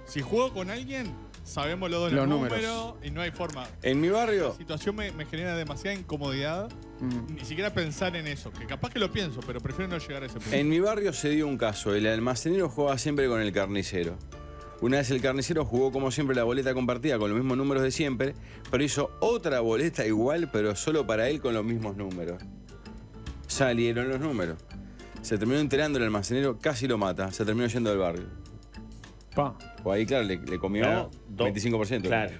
Si juego con alguien, sabemos los dos los números y no hay forma. En mi barrio... La situación me genera demasiada incomodidad. Ni siquiera pensar en eso, que capaz que lo pienso, pero prefiero no llegar a ese punto. En mi barrio se dio un caso. El almacenero jugaba siempre con el carnicero. Una vez el carnicero jugó como siempre la boleta compartida con los mismos números de siempre, pero hizo otra boleta igual, pero solo para él con los mismos números. Salieron los números. Se terminó enterando el almacenero, casi lo mata. Se terminó yendo del barrio. Pa. Pues ahí, claro, le comió 25%. Claro.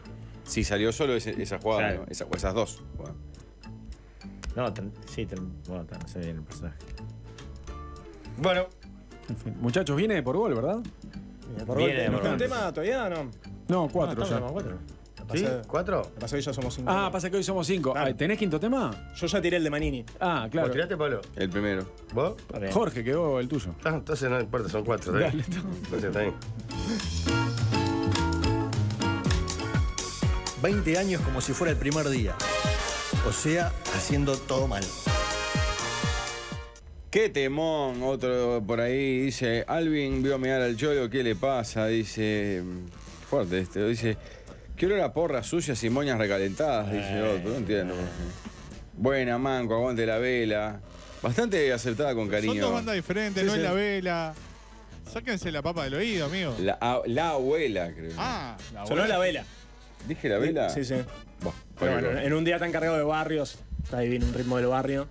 Sí, salió solo esa jugada, claro. ¿No? Esas dos. Bueno. No, no sé bien el personaje. Bueno. En fin, muchachos, viene por gol, ¿verdad? Viene por gol. ¿No está un tema todavía o no? No, cuatro ya. Cuatro. ¿Sí? ¿Cuatro? Pasa que hoy ya somos 5. Ah, pasa que hoy somos 5. Claro. ¿Tenés quinto tema? Yo ya tiré el de Manini. Ah, claro. ¿Vos tiraste, Pablo? El primero. ¿Vos? Jorge, quedó el tuyo. Ah, entonces no importa, son 4. ¿Eh? Dale, entonces está bien. 20 años como si fuera el primer día. O sea, haciendo todo mal. ¡Qué temón! Otro por ahí dice, Alvin vio a mirar al Cholo, ¿qué le pasa? Dice, fuerte este, dice, ¿qué olor a porras sucias y moñas recalentadas? Dice otro, no entiendo. Buena, manco, aguante la vela. Bastante acertada con cariño. Son dos bandas diferentes, no es la vela. Sáquense la papa del oído, amigo. La abuela, creo. Ah, la abuela. Sonó la vela. ¿Dije la vela? Sí, sí. Bah, pero bueno, en un día tan cargado de barrios, está divino un ritmo del barrio.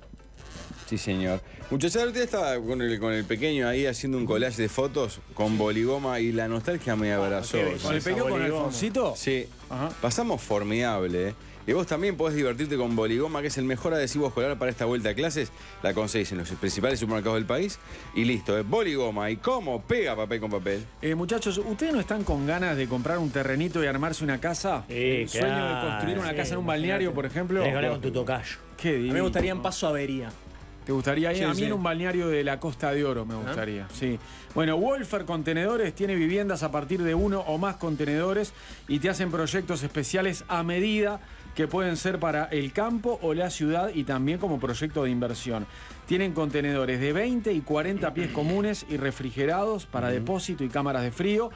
Sí, señor. Muchachos, usted estaba con el pequeño ahí haciendo un collage de fotos con boligoma y la nostalgia me abrazó. ¿Con el pequeño, con Alfonsito? Sí. Ajá. Pasamos formidable, ¿eh? Y vos también podés divertirte con Boligoma, que es el mejor adhesivo escolar para esta vuelta a clases. La conseguís en los principales supermercados del país. Y listo, es Boligoma. ¿Y cómo pega papel con papel? Muchachos, ¿ustedes no están con ganas de comprar un terrenito y armarse una casa? El sueño de construir una casa en un balneario, por ejemplo. Con tu tocayo. Qué divino. A mí me gustaría en Paso Avería. ¿Te gustaría ir? Sí, a mí en un balneario de la Costa de Oro me gustaría. Sí. Bueno, Wolfer Contenedores tiene viviendas a partir de 1 o más contenedores y te hacen proyectos especiales a medida, que pueden ser para el campo o la ciudad y también como proyecto de inversión. Tienen contenedores de 20 y 40 pies comunes y refrigerados para depósito y cámaras de frío.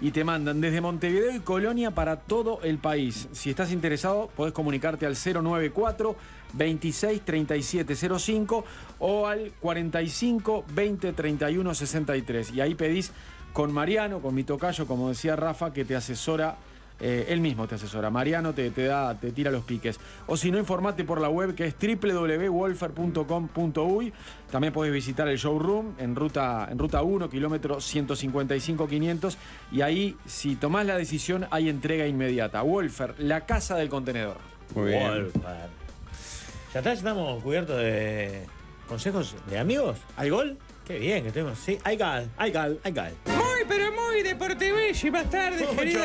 Y te mandan desde Montevideo y Colonia para todo el país. Si estás interesado, podés comunicarte al 094-263705 o al 45-2031-63. Y ahí pedís con Mariano, con mi tocayo, como decía Rafa, que te asesora. Él mismo te asesora. Mariano te tira los piques. O si no, informate por la web, que es www.wolfer.com.uy. También podés visitar el showroom en ruta 1, kilómetro 155-500. Y ahí, si tomás la decisión, hay entrega inmediata. Wolfer, la casa del contenedor. Muy bien. Wolfer. Ya está, estamos cubiertos de consejos de amigos. ¿Al gol? Qué bien que tenemos. Sí, hay gal. Muy, pero muy deportivísimo. Más tarde, querido.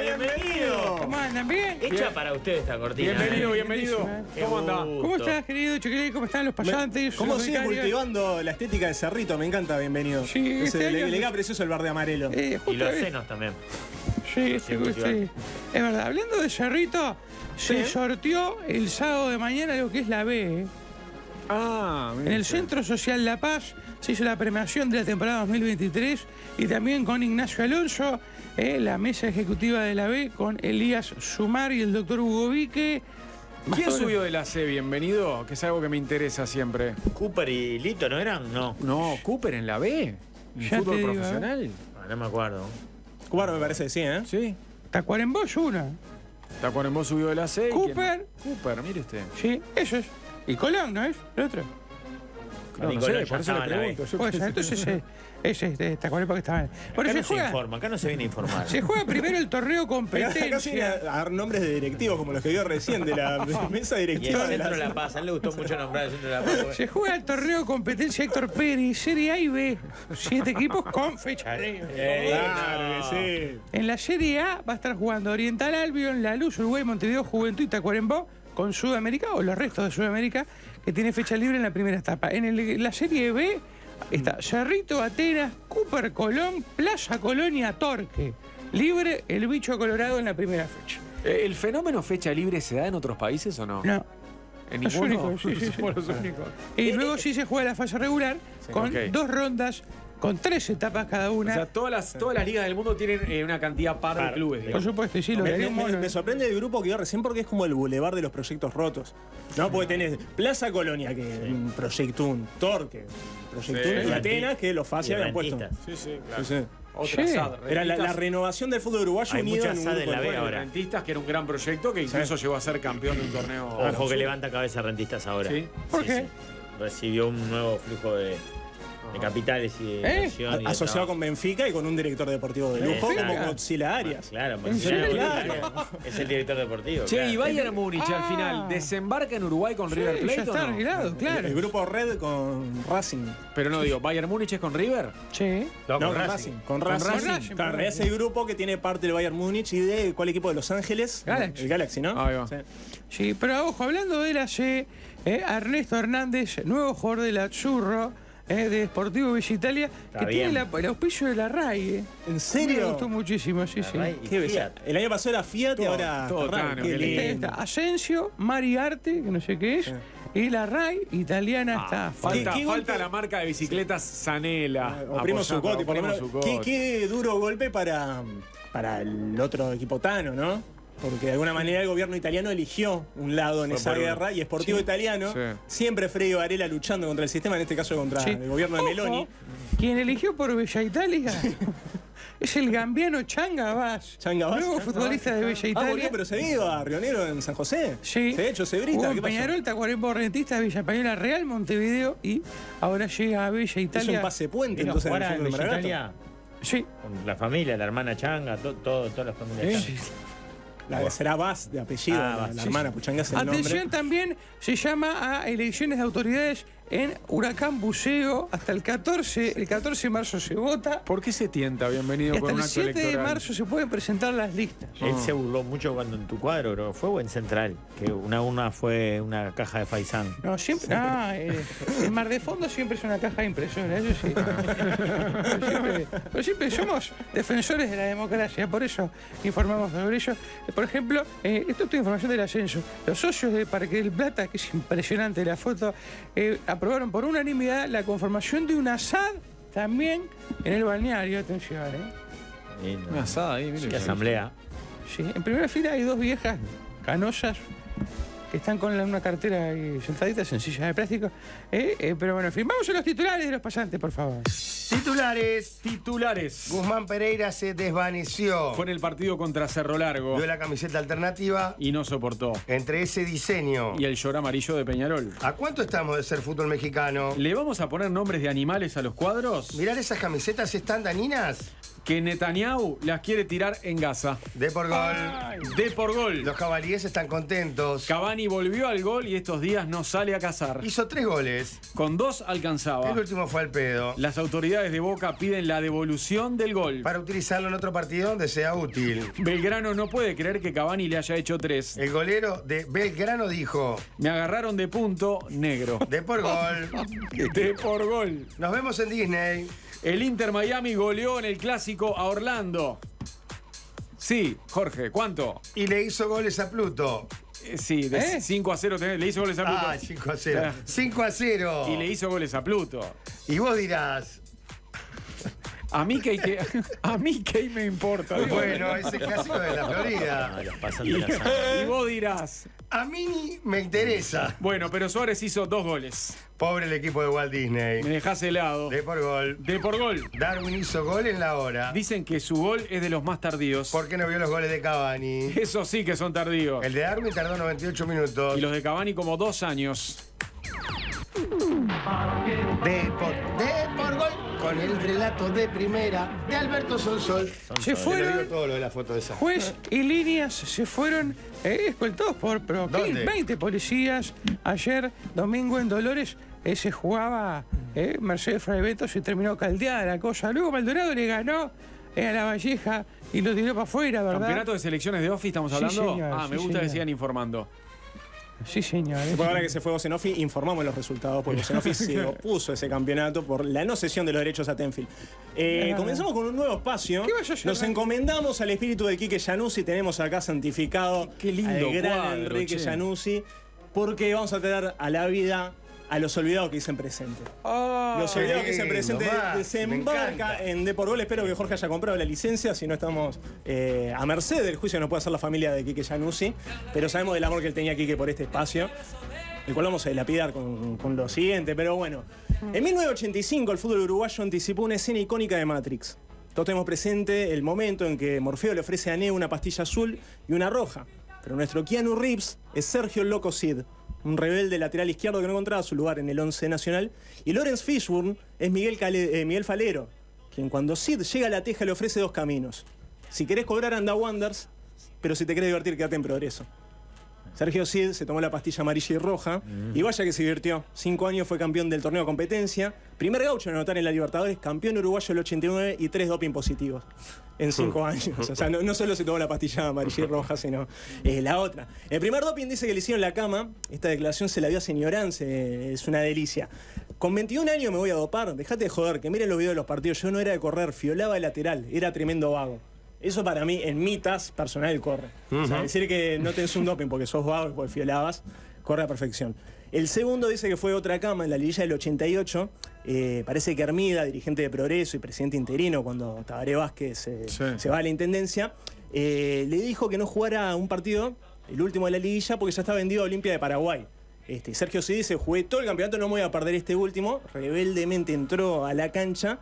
Bienvenido. ¿Cómo andan? ¿Bien? Hecha para usted esta cortina. Bienvenido. ¿Cómo anda? ¿Cómo estás, querido Chiquilín? ¿Cómo están los payantes? ¿Cómo sigue cultivando la estética de Cerrito? Me encanta, bienvenido. Sí, le queda precioso el bar de amarelo. Y los senos también. Sí. Es verdad, hablando de Cerrito, se sorteó el sábado de mañana lo que es la B. En el Centro Social La Paz se hizo la premiación de la temporada 2023 y también con Ignacio Alonso, la mesa ejecutiva de la B, con Elías Sumar y el doctor Hugo Vique. ¿Quién subió de la C, bienvenido? Que es algo que me interesa siempre. ¿Cooper y Lito no eran? No, ¿Cooper en la B? ¿En fútbol profesional? Digo, no me acuerdo. Cooper me parece que sí, ¿eh? Sí. Tacuarembó es una. Tacuarembó subió de la C. Cooper, mire usted. Sí, eso es. Y Colón, ¿no es? El otro. No sé, por eso le pregunto. Entonces es Tacuarembó que está mal. Acá no se informa, acá no se viene a informar. Se juega primero el torneo competencia. A dar nombres de directivos como los que dio recién de la mesa directiva. El Centro de La Paz, a él le gustó mucho nombrar el Centro de La Paz. Se juega el torneo competencia Héctor Pérez, Serie A y B. 7 equipos con fecha libre. Claro que sí. En la Serie A va a estar jugando Oriental Albion, La Luz, Uruguay, Montevideo, Juventud y Tacuarembó, con Sudamérica o los restos de Sudamérica, que tiene fecha libre en la primera etapa. En la Serie B Está Cerrito, Atenas, Cooper, Colón, Plaza Colonia, Torque. Libre el bicho colorado en la primera fecha. ¿El fenómeno fecha libre se da en otros países o no? No. ¿En ninguno? Los únicos, sí, sí, sí. Los únicos. Y luego sí se juega la fase regular, sí, con dos rondas, con 3 etapas cada una. O sea, todas las ligas del mundo tienen una cantidad par de clubes. Por supuesto, sí, lo me sorprende el grupo que iba recién porque es como el bulevar de los proyectos rotos. No, porque tenés Plaza Colonia, que un proyectún, Torque, proyectún, y Atenas, que los fáciles habían puesto. Sí, sí, claro. Sí, sí. Otra SAD. Era la renovación del fútbol uruguayo. Hay muchas SAD en la B ahora. Rentistas, que era un gran proyecto, que incluso llegó a ser campeón de un torneo. Ojo que levanta cabeza Rentistas ahora. ¿Sí? ¿Por qué? Recibió un nuevo flujo de capitales y de inversión. Asociado con Benfica y con un director deportivo de lujo como Godzilla Arias. Claro, es el director deportivo. Che, y Bayern Múnich al final desembarca en Uruguay con River Plate. Ya está arreglado, claro. El grupo Red con Racing. Pero no digo, ¿Bayern Múnich es con River? Sí. No, con Racing. Con Racing. Claro, es el grupo que tiene parte del Bayern Múnich y de cuál equipo de Los Ángeles. Galaxy. El Galaxy, ¿no? Ahí va. Sí, pero ojo, hablando de la C, Ernesto Hernández, nuevo jugador de la Churro, de Sportivo Villa Italia, que tiene el auspicio de la RAI. ¿En serio? Me gustó muchísimo, sí, sí. El año pasado era Fiat y ahora está Asensio, Mariarte, que no sé qué es, y la RAI italiana está. Falta la marca de bicicletas Zanella. O Primo Zuccotti, por lo menos. Qué duro golpe para el otro equipo tano, ¿no? Porque de alguna manera el gobierno italiano eligió un lado en esa guerra y Sportivo Italiano, siempre Freddy Varela luchando contra el sistema, en este caso contra el gobierno de Meloni. Quien eligió por Bella Italia es el gambiano Changa Vaz, nuevo futbolista de Bella Italia. Ah, volvió, pero se vio a Rionero en San José. Sí. De hecho, se brita. Peñarol, Tacuarembó, Rentistas, Villa Española, Real, Montevideo y ahora llega a Bella Italia. Es un pase puente, entonces, en el fútbol maragato. Sí. Con la familia, la hermana Changa, toda la familia Changa. Será Vaz de apellido, la hermana Puchanga es el nombre. Atención, también se llama a elecciones de autoridades en Huracán Buceo. Hasta el 14 de marzo se vota. ¿Por qué se tienta? Bienvenido con un acto electoral. Hasta el 7 de marzo se pueden presentar las listas. Él se burló mucho cuando en tu cuadro, ¿no? ¿Fue o en Central? Que una urna fue una caja de faisán. No, siempre. El mar de fondo siempre es una caja de impresión, eso sí. Pero siempre somos defensores de la democracia, por eso informamos sobre ello. Por ejemplo, esto es información del ascenso. Los socios de Parque del Plata, que es impresionante la foto, aprobaron por unanimidad la conformación de una SAD también en el balneario. Atención, una SAD ahí, mire. Sí, asamblea. Sí, en primera fila hay dos viejas canosas que están con una cartera ahí, sentaditas, sencillas de plástico. Pero bueno, firmamos en los titulares de los pasantes, por favor. Titulares. Guzmán Pereira se desvaneció. Fue en el partido contra Cerro Largo. Dio la camiseta alternativa. Y no soportó. Entre ese diseño y el llor amarillo de Peñarol. ¿A cuánto estamos de ser fútbol mexicano? ¿Le vamos a poner nombres de animales a los cuadros? Mirá, esas camisetas están dañinas. Que Netanyahu las quiere tirar en Gaza. De por gol. Los jabalíes están contentos. Cavani volvió al gol y estos días no sale a cazar. Hizo 3 goles. Con 2 alcanzaba. El último fue al pedo. Las autoridades de Boca piden la devolución del gol para utilizarlo en otro partido donde sea útil. Belgrano no puede creer que Cavani le haya hecho 3. El golero de Belgrano dijo: me agarraron de punto negro. De por gol. Nos vemos en Disney. El Inter Miami goleó en el Clásico a Orlando. Sí, Jorge, ¿cuánto? Y le hizo goles a Pluto. Sí, de 5-0 le hizo goles a Pluto. 5-0. 5-0. Y le hizo goles a Pluto. Y vos dirás... A mí que me importa. Bueno, ese clásico de la Florida. Y vos dirás... A mí ni me interesa. Bueno, pero Suárez hizo 2 goles. Pobre el equipo de Walt Disney. Me dejás helado. De por gol. Darwin hizo gol en la hora. Dicen que su gol es de los más tardíos. ¿Por qué no vio los goles de Cavani? Eso sí que son tardíos. El de Darwin tardó 98 minutos. Y los de Cavani como 2 años. De por gol. Con el relato de primera de Alberto Sonsol. Se fueron. Todo lo de la foto de esa. Juez y líneas se fueron escoltados por 20 policías. Ayer, domingo en Dolores, se jugaba Mercedes Fraiventos y terminó caldeada la cosa. Luego Maldonado le ganó a la Valleja y lo tiró para afuera, ¿verdad? Campeonato de selecciones de Offi, estamos hablando. Sí, señor, me gusta que sigan informando. Sí, señor. Después, ahora que se fue Bocenofi, informamos los resultados, porque Bocenofi se opuso a ese campeonato por la no cesión de los derechos a Tenfield. Comenzamos con un nuevo espacio. Nos encomendamos al espíritu de Quique Giannuzzi. Tenemos acá santificado al gran cuadro, Enrique Giannuzzi, porque vamos a tener a la vida a los olvidados que dicen presente. Oh, los olvidados que dicen presente desembarca en Deporgol. Espero que Jorge haya comprado la licencia, si no estamos a merced del juicio que nos puede hacer la familia de Quique Giannuzzi. Pero sabemos del amor que él tenía Quique por este espacio, el cual vamos a dilapidar con lo siguiente. Pero bueno, en 1985 el fútbol uruguayo anticipó una escena icónica de Matrix. Todos tenemos presente el momento en que Morfeo le ofrece a Neo una pastilla azul y una roja. Pero nuestro Keanu Reeves es Sergio Loco Cid, un rebelde lateral izquierdo que no encontraba su lugar en el 11 nacional. Y Lawrence Fishburne es Miguel Falero, quien cuando Sid llega a La Teja le ofrece dos caminos. Si querés cobrar, anda Wanderers, pero si te querés divertir, quédate en Progreso. Sergio Cid se tomó la pastilla amarilla y roja, y vaya que se divirtió. 5 años fue campeón del torneo de competencia, primer gaucho en anotar en la Libertadores, campeón uruguayo del 89 y 3 doping positivos en 5 años. O sea, no solo se tomó la pastilla amarilla y roja, sino la otra. El primer doping dice que le hicieron la cama. Esta declaración se la dio a Señorance, es una delicia. Con 21 años me voy a dopar, dejate de joder, que miren los videos de los partidos. Yo no era de correr, fiolaba de lateral, era tremendo vago. Eso para mí, en mitas personal, corre. O sea, decir que no tenés un doping porque sos vago y porque fiolabas, corre a perfección. El segundo dice que fue otra cama en la liguilla del 88. Parece que Hermida, dirigente de Progreso y presidente interino cuando Tabaré Vázquez se va a la intendencia, le dijo que no jugara un partido, el último de la liguilla, porque ya está vendido a Olimpia de Paraguay. Sergio Cid dice, jugué todo el campeonato, no me voy a perder este último. Rebeldemente entró a la cancha.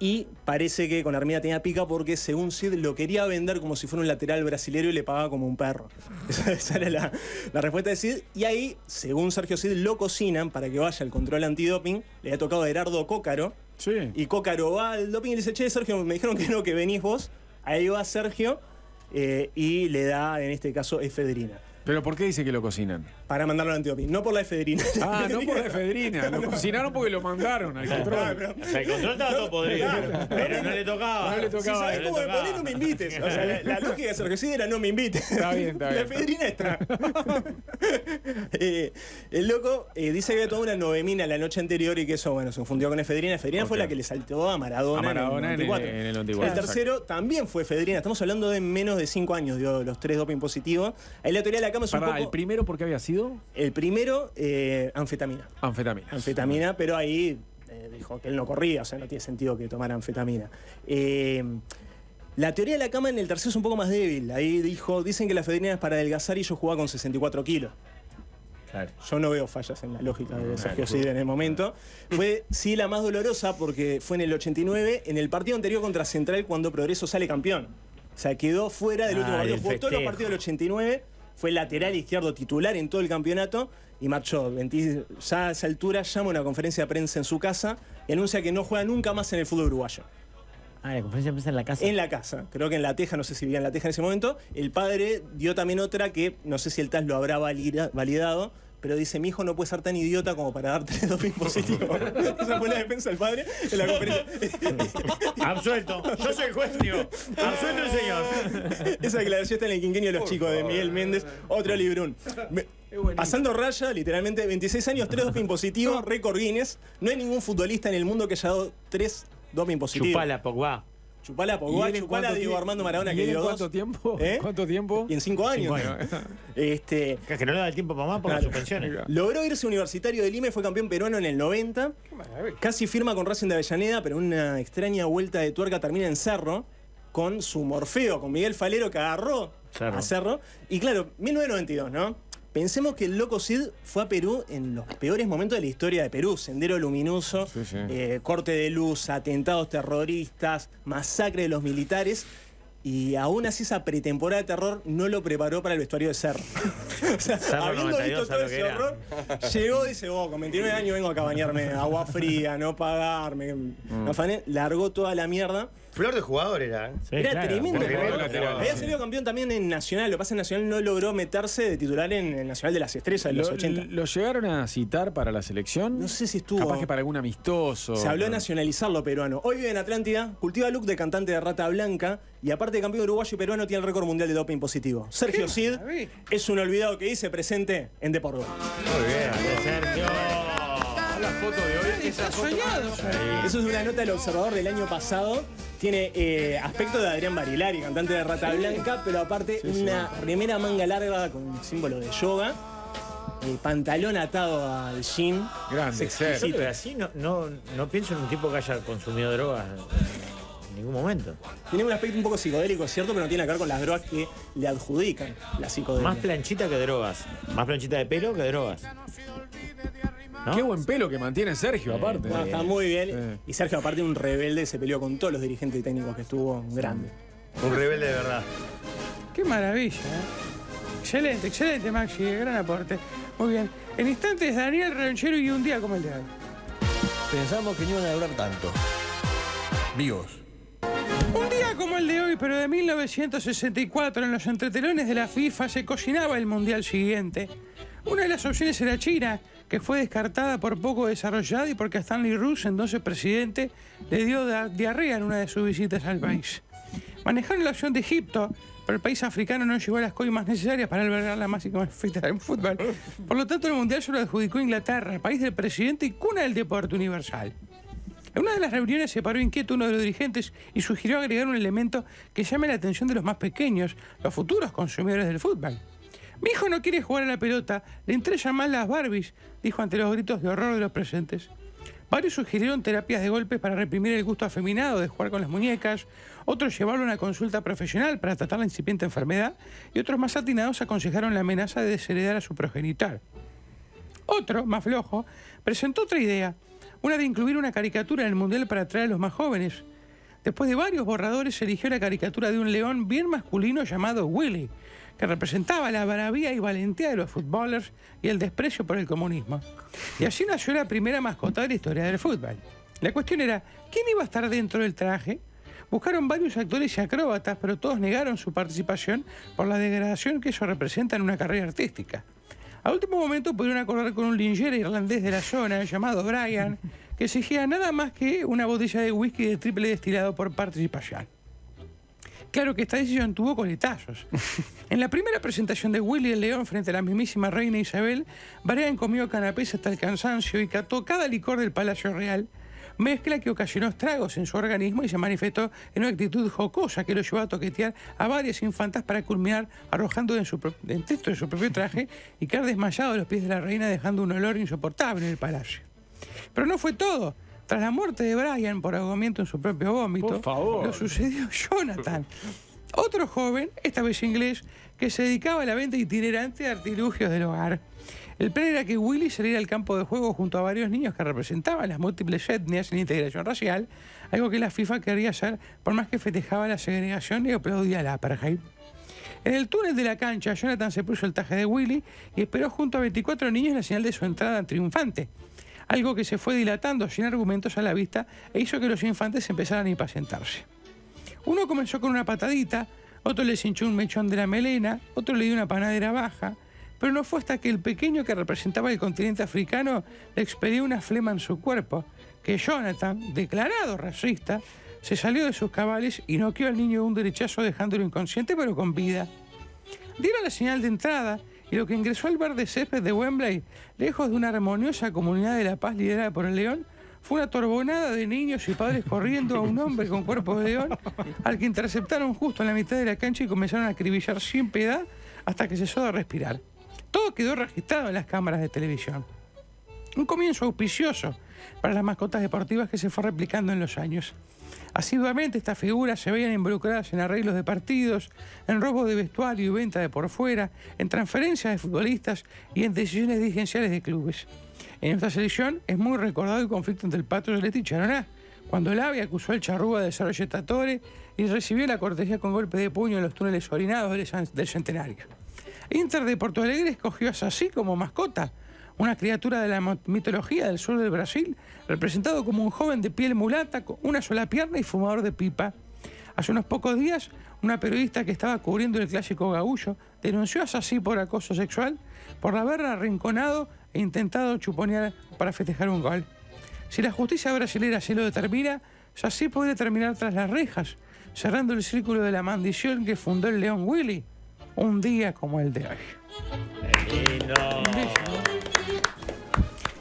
Y parece que con Hermida tenía pica porque, según Cid, lo quería vender como si fuera un lateral brasilero y le pagaba como un perro. Esa era la respuesta de Cid. Y ahí, según Sergio Cid, lo cocinan para que vaya al control antidoping. Le ha tocado a Gerardo Cócaro. Sí. Y Cócaro va al doping y le dice, che, Sergio, me dijeron que no, que venís vos. Ahí va Sergio y le da, en este caso, efedrina. ¿Pero por qué dice que lo cocinan? Para mandarlo al antidoping, no por la efedrina. Ah, no por la efedrina. Lo cocinaron porque lo mandaron al control. El control estaba todo podrido. Pero no le tocaba. No le tocaba. Si sabés cómo me ponés, no me invites. O sea, la lógica de Sergio Cid era no me invites. Está bien, está bien. La efedrina está. El loco dice que había tomado una novemina la noche anterior y que eso, bueno, se confundió con efedrina. Efedrina fue la que le saltó a Maradona en el 94. El tercero también fue efedrina. Estamos hablando de menos de 5 años, dio los 3 doping positivos. Ahí la teoría de la Pará, ¿el primero por qué había sido? El primero, anfetamina. Anfetamina, pero ahí dijo que él no corría, o sea, no tiene sentido que tomara anfetamina. La teoría de la cama en el tercero es un poco más débil. Ahí dijo, dicen que la efedrina es para adelgazar y yo jugaba con 64 kilos. Claro. Yo no veo fallas en la lógica de Sergio Cid en el momento. Fue sí la más dolorosa porque fue en el 89, en el partido anterior contra Central, cuando Progreso sale campeón. O sea, quedó fuera del último partido. Jugó todos los partidos del 89. Fue lateral izquierdo titular en todo el campeonato y marchó. Ya a esa altura llama a una conferencia de prensa en su casa y anuncia que no juega nunca más en el fútbol uruguayo. Ah, la conferencia de prensa en la casa. En la casa. Creo que en La Teja, no sé si vivía en La Teja en ese momento. El padre dio también otra que no sé si el TAS lo habrá validado, pero dice, mi hijo no puede ser tan idiota como para dar 3 doping positivos. Esa fue la defensa del padre en la conferencia. Absuelto. Yo soy el juez, tío. Absuelto el señor. Esa declaración está en El quinquenio de los chicos, de Miguel Méndez. Otro librón. Pasando raya, literalmente, 26 años, 3 doping positivos, récord Guinness. No hay ningún futbolista en el mundo que haya dado 3 doping positivos. Chupala, Pogba. Chupala, Pogba, chupala, Diego Armando Maradona, que dio 2. ¿Cuánto tiempo? ¿Eh? ¿Cuánto tiempo? Y en 5 años. Que no le da el tiempo para más por las suspensiones. Logró irse Universitario de Lima y fue campeón peruano en el 90. Casi firma con Racing de Avellaneda, pero una extraña vuelta de tuerca termina en Cerro con su Morfeo, con Miguel Falero, que agarró a Cerro. Y claro, 1992, ¿no? Pensemos que el Loco Cid fue a Perú en los peores momentos de la historia de Perú. Sendero Luminoso, corte de luz, atentados terroristas, masacre de los militares. Y aún así esa pretemporada de terror no lo preparó para el vestuario de Cerro. O sea, habiendo visto todo ese horror, llegó y dice, con 29 años vengo acá a bañarme agua fría, no pagarme. Largó toda la mierda. Flor de jugador era. Sí, era claro, tremendo. Había salido campeón también en Nacional. Lo que pasa es que Nacional no logró meterse de titular en el Nacional de las Estrellas en los 80. ¿Lo llegaron a citar para la selección? No sé si estuvo. Capaz que para algún amistoso. Se habló de nacionalizarlo peruano. Hoy vive en Atlántida, cultiva look de cantante de Rata Blanca y aparte campeón uruguayo y peruano tiene el récord mundial de doping positivo. Sergio ¿qué? Cid es un olvidado que dice presente en Deportivo. Muy bien, Sergio. La foto de hoy está soñado. Eso es una nota del Observador del año pasado. Tiene aspecto de Adrián Barilari, cantante de Rata Blanca, pero aparte una remera manga larga con símbolo de yoga. El pantalón atado al jean. Grande, Sergio. Pero así no pienso en un tipo que haya consumido drogas en ningún momento. Tiene un aspecto un poco psicodélico, cierto, pero no tiene que ver con las drogas que le adjudican la psicodelia. Más planchita que drogas. Más planchita de pelo que drogas. ¿No? Qué buen pelo que mantiene Sergio, aparte. Bueno, está muy bien. Y Sergio, aparte, un rebelde, se peleó con todos los dirigentes y técnicos que estuvo. Grande. Un rebelde de verdad. Qué maravilla, Excelente, excelente, Maxi. Gran aporte. Muy bien. En instantes, Daniel Ranchero y un día como el de hoy. Pensamos que no iban a durar tanto. Vivos. Un día como el de hoy, pero de 1964, en los entretelones de la FIFA se cocinaba el mundial siguiente. Una de las opciones era China, que fue descartada por poco desarrollada y porque a Stanley Rus, entonces presidente, le dio diarrea en una de sus visitas al país. Manejaron la opción de Egipto, pero el país africano no llegó a las coimas necesarias para albergar la máxima fiesta del fútbol. Por lo tanto, el mundial se lo adjudicó Inglaterra, el país del presidente y cuna del deporte universal. En una de las reuniones se paró inquieto uno de los dirigentes y sugirió agregar un elemento que llame la atención de los más pequeños, los futuros consumidores del fútbol. Mi hijo no quiere jugar a la pelota, le entregan más las Barbies, dijo ante los gritos de horror de los presentes. Varios sugirieron terapias de golpes para reprimir el gusto afeminado de jugar con las muñecas, otros llevaron una consulta profesional para tratar la incipiente enfermedad y otros más atinados aconsejaron la amenaza de desheredar a su progenitor. Otro, más flojo, presentó otra idea, una de incluir una caricatura en el mundial para atraer a los más jóvenes. Después de varios borradores se eligió la caricatura de un león bien masculino llamado Willy, que representaba la bravía y valentía de los futboleros y el desprecio por el comunismo. Y así nació la primera mascota de la historia del fútbol. La cuestión era, ¿quién iba a estar dentro del traje? Buscaron varios actores y acróbatas, pero todos negaron su participación por la degradación que eso representa en una carrera artística. Al último momento pudieron acordar con un linchera irlandés de la zona llamado Brian, que exigía nada más que una botella de whisky de triple destilado por participación. Claro que esta decisión tuvo coletazos. En la primera presentación de Willy el León frente a la mismísima reina Isabel, Brian comió canapés hasta el cansancio y cató cada licor del Palacio Real, mezcla que ocasionó estragos en su organismo y se manifestó en una actitud jocosa que lo llevó a toquetear a varias infantas para culminar arrojando en texto de su propio traje y caer desmayado a los pies de la reina dejando un olor insoportable en el palacio. Pero no fue todo. Tras la muerte de Brian por ahogamiento en su propio vómito, lo sucedió Jonathan, otro joven, esta vez inglés, que se dedicaba a la venta itinerante de artilugios del hogar. El plan era que Willy saliera al campo de juego junto a varios niños que representaban las múltiples etnias en integración racial, algo que la FIFA quería hacer por más que festejaba la segregación y aplaudía la apartheid. En el túnel de la cancha, Jonathan se puso el traje de Willy y esperó junto a 24 niños la señal de su entrada triunfante. Algo que se fue dilatando sin argumentos a la vista e hizo que los infantes empezaran a impacientarse. Uno comenzó con una patadita, otro les hinchó un mechón de la melena, otro le dio una panadera baja, pero no fue hasta que el pequeño que representaba el continente africano le expedió una flema en su cuerpo, que Jonathan, declarado racista, se salió de sus cabales y noqueó al niño un derechazo dejándolo inconsciente pero con vida. Dieron la señal de entrada y lo que ingresó al verde césped de Wembley, lejos de una armoniosa comunidad de la paz liderada por el león, fue una torbonada de niños y padres corriendo a un hombre con cuerpo de león, al que interceptaron justo en la mitad de la cancha y comenzaron a acribillar sin piedad hasta que cesó de respirar. Todo quedó registrado en las cámaras de televisión. Un comienzo auspicioso para las mascotas deportivas que se fue replicando en los años. Asiduamente estas figuras se veían involucradas en arreglos de partidos, en robos de vestuario y venta de por fuera, en transferencias de futbolistas y en decisiones dirigenciales de clubes. En nuestra selección es muy recordado el conflicto entre el Pato Celeste y Charoná, cuando Lavi acusó al Charrúa de ser reyetatore y recibió la cortesía con golpe de puño en los túneles orinados del Centenario. Inter de Porto Alegre escogió a Saci como mascota, una criatura de la mitología del sur del Brasil, representado como un joven de piel mulata, con una sola pierna y fumador de pipa. Hace unos pocos días, una periodista que estaba cubriendo el clásico gaullo denunció a Sassi por acoso sexual por haberla arrinconado e intentado chuponear para festejar un gol. Si la justicia brasilera se lo determina, Sassi puede terminar tras las rejas, cerrando el círculo de la maldición que fundó el León Willy, un día como el de hoy.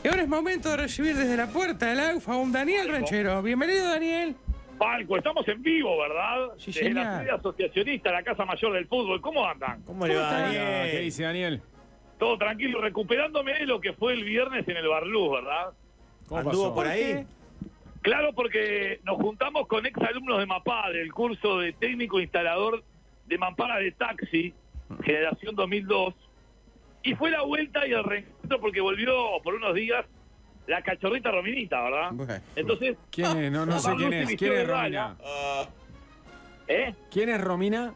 Y ahora es momento de recibir desde la puerta del AUFA a un Daniel Ranchero. Bienvenido, Daniel. Palco, estamos en vivo, ¿verdad? Sí, desde la sede asociacionista, la Casa Mayor del Fútbol. ¿Cómo andan? ¿Cómo le va, Daniel? ¿Qué dice, Daniel? Todo tranquilo, recuperándome de lo que fue el viernes en el Barluz, ¿verdad? ¿Cómo pasó? ¿Por ahí? Claro, porque nos juntamos con exalumnos de MAPA, del curso de técnico instalador de mampara de taxi, generación 2002, y fue la vuelta y el reencuentro porque volvió por unos días la cachorrita Rominita, ¿verdad? Bueno, entonces... ¿Quién es? No sé quién es. ¿Quién es Romina? ¿Eh? ¿Quién es Romina?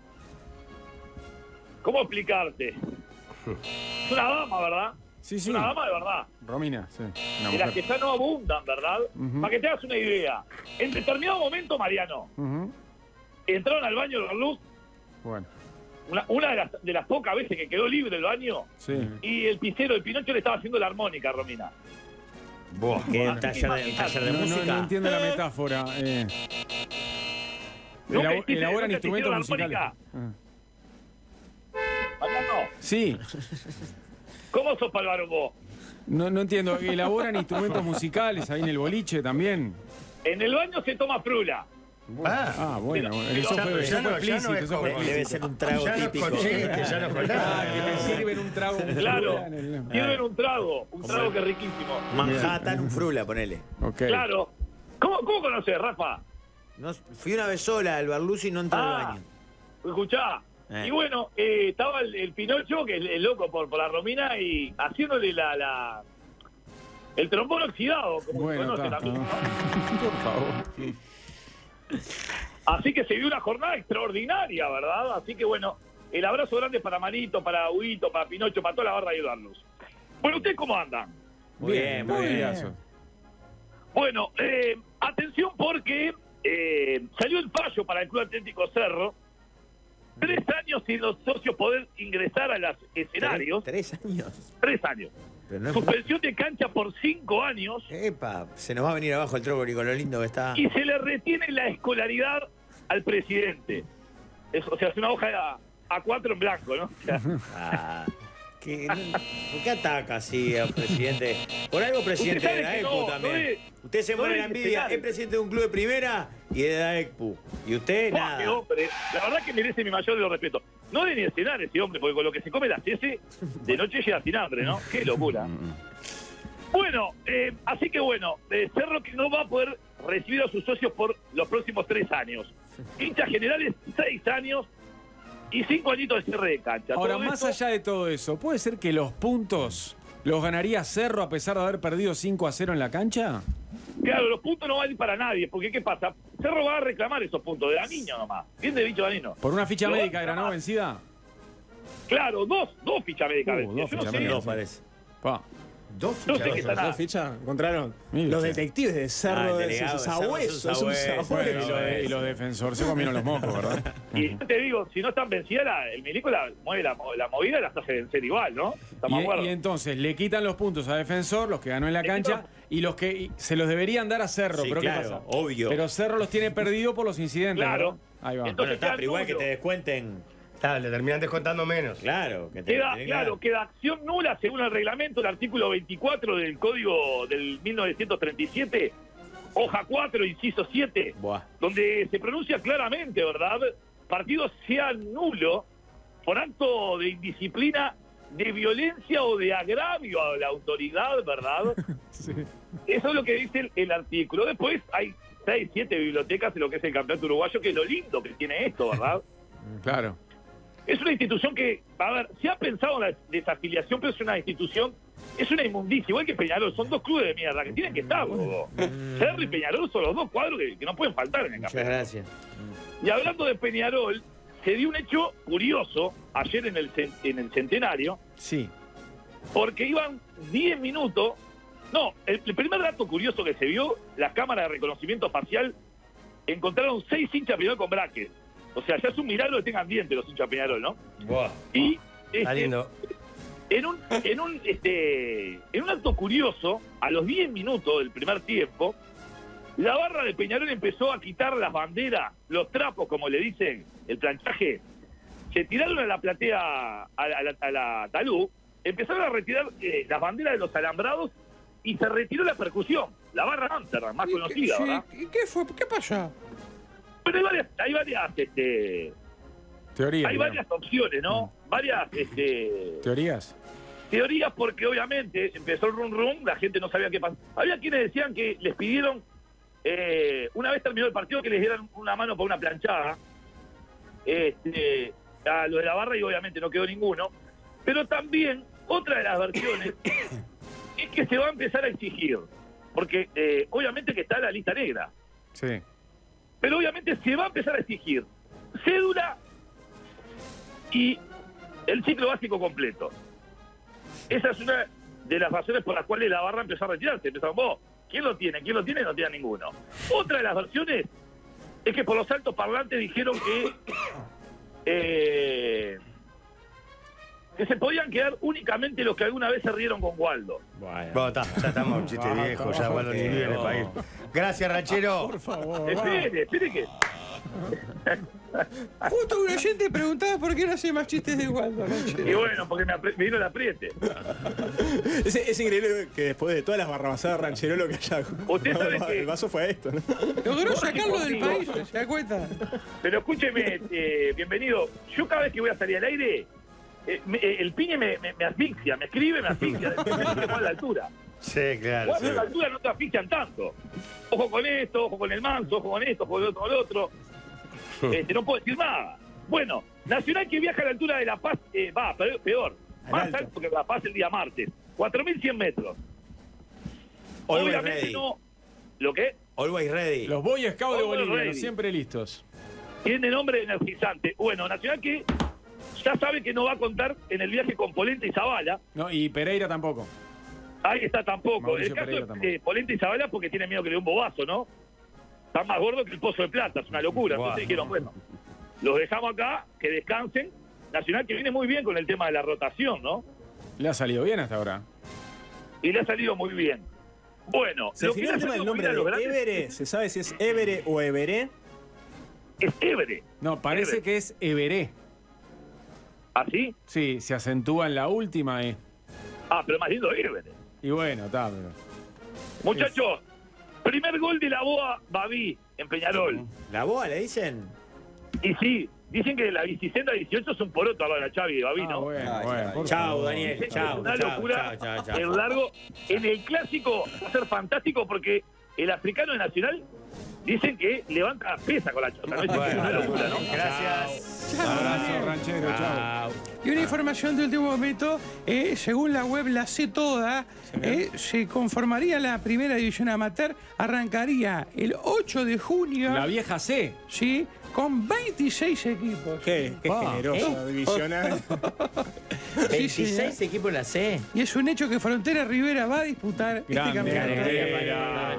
¿Cómo explicarte? Es una dama, ¿verdad? Sí, sí. Una dama de verdad. Romina, sí. De las que ya no abundan, ¿verdad? Para que te hagas una idea. En determinado momento, Mariano, entraron al baño de la luz. Bueno. Una de las pocas veces que quedó libre el baño. Sí. Y el pisero, el Pinocho, le estaba haciendo la armónica a Romina. Buah, bueno, taller de música. No entiendo la metáfora. Elaboran instrumentos musicales. ¿Mariano? Sí. ¿Cómo sos palvaro vos? No entiendo. Elaboran instrumentos musicales ahí en el boliche también. En el baño se toma frula. Ah, bueno, eso fue. Debe ser un trago típico. Que sirven un trago. Claro, sirven un trago que es riquísimo. Manhattan, un frula, ponele. Claro. ¿Cómo conoces, Rafa? Fui una vez sola al Barluz y no entré al baño. Escuchá. Y bueno, estaba el Pinocho, que es el loco por la Romina, y haciéndole el trombón oxidado, como bueno, se conoce también. Por favor. Así que se vio una jornada extraordinaria, ¿verdad? Así que bueno, el abrazo grande para Manito, para Huguito, para Pinocho, para toda la barra de ayudarnos. Bueno, ¿ustedes cómo andan? Bien, muy bien. Bueno, atención porque salió el fallo para el Club Atlético Cerro. 3 años sin los socios poder ingresar a los escenarios. ¿3 años? 3 años. No... Suspensión de cancha por 5 años. Epa, se nos va a venir abajo el trócoli con lo lindo que está. Y se le retiene la escolaridad al presidente. O sea, es una hoja A4 en blanco, ¿no? O sea... ¿Por qué ataca así al presidente? Por algo presidente de la ECPU también. Usted se muere la envidia, es presidente de un club de primera y de la ECPU. Y usted nada. Qué hombre, la verdad que merece mi mayor de los respetos. No debe ni cenar ese hombre, porque con lo que se come la CS, de noche llega sin hambre, ¿no? Qué locura. Bueno, así que bueno, Cerro que no va a poder recibir a sus socios por los próximos 3 años. Hinchas generales, 6 años. Y 5 añitos de cierre de cancha. Ahora, más allá de todo eso, ¿puede ser que los puntos los ganaría Cerro a pesar de haber perdido 5-0 en la cancha? Claro, los puntos no valen para nadie, porque ¿qué pasa? Cerro va a reclamar esos puntos de Danino nomás. ¿Quién de dicho Danino? ¿Por una ficha médica de Granado vencida? Claro, dos fichas médicas vencidas. Dos parece. ¿Dos fichas? ¿Encontraron? Los detectives de Cerro de Sabueso. Y los defensores se comieron los mocos, ¿verdad? Y yo te digo, si no están vencidas, el Milico mueve la movida y las hace vencer igual, ¿no? Y entonces le quitan los puntos a Defensor, los que ganó en la cancha, y los que se los deberían dar a Cerro. Pero ¿qué pasa? Obvio. Pero Cerro los tiene perdidos por los incidentes. Claro. Ahí va. Entonces, pero igual que te descuenten... le terminan descontando menos. Claro, queda acción nula según el reglamento, el artículo 24 del Código del 1937, hoja 4, inciso 7, donde se pronuncia claramente, ¿verdad? Partido sea nulo por acto de indisciplina, de violencia o de agravio a la autoridad, ¿verdad? Sí. Eso es lo que dice el artículo. Después hay 6, 7 bibliotecas en lo que es el campeonato uruguayo, que es lo lindo que tiene esto, ¿verdad? Claro. Es una institución que, a ver, se ha pensado en la desafiliación, pero es una institución, es una inmundicia, igual que Peñarol, son 2 clubes de mierda que tienen que estar, boludo. Cerro y Peñarol son los 2 cuadros que no pueden faltar en el campeonato. Muchas gracias. Y hablando de Peñarol, se dio un hecho curioso ayer en el Centenario. Sí. Porque iban 10 minutos... No, el primer dato curioso que se vio, la cámara de reconocimiento facial encontraron 6 hinchas Peñarol con braques. O sea, ya es un milagro que tengan dientes los hinchas Peñarol, ¿no? Wow. Y está lindo. En un acto curioso, a los 10 minutos del primer tiempo, la barra de Peñarol empezó a quitar las banderas, los trapos, como le dicen, el planchaje. Se tiraron a la platea, a la talud, empezaron a retirar las banderas de los alambrados y se retiró la percusión, la barra Amsterdam, más conocida, sí, ¿verdad? ¿Y qué fue? ¿Qué pasó? Pero hay varias opciones, ¿no? Varias, teorías, porque obviamente empezó el rum rum, la gente no sabía qué pasó. Había quienes decían que les pidieron, una vez terminó el partido, que les dieran una mano por una planchada, a lo de la barra, y obviamente no quedó ninguno. Pero también, otra de las versiones es que se va a empezar a exigir, porque obviamente que está la lista negra. Sí. Pero obviamente se va a empezar a exigir cédula y el ciclo básico completo. Esa es una de las razones por las cuales la barra empezó a retirarse. Empezaron, vos, ¿quién lo tiene? ¿Quién lo tiene? No tiene ninguno. Otra de las versiones es que por los altos parlantes dijeron que se podían quedar únicamente los que alguna vez se rieron con Waldo. Bueno, ya estamos un chiste viejo, ya Waldo ni vive en el país. Gracias, Ranchero. Por favor. Espere que... Justo un oyente preguntaba por qué no hace más chistes de Waldo, Ranchero. Y bueno, porque me vino el apriete. Es increíble que después de todas las barrabasadas de Ranchero, lo que haya... Usted sabe que... El vaso fue esto, ¿no? Logró sacarlo del país, ¿se da cuenta? Pero escúcheme, bienvenido. Yo cada vez que voy a salir al aire... el piñe me asfixia, me escribe, me asfixia. Depende de la altura. Sí, claro. Cuando sí. La altura no te asfixian tanto. Ojo con esto, ojo con el manso, ojo con esto, ojo con el otro, no puedo decir nada. Bueno, Nacional que viaja a la altura de La Paz, va, peor. Más alto que La Paz el día martes. 4.100 metros. Obviamente ready. No. ¿Lo qué? Always ready. Los Boy Scouts de Bolivia, siempre listos. Tiene nombre de energizante. Bueno, Nacional que... Ya sabe que no va a contar en el viaje con Polenta y Zabala. No, y Pereira tampoco. Ahí está, tampoco. Mauricio el caso Pereira, tampoco. Polenta y Zabala, porque tiene miedo que le dé un bobazo, ¿no? Está más gordo que el Pozo de Plata, es una locura. Wow. Entonces dijeron, bueno, los dejamos acá, que descansen. Nacional que viene muy bien con el tema de la rotación, ¿no? Le ha salido bien hasta ahora. Y le ha salido muy bien. Bueno, ¿se fijó el tema del nombre de Évere? ¿Se sabe si es Évere o Everé? Es Évere. No, parece Évere. Que es Everé. ¿Ah, sí? Sí, se acentúa en la última, ¿eh? Ah, pero más lindo Évere. Y bueno, está, pero... Muchachos, primer gol de la Boa Babí en Peñarol. ¿La Boa le dicen? Y sí, dicen que la 16-18 es un poroto ahora, Xavi de Babí, ¿no? Bueno, chao, Daniel, chao. Una locura, el largo. En el clásico va a ser fantástico porque el africano de Nacional... Dicen que levanta pesa con la chota, ¿no? Bueno, es una locura, ¿no? Gracias. Chau. Abrazo, Ranchero, chau. Y una información de último momento, según la web La Sé Toda, se conformaría la primera división amateur, arrancaría el 8 de junio. La vieja C. Sí, con 26 equipos. Qué generosa divisional. 26 equipos en la C. Y es un hecho que Frontera Rivera va a disputar este campeonato.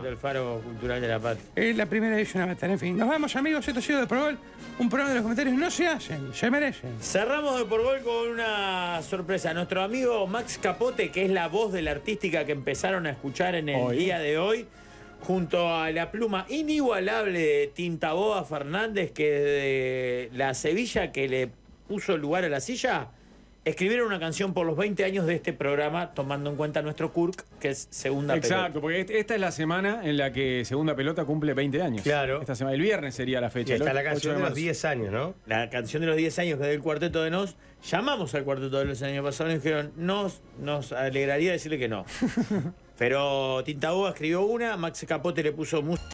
El faro cultural de la patria. La primera división amateur. En fin, nos vamos, amigos. Esto ha sido De Por Gol. Un programa de los comentarios no se hacen, se merecen. Cerramos De Por Gol con una sorpresa. Nuestro amigo Max Capote, que es la voz de la artística que empezaron a escuchar en el día de hoy, junto a la pluma inigualable de Tintaboa Fernández, que de la Sevilla, que le puso lugar a la silla, escribieron una canción por los 20 años de este programa, tomando en cuenta nuestro CURC, que es Segunda Pelota. Exacto, porque esta es la semana en la que Segunda Pelota cumple 20 años. Claro. Esta semana, el viernes sería la fecha. Y está la canción de los 10 años, ¿no? La canción de los 10 años, que es del Cuarteto de Nos. Llamamos al Cuarteto de Nos el año pasado y nos dijeron, nos alegraría decirle que no. Pero Tintaboa escribió una, Max Capote le puso música.